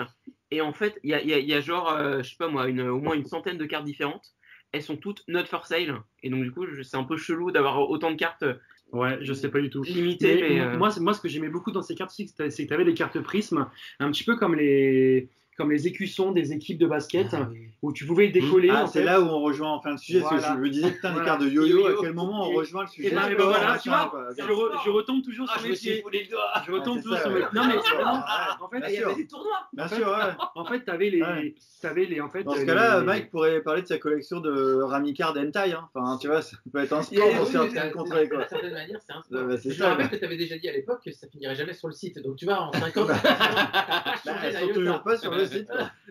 Et en fait, il y a, y, a, y a genre, euh, je sais pas moi, une, au moins une centaine de cartes différentes. Elles sont toutes not for sale. Et donc, du coup, je, c'est un peu chelou d'avoir autant de cartes. Ouais, je sais pas du tout. Limité, mais, mais euh... moi, moi, ce que j'aimais beaucoup dans ces cartes, c'est que tu avais des cartes prismes, un petit peu comme les. comme les écussons des équipes de basket, ah, oui. où tu pouvais décoller. Ah, en c'est fait. Là où on rejoint enfin le sujet, voilà. parce que je me disais, putain, l'écart voilà. de yo-yo, à quel moment on rejoint le sujet. Et ben, ben, ben, voilà, tu vois, je, re, je retombe toujours ah, sur mes pieds. Je retombe ah, toujours ça, sur mes ouais. Non, mais vraiment, en fait, il y avait des tournois. Bien sûr, ouais. En fait, t'avais les. Dans ce cas-là, Mike pourrait parler de sa collection de Ramicard Hentai. Enfin, tu vois, ça peut être un sport pour se rencontrer. D'une certaine manière, c'est un sport. Je rappelle que tu avais déjà dit à l'époque que ça finirait jamais sur le site. Donc, tu vois, en cinq ans, elles sont toujours pas sur le site.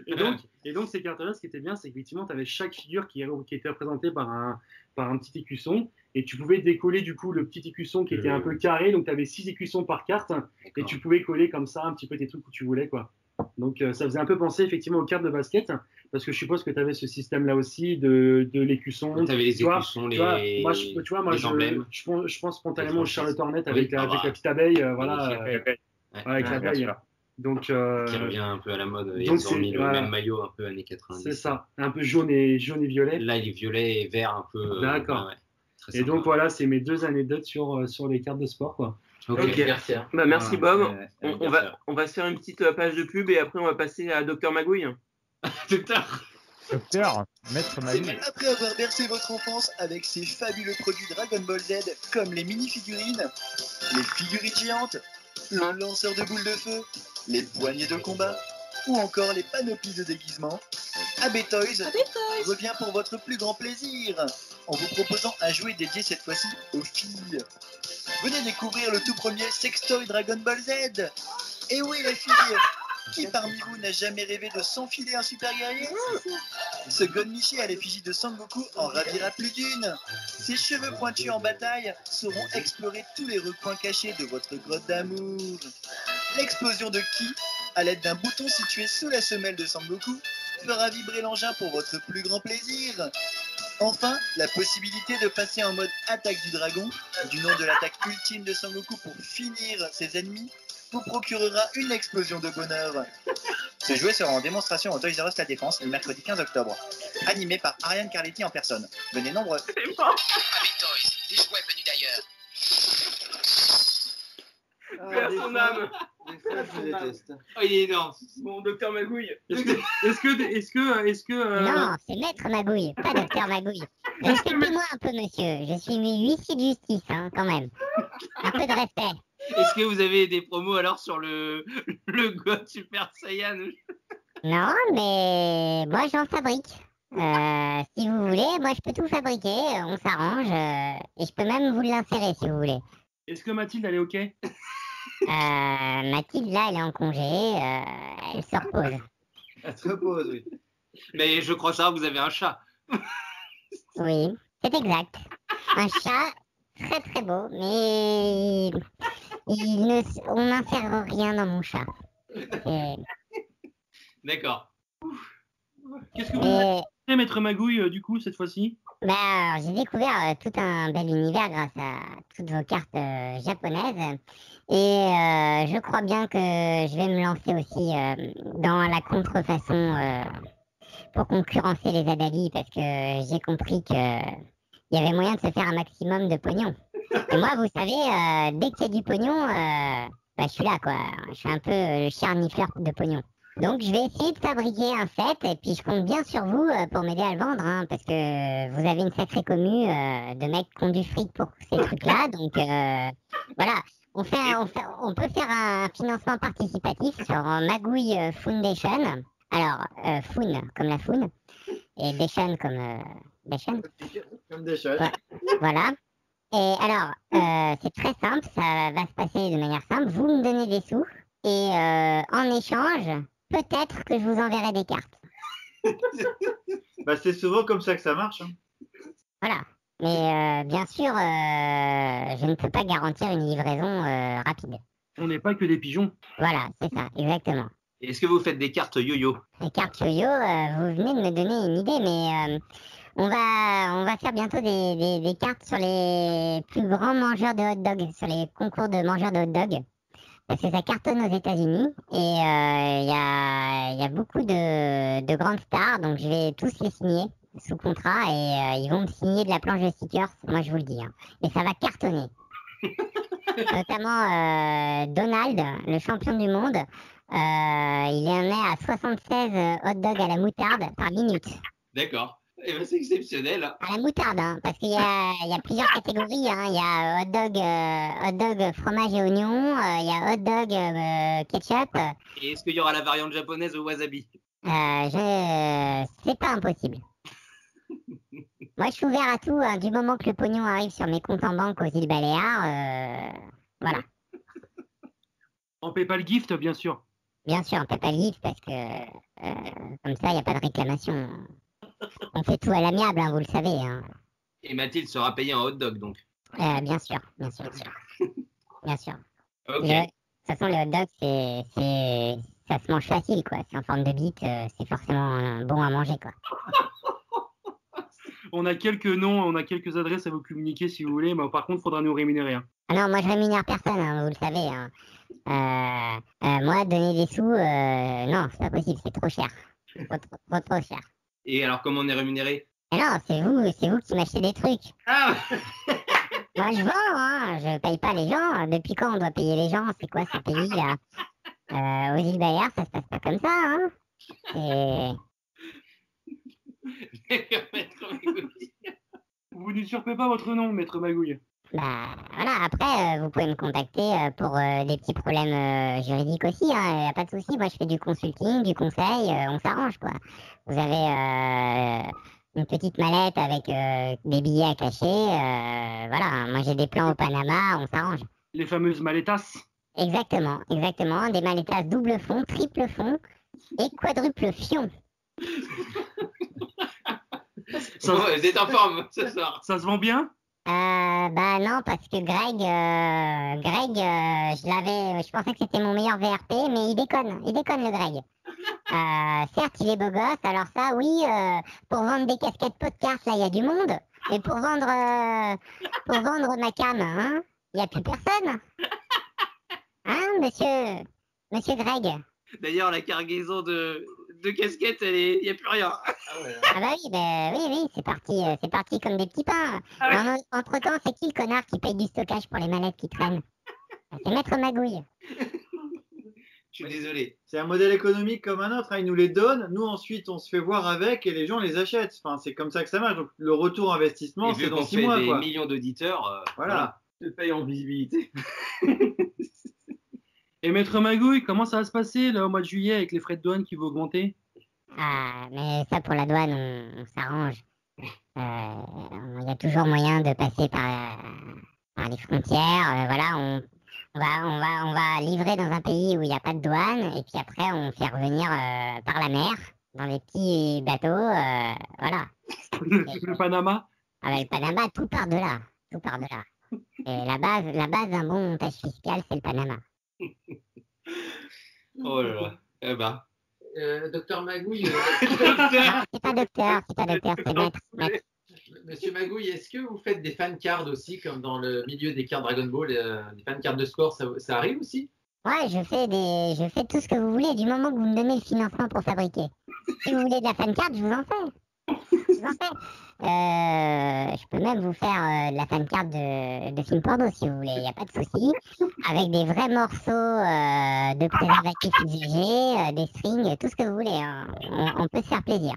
Et donc, et donc ces cartes-là, ce qui était bien, c'est qu'effectivement, tu avais chaque figure qui, qui était représentée par un, par un petit écusson. Et tu pouvais décoller, du coup, le petit écusson qui était un peu carré. Donc, tu avais six écussons par carte. Et tu pouvais coller comme ça un petit peu tes trucs où tu voulais, quoi. Donc, euh, ça faisait un peu penser effectivement aux cartes de basket, parce que je suppose que tu avais ce système-là aussi de, de l'écusson. Tu avais les écussons, les emblèmes. Je, je, je pense spontanément au Charlotte Hornet avec, oui. la, ah, avec bah. la petite abeille, euh, voilà, euh, ouais. avec ouais, l'abeille. Là. Donc, euh, qui revient un peu à la mode. Ils ont mis le euh, même maillot un peu années quatre-vingt-dix. C'est ça, un peu jaune et, jaune et violet. Là, il est violet et vert un peu. D'accord. Euh, ouais, et donc, voilà, c'est mes deux anecdotes sur, sur les cartes de sport, quoi. Okay. Okay. Merci, hein. bah, merci ah, Bob. Euh, on, on, va, on va se faire une petite page de pub et après on va passer à Docteur Magouille. Docteur Docteur Maître Magouille. C'est après avoir bercé votre enfance avec ces fabuleux produits Dragon Ball Z comme les mini-figurines, les figurines géantes, le lanceur de boules de feu, les poignées de combat ou encore les panoplies de déguisement. A B Toys revient pour votre plus grand plaisir en vous proposant un jouet dédié cette fois-ci aux filles. Venez découvrir le tout premier sextoy Dragon Ball Z. Et oui les filles, qui parmi vous n'a jamais rêvé de s'enfiler un super guerrier? Ce Godmichi à l'effigie de Sangoku en ravira plus d'une. Ses cheveux pointus en bataille sauront explorer tous les recoins cachés de votre grotte d'amour. L'explosion de Ki, à l'aide d'un bouton situé sous la semelle de Sangoku, fera vibrer l'engin pour votre plus grand plaisir. Enfin, la possibilité de passer en mode attaque du dragon, du nom de l'attaque ultime de Sangoku pour finir ses ennemis, vous procurera une explosion de bonheur. Ce jouet sera en démonstration au Toys R Us La Défense le mercredi quinze octobre, animé par Ariane Carletti en personne. Venez nombreux. C'est bon. Avec Toys, des jouets venus d'ailleurs. Père son âme. Oh, il est énorme. Bon, Docteur Magouille. Est-ce que, est-ce que, est-ce que, est-ce que euh... non, c'est Maître Magouille, pas Docteur Magouille. Respectez-moi un peu, monsieur. Je suis huissier de justice, hein, quand même. Un peu de respect. Est-ce que vous avez des promos alors sur le le God Super Saiyan? Non, mais moi j'en fabrique. Euh, si vous voulez, moi je peux tout fabriquer. On s'arrange euh, et je peux même vous l'insérer si vous voulez. Est-ce que Mathilde elle est ok? Euh, Mathilde, là, elle est en congé, euh, elle se repose. Elle se repose, oui. Mais je crois ça, vous avez un chat. Oui, c'est exact. Un chat très très beau, mais il ne... on n'insère rien dans mon chat. Et... D'accord. Qu'est-ce que vous avez fait, Maître Magouille, euh, du coup, cette fois-ci? Bah, alors, j'ai découvert euh, tout un bel univers grâce à toutes vos cartes euh, japonaises. Et euh, je crois bien que je vais me lancer aussi euh, dans la contrefaçon euh, pour concurrencer les Adali, parce que j'ai compris qu'il y avait moyen de se faire un maximum de pognon. Et moi, vous savez, euh, dès qu'il y a du pognon, euh, bah, je suis là, quoi. Je suis un peu le charnifleur de pognon. Donc, je vais essayer de fabriquer un set, et puis je compte bien sur vous euh, pour m'aider à le vendre, hein, parce que vous avez une sacrée commu euh, de mecs qui ont du fric pour ces trucs-là, donc euh, voilà. On, fait un, on, fait, on peut faire un financement participatif sur Magouille Foundation. Alors, euh, Foun, comme la Foun, et Dation comme euh, Dation. Comme Dation. Voilà. Et alors, euh, c'est très simple, ça va se passer de manière simple. Vous me donnez des sous, et euh, en échange, peut-être que je vous enverrai des cartes. Bah, c'est souvent comme ça que ça marche. Hein. Voilà. Mais euh, bien sûr, euh, je ne peux pas garantir une livraison euh, rapide. On n'est pas que des pigeons. Voilà, c'est ça, exactement. Et est-ce que vous faites des cartes yo-yo? Des cartes yo-yo, euh, vous venez de me donner une idée, mais euh, on va on va faire bientôt des, des, des cartes sur les plus grands mangeurs de hot-dog, sur les concours de mangeurs de hot-dog. Parce que ça cartonne aux États-Unis et il euh, y, a, y a beaucoup de, de grandes stars, donc je vais tous les signer sous contrat et euh, ils vont me signer de la planche de stickers, moi je vous le dis, hein. Et ça va cartonner. Notamment euh, Donald, le champion du monde, Euh, il en est à soixante-seize hot dogs à la moutarde par minute. D'accord. Eh ben, c'est exceptionnel. Hein. À la moutarde, hein, parce qu'il y a, il y a plusieurs catégories. Hein. Il y a hot dog, euh, hot dog fromage et oignon. Euh, il y a hot dog euh, ketchup. Et est-ce qu'il y aura la variante japonaise au wasabi ? euh, je... C'est pas impossible. Moi, je suis ouvert à tout. Hein. Du moment que le pognon arrive sur mes comptes en banque aux îles Baléares, euh... voilà. On paye pas le gift, bien sûr. Bien sûr, on paye pas le gift parce que euh, comme ça, il n'y a pas de réclamation. On fait tout à l'amiable, hein, vous le savez. Hein. Et Mathilde sera payée en hot dog, donc. Euh, bien sûr, bien sûr, bien sûr. Bien sûr. Okay. Le, de toute façon, les hot dogs, c'est, c'est, ça se mange facile, quoi. C'est en forme de bite, euh, c'est forcément bon à manger, quoi. On a quelques noms, on a quelques adresses à vous communiquer si vous voulez, mais par contre, il faudra nous rémunérer. Hein. Ah non, moi, je rémunère personne, hein, vous le savez. Hein. Euh, euh, moi, donner des sous, euh, non, c'est pas possible, c'est trop cher. C'est trop, trop, trop cher. Et alors, comment on est rémunéré ? Alors, c'est vous, c'est vous qui m'achetez des trucs. Ah moi, je vends, hein, je paye pas les gens. Depuis quand on doit payer les gens ? C'est quoi ce pays, là ? euh, Aux îles Baléares, ça se passe pas comme ça, hein. Et... vous n'usurpez pas votre nom, Maître Magouille. Bah voilà, après euh, vous pouvez me contacter euh, pour euh, des petits problèmes euh, juridiques aussi, il hein, n'y a pas de souci. Moi je fais du consulting, du conseil, euh, on s'arrange quoi. Vous avez euh, une petite mallette avec euh, des billets à cacher, euh, voilà, moi j'ai des plans au Panama, on s'arrange. Les fameuses malletas. Exactement, exactement, des malletas double fond, triple fond et quadruple fion. Ça, vous êtes en forme ce soir. Ça se vend bien ? Euh, bah non, parce que Greg, euh, Greg, euh, je l'avais, je pensais que c'était mon meilleur V R P, mais il déconne, il déconne le Greg. Euh, certes, il est beau gosse, alors ça, oui, euh, pour vendre des casquettes podcast, là, il y a du monde, mais pour vendre, euh, pour vendre ma cam, hein, il n'y a plus personne. Hein, monsieur, monsieur Greg ? D'ailleurs, la cargaison de... de casquettes, il n'y a plus rien. Ah, ouais. Ah bah oui, bah, oui, oui, c'est parti, euh, c'est parti comme des petits pains. Ah ouais. en, entre-temps, c'est qui le connard qui paye du stockage pour les mallettes qui traînent ? C'est Maître Magouille. Je suis ouais. désolé. C'est un modèle économique comme un autre. Hein. Ils nous les donnent, nous ensuite on se fait voir avec et les gens les achètent. Enfin, c'est comme ça que ça marche. Donc le retour investissement, et c'est dans six mois. Vu qu'on fait des quoi. millions d'auditeurs, euh, voilà, te paye en visibilité. Et Maître Magouille, comment ça va se passer là, au mois de juillet avec les frais de douane qui vont augmenter ? Ah, mais ça pour la douane, on, on s'arrange. Il euh, y a toujours moyen de passer par, euh, par les frontières. Euh, voilà, on, on, va, on, va, on va livrer dans un pays où il n'y a pas de douane et puis après on fait revenir euh, par la mer, dans les petits bateaux. Euh, voilà. Et, le Panama ? Ah bah, le Panama, tout par de là. Tout par de là. Et la base, la base d'un bon montage fiscal, c'est le Panama. Oh là là, eh ben. Euh, docteur Magouille. Euh... non, c'est pas docteur, c'est pas docteur, c'est maître, maître. Monsieur Magouille, est-ce que vous faites des fan cards aussi, comme dans le milieu des cartes Dragon Ball, euh, des fan cards de sport, ça, ça arrive aussi ? Ouais, je fais des, je fais tout ce que vous voulez du moment que vous me donnez le financement pour fabriquer. Si vous voulez de la fan card, je vous en fais. Je vous en fais. Euh, je peux même vous faire euh, de la fan card de, de film porno si vous voulez, il n'y a pas de souci. Avec des vrais morceaux euh, de préservatifs I V G, euh, des strings, tout ce que vous voulez. Hein. On, on peut se faire plaisir.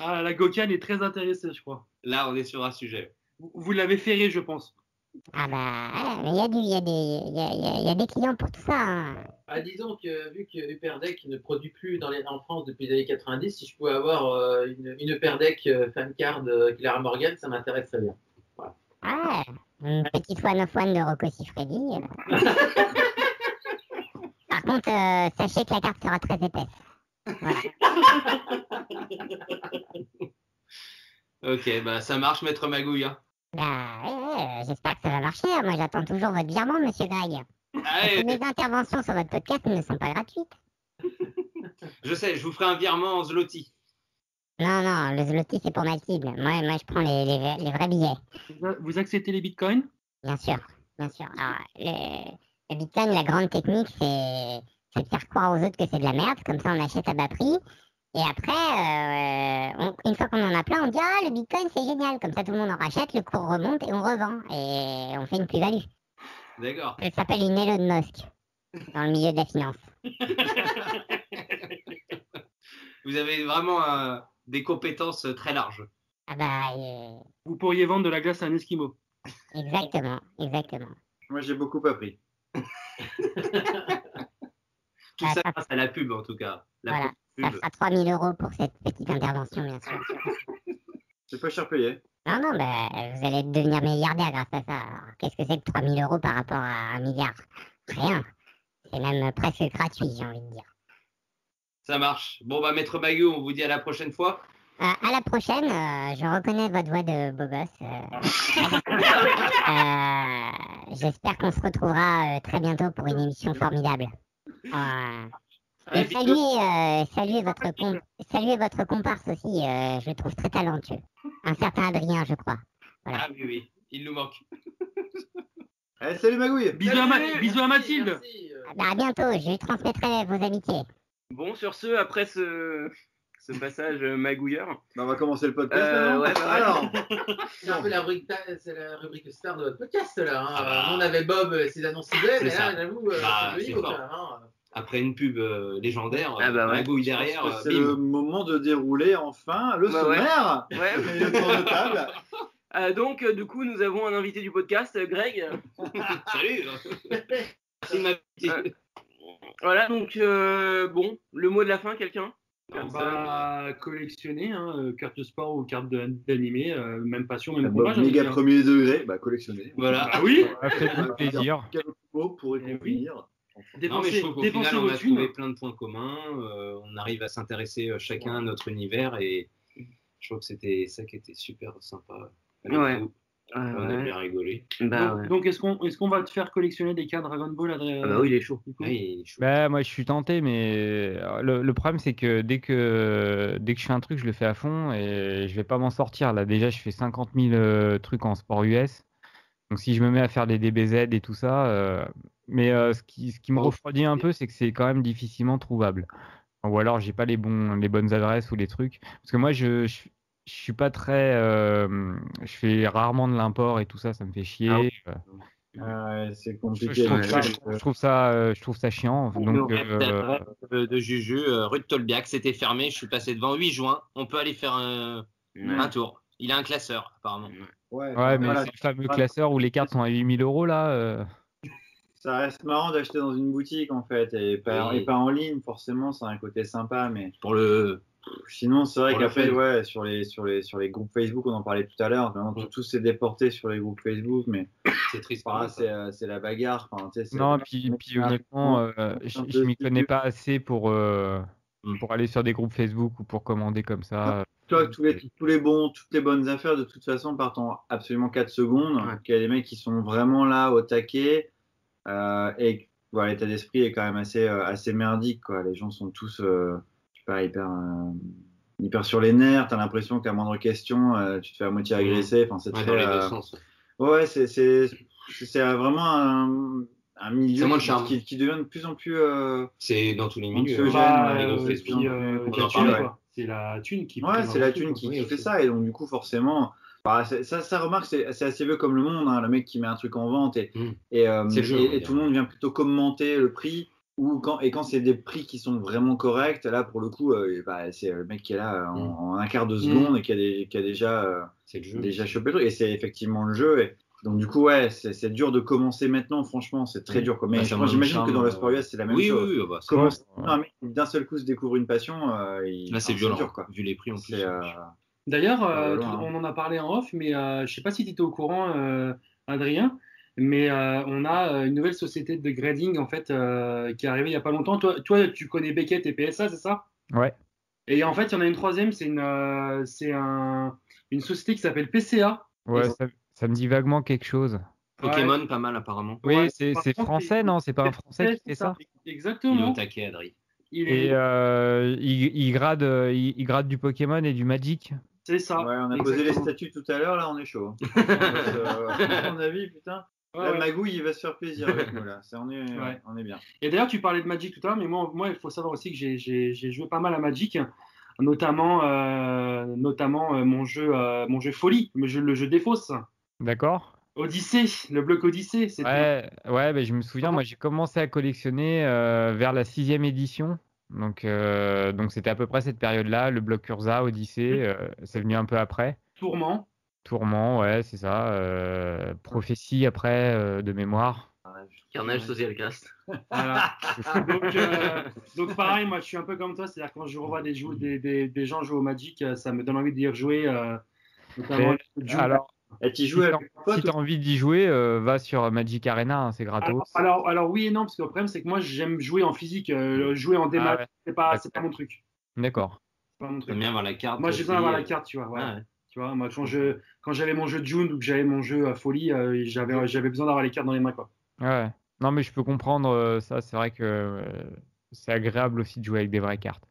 Ah, la Gokan est très intéressée, je crois. Là, on est sur un sujet. Vous, vous l'avez fait rire, je pense. Ah bah, il y, y, y, y, y a des clients pour tout ça. Hein. Ah, disons que vu que Upper Deck ne produit plus dans les, en France depuis les années quatre-vingt-dix, si je pouvais avoir euh, une, une Upper Deck euh, fan card euh, Clara Morgan, ça m'intéresse très bien. Voilà. Ah, une petite one-of-one de Rocco Siffredi. Euh... Par contre, euh, sachez que la carte sera très épaisse. Voilà. Ok, bah ça marche, Maître Magouille. Hein. Bah oui, oui, j'espère que ça va marcher. Moi, j'attends toujours votre virement, Monsieur Greg. Allez. Mes interventions sur votre podcast ne sont pas gratuites. Je sais, je vous ferai un virement en zloty. Non, non, le zloty, c'est pour Mathilde. Moi, moi je prends les, les, les vrais billets. Vous acceptez les bitcoins ? Bien sûr, bien sûr. Alors, le, le bitcoin, la grande technique, c'est, c'est de faire croire aux autres que c'est de la merde. Comme ça, on achète à bas prix. Et après, euh, on, une fois qu'on en a plein, on dit « Ah, le bitcoin, c'est génial !» Comme ça, tout le monde en rachète, le cours remonte et on revend. Et on fait une plus-value. D'accord. Elle s'appelle une Elon Musk. dans le milieu de la finance. Vous avez vraiment euh, des compétences très larges. Ah bah, euh... Vous pourriez vendre de la glace à un Esquimau. Exactement, exactement. Moi, j'ai beaucoup appris. Tout ça, ça passe à la pub, en tout cas. La voilà, pub. Ça fera trois mille euros pour cette petite intervention, bien sûr. C'est pas cher payé. Non, non, bah, vous allez devenir milliardaire grâce à ça. Alors, qu'est-ce que c'est que trois mille euros par rapport à un milliard? Rien. C'est même presque gratuit, j'ai envie de dire. Ça marche. Bon, bah, Maître Magou, on vous dit à la prochaine fois. Euh, à la prochaine, euh, je reconnais votre voix de beau gosse. Euh, euh, j'espère qu'on se retrouvera euh, très bientôt pour une émission formidable. Euh, et saluez, euh, saluez, votre com- saluez votre comparse aussi, euh, je le trouve très talentueux. Un certain Adrien, je crois. Voilà. Ah oui, oui, il nous manque. Allez, salut Magouille. Bisous, salut, à, Ma- bisous à Mathilde. Ah, bah, à bientôt, je lui transmettrai vos amitiés. Bon, sur ce, après ce... ce passage magouilleur. Bah, on va commencer le podcast. Euh, ouais, bah, alors, c'est un peu la rubrique, c'est la rubrique star de votre podcast là. Hein. Ah, on avait Bob, ses annonces idées, mais ça. Là, j'avoue, bah, c'est, c'est fort. Aucun, hein. Après une pub euh, légendaire, ah, bah, ouais. Magouille derrière. C'est bim. Le moment de dérouler enfin le bah, sommaire. Ouais. Ouais. Et le tour de table. Euh, donc, euh, du coup, nous avons un invité du podcast, euh, Greg. Salut. Merci de m'inviter. Voilà, donc euh, bon, le mot de la fin, quelqu'un? On va collectionner hein, cartes de sport ou cartes d'animé, euh, même passion, même combat. Méga premier degré, bah collectionner. Voilà. Ah oui. Faites-vous plaisir. Quel mot pour revenir. Dépenser vos thunes. On a trouvé plein de points communs. Euh, on arrive à s'intéresser euh, chacun ouais. à notre univers et je trouve que c'était ça qui était super sympa. Avec ouais. vous. Ouais, on a ouais. bien rigolé. Bah, donc, ouais. donc est-ce qu'on est-ce qu'on va te faire collectionner des cartes Dragon Ball à... Ah bah oui, il est chaud. Du coup. Ouais, il est chaud. Bah moi je suis tenté, mais le, le problème c'est que dès que dès que je fais un truc, je le fais à fond et je vais pas m'en sortir. Là déjà je fais cinquante mille trucs en sport U S. Donc si je me mets à faire des D B Z et tout ça, euh... mais euh, ce qui ce qui me refroidit un peu, c'est que c'est quand même difficilement trouvable. Ou alors j'ai pas les bons les bonnes adresses ou les trucs. Parce que moi je, je... Je suis pas très. Euh, je fais rarement de l'import et tout ça, ça me fait chier. Ah oui. euh, c'est compliqué. Je, je, trouve, ça, je, trouve ça, je trouve ça chiant. Donc, euh, de, de Juju, rue de Tolbiac, c'était fermé. Je suis passé devant huit juin. On peut aller faire un, ouais. un tour. Il a un classeur, apparemment. Ouais, ouais mais voilà, c'est le fameux classeur où les cartes sont à huit mille euros là. Euh... Ça reste marrant d'acheter dans une boutique en fait et pas, oui. et pas en ligne, forcément. Ça a un côté sympa, mais. Pour le. Sinon, c'est vrai qu'après, ouais, sur les, sur, les, sur les groupes Facebook, on en parlait tout à l'heure. Mmh. Tout s'est déporté sur les groupes Facebook, mais c'est triste. Enfin, c'est, euh, c'est la bagarre. Enfin, c'est non, puis, puis honnêtement, euh, je ne m'y connais pas assez pour, euh, mmh. pour aller sur des groupes Facebook ou pour commander comme ça. Toi, tous les, tous les bons, toutes les bonnes affaires, de toute façon, partent en absolument quatre secondes. Ouais. Il y a des mecs qui sont vraiment là au taquet euh, et voilà, l'état d'esprit est quand même assez, euh, assez merdique. Quoi. Les gens sont tous. Euh, Pas hyper, euh, hyper sur les nerfs, t'as l'impression que la moindre question, euh, tu te fais à moitié agresser. Enfin, c'est ouais, très, dans les deux euh... sens. Ouais, c'est, c'est, c'est, c'est vraiment un, un milieu qui, qui devient de plus en plus. Euh, c'est dans tous les milieux. Bah, euh, euh, puis, euh, on en parle, ouais. C'est la thune qui. Ouais, c'est la thune qui, qui fait ça, et donc du coup, forcément. Bah, ça, ça remarque, c'est, c'est assez vieux comme le monde, hein, le mec qui met un truc en vente et, mmh. et, euh, et, jeu, et tout le monde vient plutôt commenter le prix. Ou quand, et quand c'est des prix qui sont vraiment corrects, là pour le coup, euh, bah, c'est le mec qui est là euh, en, mmh. en un quart de seconde mmh. et qui a, des, qui a déjà, euh, c'est le jeu. déjà chopé le truc. Et c'est effectivement le jeu. Et donc du coup, ouais, c'est, c'est dur de commencer maintenant, franchement, c'est très mmh. dur. Quoi. Mais bah, moi, j'imagine charme, que dans le sport U S, euh... c'est la même oui, chose. Oui, oui, bah, c'est vrai, ouais. Un mec qui d'un seul coup se découvre une passion, euh, il... là c'est enfin, violent, c'est dur, quoi. Vu les prix en plus. Euh... D'ailleurs, euh, voilà, tout... hein. on en a parlé en off, mais euh, je sais pas si tu étais au courant, euh, Adrien. Mais euh, on a une nouvelle société de grading en fait euh, qui est arrivée il y a pas longtemps. Toi, toi tu connais Beckett et P S A, c'est ça? Ouais. Et en fait, il y en a une troisième, c'est une, euh, c'est un, une société qui s'appelle P C A. Ouais, ça, ça me dit vaguement quelque chose. Pokémon, ouais. Pas mal apparemment. Oui, ouais, c'est, c'est français, non? C'est pas un français qui fait ça? Exactement. Il est au taquet, Adri. Il est... Et euh, il, il, grade, il, il grade du Pokémon et du Magic. C'est ça. Ouais, on a exactement. Posé les statues tout à l'heure, là, on est chaud. On passe, euh, à mon avis, putain. Ouais, la magouille, ouais. Il va se faire plaisir avec nous là. C'est, on, est, ouais. on est bien. Et d'ailleurs, tu parlais de Magic tout à l'heure, mais moi, moi il faut savoir aussi que j'ai, j'ai, j'ai joué pas mal à Magic, notamment, euh, notamment euh, mon jeu, euh, mon jeu folie, le jeu, le jeu des fausses. D'accord. Odyssée, le bloc Odyssée. C'était... Ouais, ouais, bah, je me souviens, moi j'ai commencé à collectionner euh, vers la sixième édition. Donc, euh, donc c'était à peu près cette période-là, le bloc Urza, Odyssée, euh, c'est venu un peu après. Tourment. Tourment, ouais, c'est ça. Euh, prophétie après, euh, de mémoire. Carnage Social Cast. Voilà. donc, euh, donc pareil, moi je suis un peu comme toi, c'est-à-dire quand je revois des, jou- des, des, des gens jouer au Magic, ça me donne envie d'y rejouer. Euh, notamment et, alors, et tu joues si tu as si envie d'y jouer, euh, va sur Magic Arena, hein, c'est gratos. Alors, alors, alors oui et non, parce que le problème c'est que moi j'aime jouer en physique, euh, jouer en démat, ah ouais. c'est, pas, c'est pas mon truc. D'accord. C'est pas mon truc. Bien avoir la carte. Moi j'ai besoin d'avoir la carte, tu vois. Ouais. Ah ouais. Tu vois, moi quand, je, quand j'avais mon jeu de June ou que j'avais mon jeu à folie, euh, j'avais, j'avais besoin d'avoir les cartes dans les mains, quoi. Ouais, non mais je peux comprendre euh, ça, c'est vrai que euh, c'est agréable aussi de jouer avec des vraies cartes.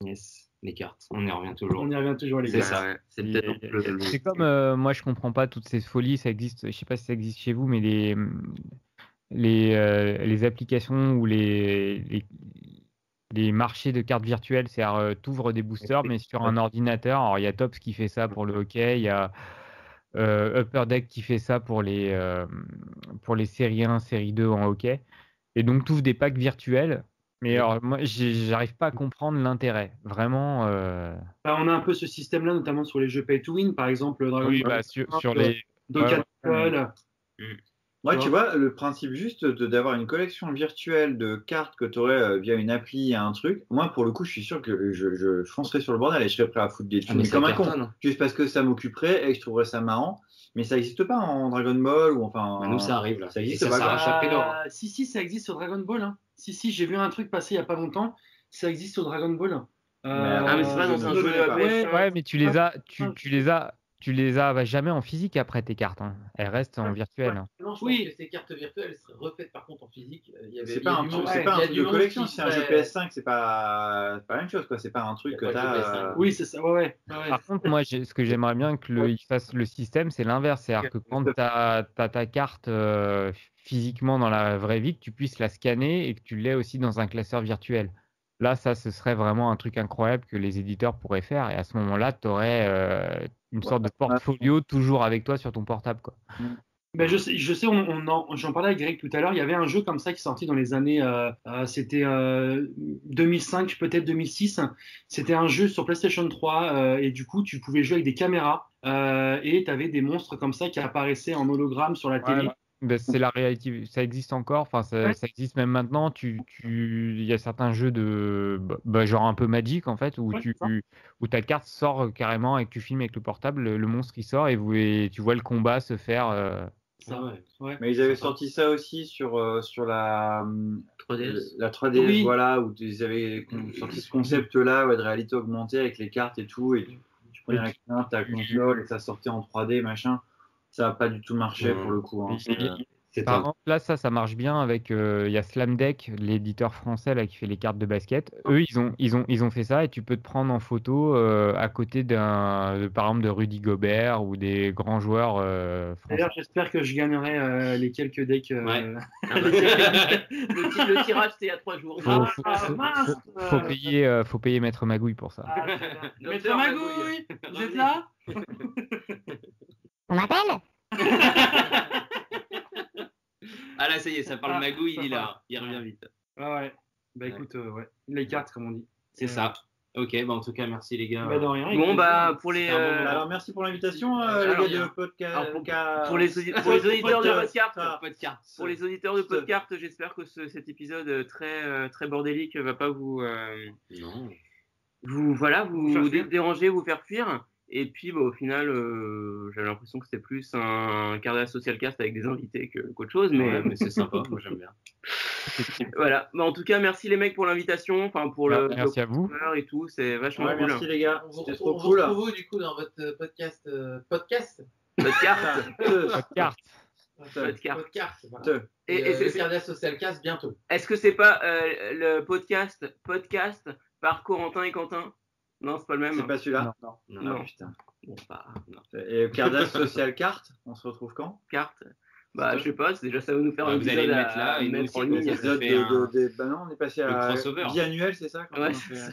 Yes, les cartes, on y revient toujours. On y revient toujours, les cartes. C'est ça, ouais. c'est et, peut-être le jeu. C'est comme, euh, moi je comprends pas toutes ces folies, ça existe, je sais pas si ça existe chez vous, mais les, les, euh, les applications ou les, les, les marchés de cartes virtuelles, c'est-à-dire euh, t'ouvres des boosters mais sur un ordinateur. Alors il y a Topps qui fait ça pour le hockey, il y a... Euh, Upper Deck qui fait ça pour les, euh, pour les séries un, série deux en hockey, et donc tout des packs virtuels, mais alors moi j'arrive pas à comprendre l'intérêt vraiment. euh... Bah, on a un peu ce système là notamment sur les jeux pay to win, par exemple Dragon oui, Ball bah, sur, exemple, sur les Gokan. Moi, tu vois, le principe juste de, d'avoir une collection virtuelle de cartes que tu aurais euh, via une appli à un truc, moi, pour le coup, je suis sûr que je, je foncerais sur le bordel et je serais prêt à foutre des thunes ah, comme un con. Juste parce que ça m'occuperait et que je trouverais ça marrant. Mais ça n'existe pas en Dragon Ball ou enfin. Bah, nous, ça arrive là. Ça existe pas. Ça ah, si, si, ça existe sur Dragon Ball. Hein. Si, si, j'ai vu un truc passer il n'y a pas longtemps. Ça existe sur Dragon Ball. Hein. Euh, ah, mais c'est pas dans un jeu de la ouais, ouais, mais tu les as. Tu, tu les as. Tu les as jamais en physique après tes cartes, hein. Elles restent en virtuel. Hein. Non, je oui, pense que ces cartes virtuelles seraient refaites par contre en physique. Il y avait, c'est pas un truc de collection, c'est un jeu P S cinq, c'est pas, c'est pas la même chose, quoi. C'est pas un truc que t'as. Oui, c'est ça, ouais, ouais. ouais. Par contre, moi, j'ai... ce que j'aimerais bien que le, ouais. il fasse le système, c'est l'inverse. C'est-à-dire que quand t'as, t'as ta carte euh, physiquement dans la vraie vie, que tu puisses la scanner et que tu l'aies aussi dans un classeur virtuel. Là, ça, ce serait vraiment un truc incroyable que les éditeurs pourraient faire. Et à ce moment-là, t'aurais euh, une sorte de portfolio toujours avec toi sur ton portable, quoi. Ben je sais, je sais on, on en, j'en parlais avec Greg tout à l'heure. Il y avait un jeu comme ça qui sortit dans les années, euh, c'était euh, deux mille cinq, peut-être deux mille six. C'était un jeu sur PlayStation trois euh, et du coup, tu pouvais jouer avec des caméras euh, et t'avais des monstres comme ça qui apparaissaient en hologramme sur la ouais, télé. Ouais. Ben, c'est la réalité, ça existe encore, enfin ça, ouais. ça existe même maintenant. Tu, tu, il y a certains jeux de, bah, genre un peu Magic en fait, où ouais, tu, où ta carte sort carrément et que tu filmes avec le portable, le, le monstre qui sort et, vous, et tu vois le combat se faire. Euh... Ça, ouais. Ouais. Mais ils avaient c'est sorti ça. ça aussi sur euh, sur la trois D S, la trois D S, oui. Voilà, où ils avaient sorti ce concept-là ouais, de réalité augmentée avec les cartes et tout, et tu, tu prenais la carte, ta console et ça sortait en trois D machin. Ça n'a pas du tout marché pour le coup. Hein. C'est, c'est Par exemple, là, ça, ça marche bien avec. Il euh, y a Slam Deck, l'éditeur français là, qui fait les cartes de basket. Eux, ils ont, ils ont, ils ont fait ça et tu peux te prendre en photo euh, à côté d'un, de, par exemple, de Rudy Gobert ou des grands joueurs euh, français. D'ailleurs, j'espère que je gagnerai euh, les quelques decks. Euh, ouais. le, le tirage, c'était il y a trois jours. Faut, ah, faut, faut, mince faut, faut, payer, euh, faut payer Maître Magouille pour ça. Ah, Maître Magouille, vous êtes là? On m'appelle? Ah là, ça y est, ça parle ah, magouille, il est là, il revient vite. Ah ouais, bah écoute, euh, ouais. les cartes, comme on dit. C'est euh... ça. Ok, bah en tout cas, merci les gars. Bah, de rien, bon, bah pour les. Euh... Bon, alors, merci pour l'invitation, euh, alors, les gars de podcast. Alors, pour, pour, les audi- pour les auditeurs de podcast. Ah, pour les auditeurs de podcast, j'espère que ce, cet épisode très, très bordélique va pas vous. Euh, non. Vous, voilà, vous, vous dé- déranger, vous faire fuir. Et puis, bah, au final, euh, j'avais l'impression que c'était plus un Carddass Social Cast avec des invités que, qu'autre chose, mais, ouais, mais c'est sympa, moi j'aime bien. Voilà. Bah, en tout cas, merci les mecs pour l'invitation, enfin pour le. Merci le à vous. Et tout, c'est vachement ouais, cool. Merci les gars. On c'était trop on cool. On retrouve vous du coup dans votre podcast, euh, podcast. Podcarte. Podcarte. Podcarte. Et, et, et c'est Carddass Social Cast bientôt. Est-ce que c'est pas euh, le podcast, podcast par Corentin et Quentin? Non, c'est pas le même. C'est pas celui-là. Non, non, non, non. Putain. Bon, bah, non. Et Carddass Social Carte, on se retrouve quand? Carte. Bah, je sais pas. C'est déjà ça va nous faire. Ouais, un vous allez le mettre là, et mettre en ligne. Épisode de, un... de, de... Bah non, on est passé à biannuel, c'est ça? Ouais. C'est ça.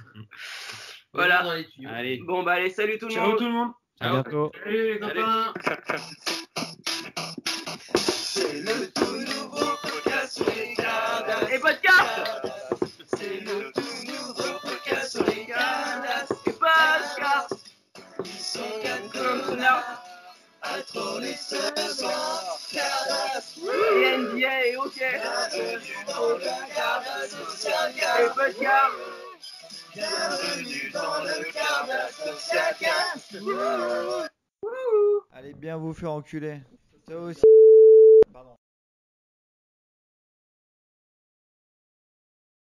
Voilà. Allez. Bon bah allez, salut tout le monde. Ciao tout le monde. À bientôt. Salut les copains. C'est le tout nouveau podcast sur les Carddass. Et Podcarte. C'est le tout nouveau podcast sur les Carddass. Et Podcarte. Ils sont quatre comme là. À trop les saisons. Carddass. Et N B A et OK. Bienvenue dans le Carddass Social Cast. Et Podcarte. Bienvenue dans le Carddass Social Cast. Allez bien vous faire enculer. Ça aussi.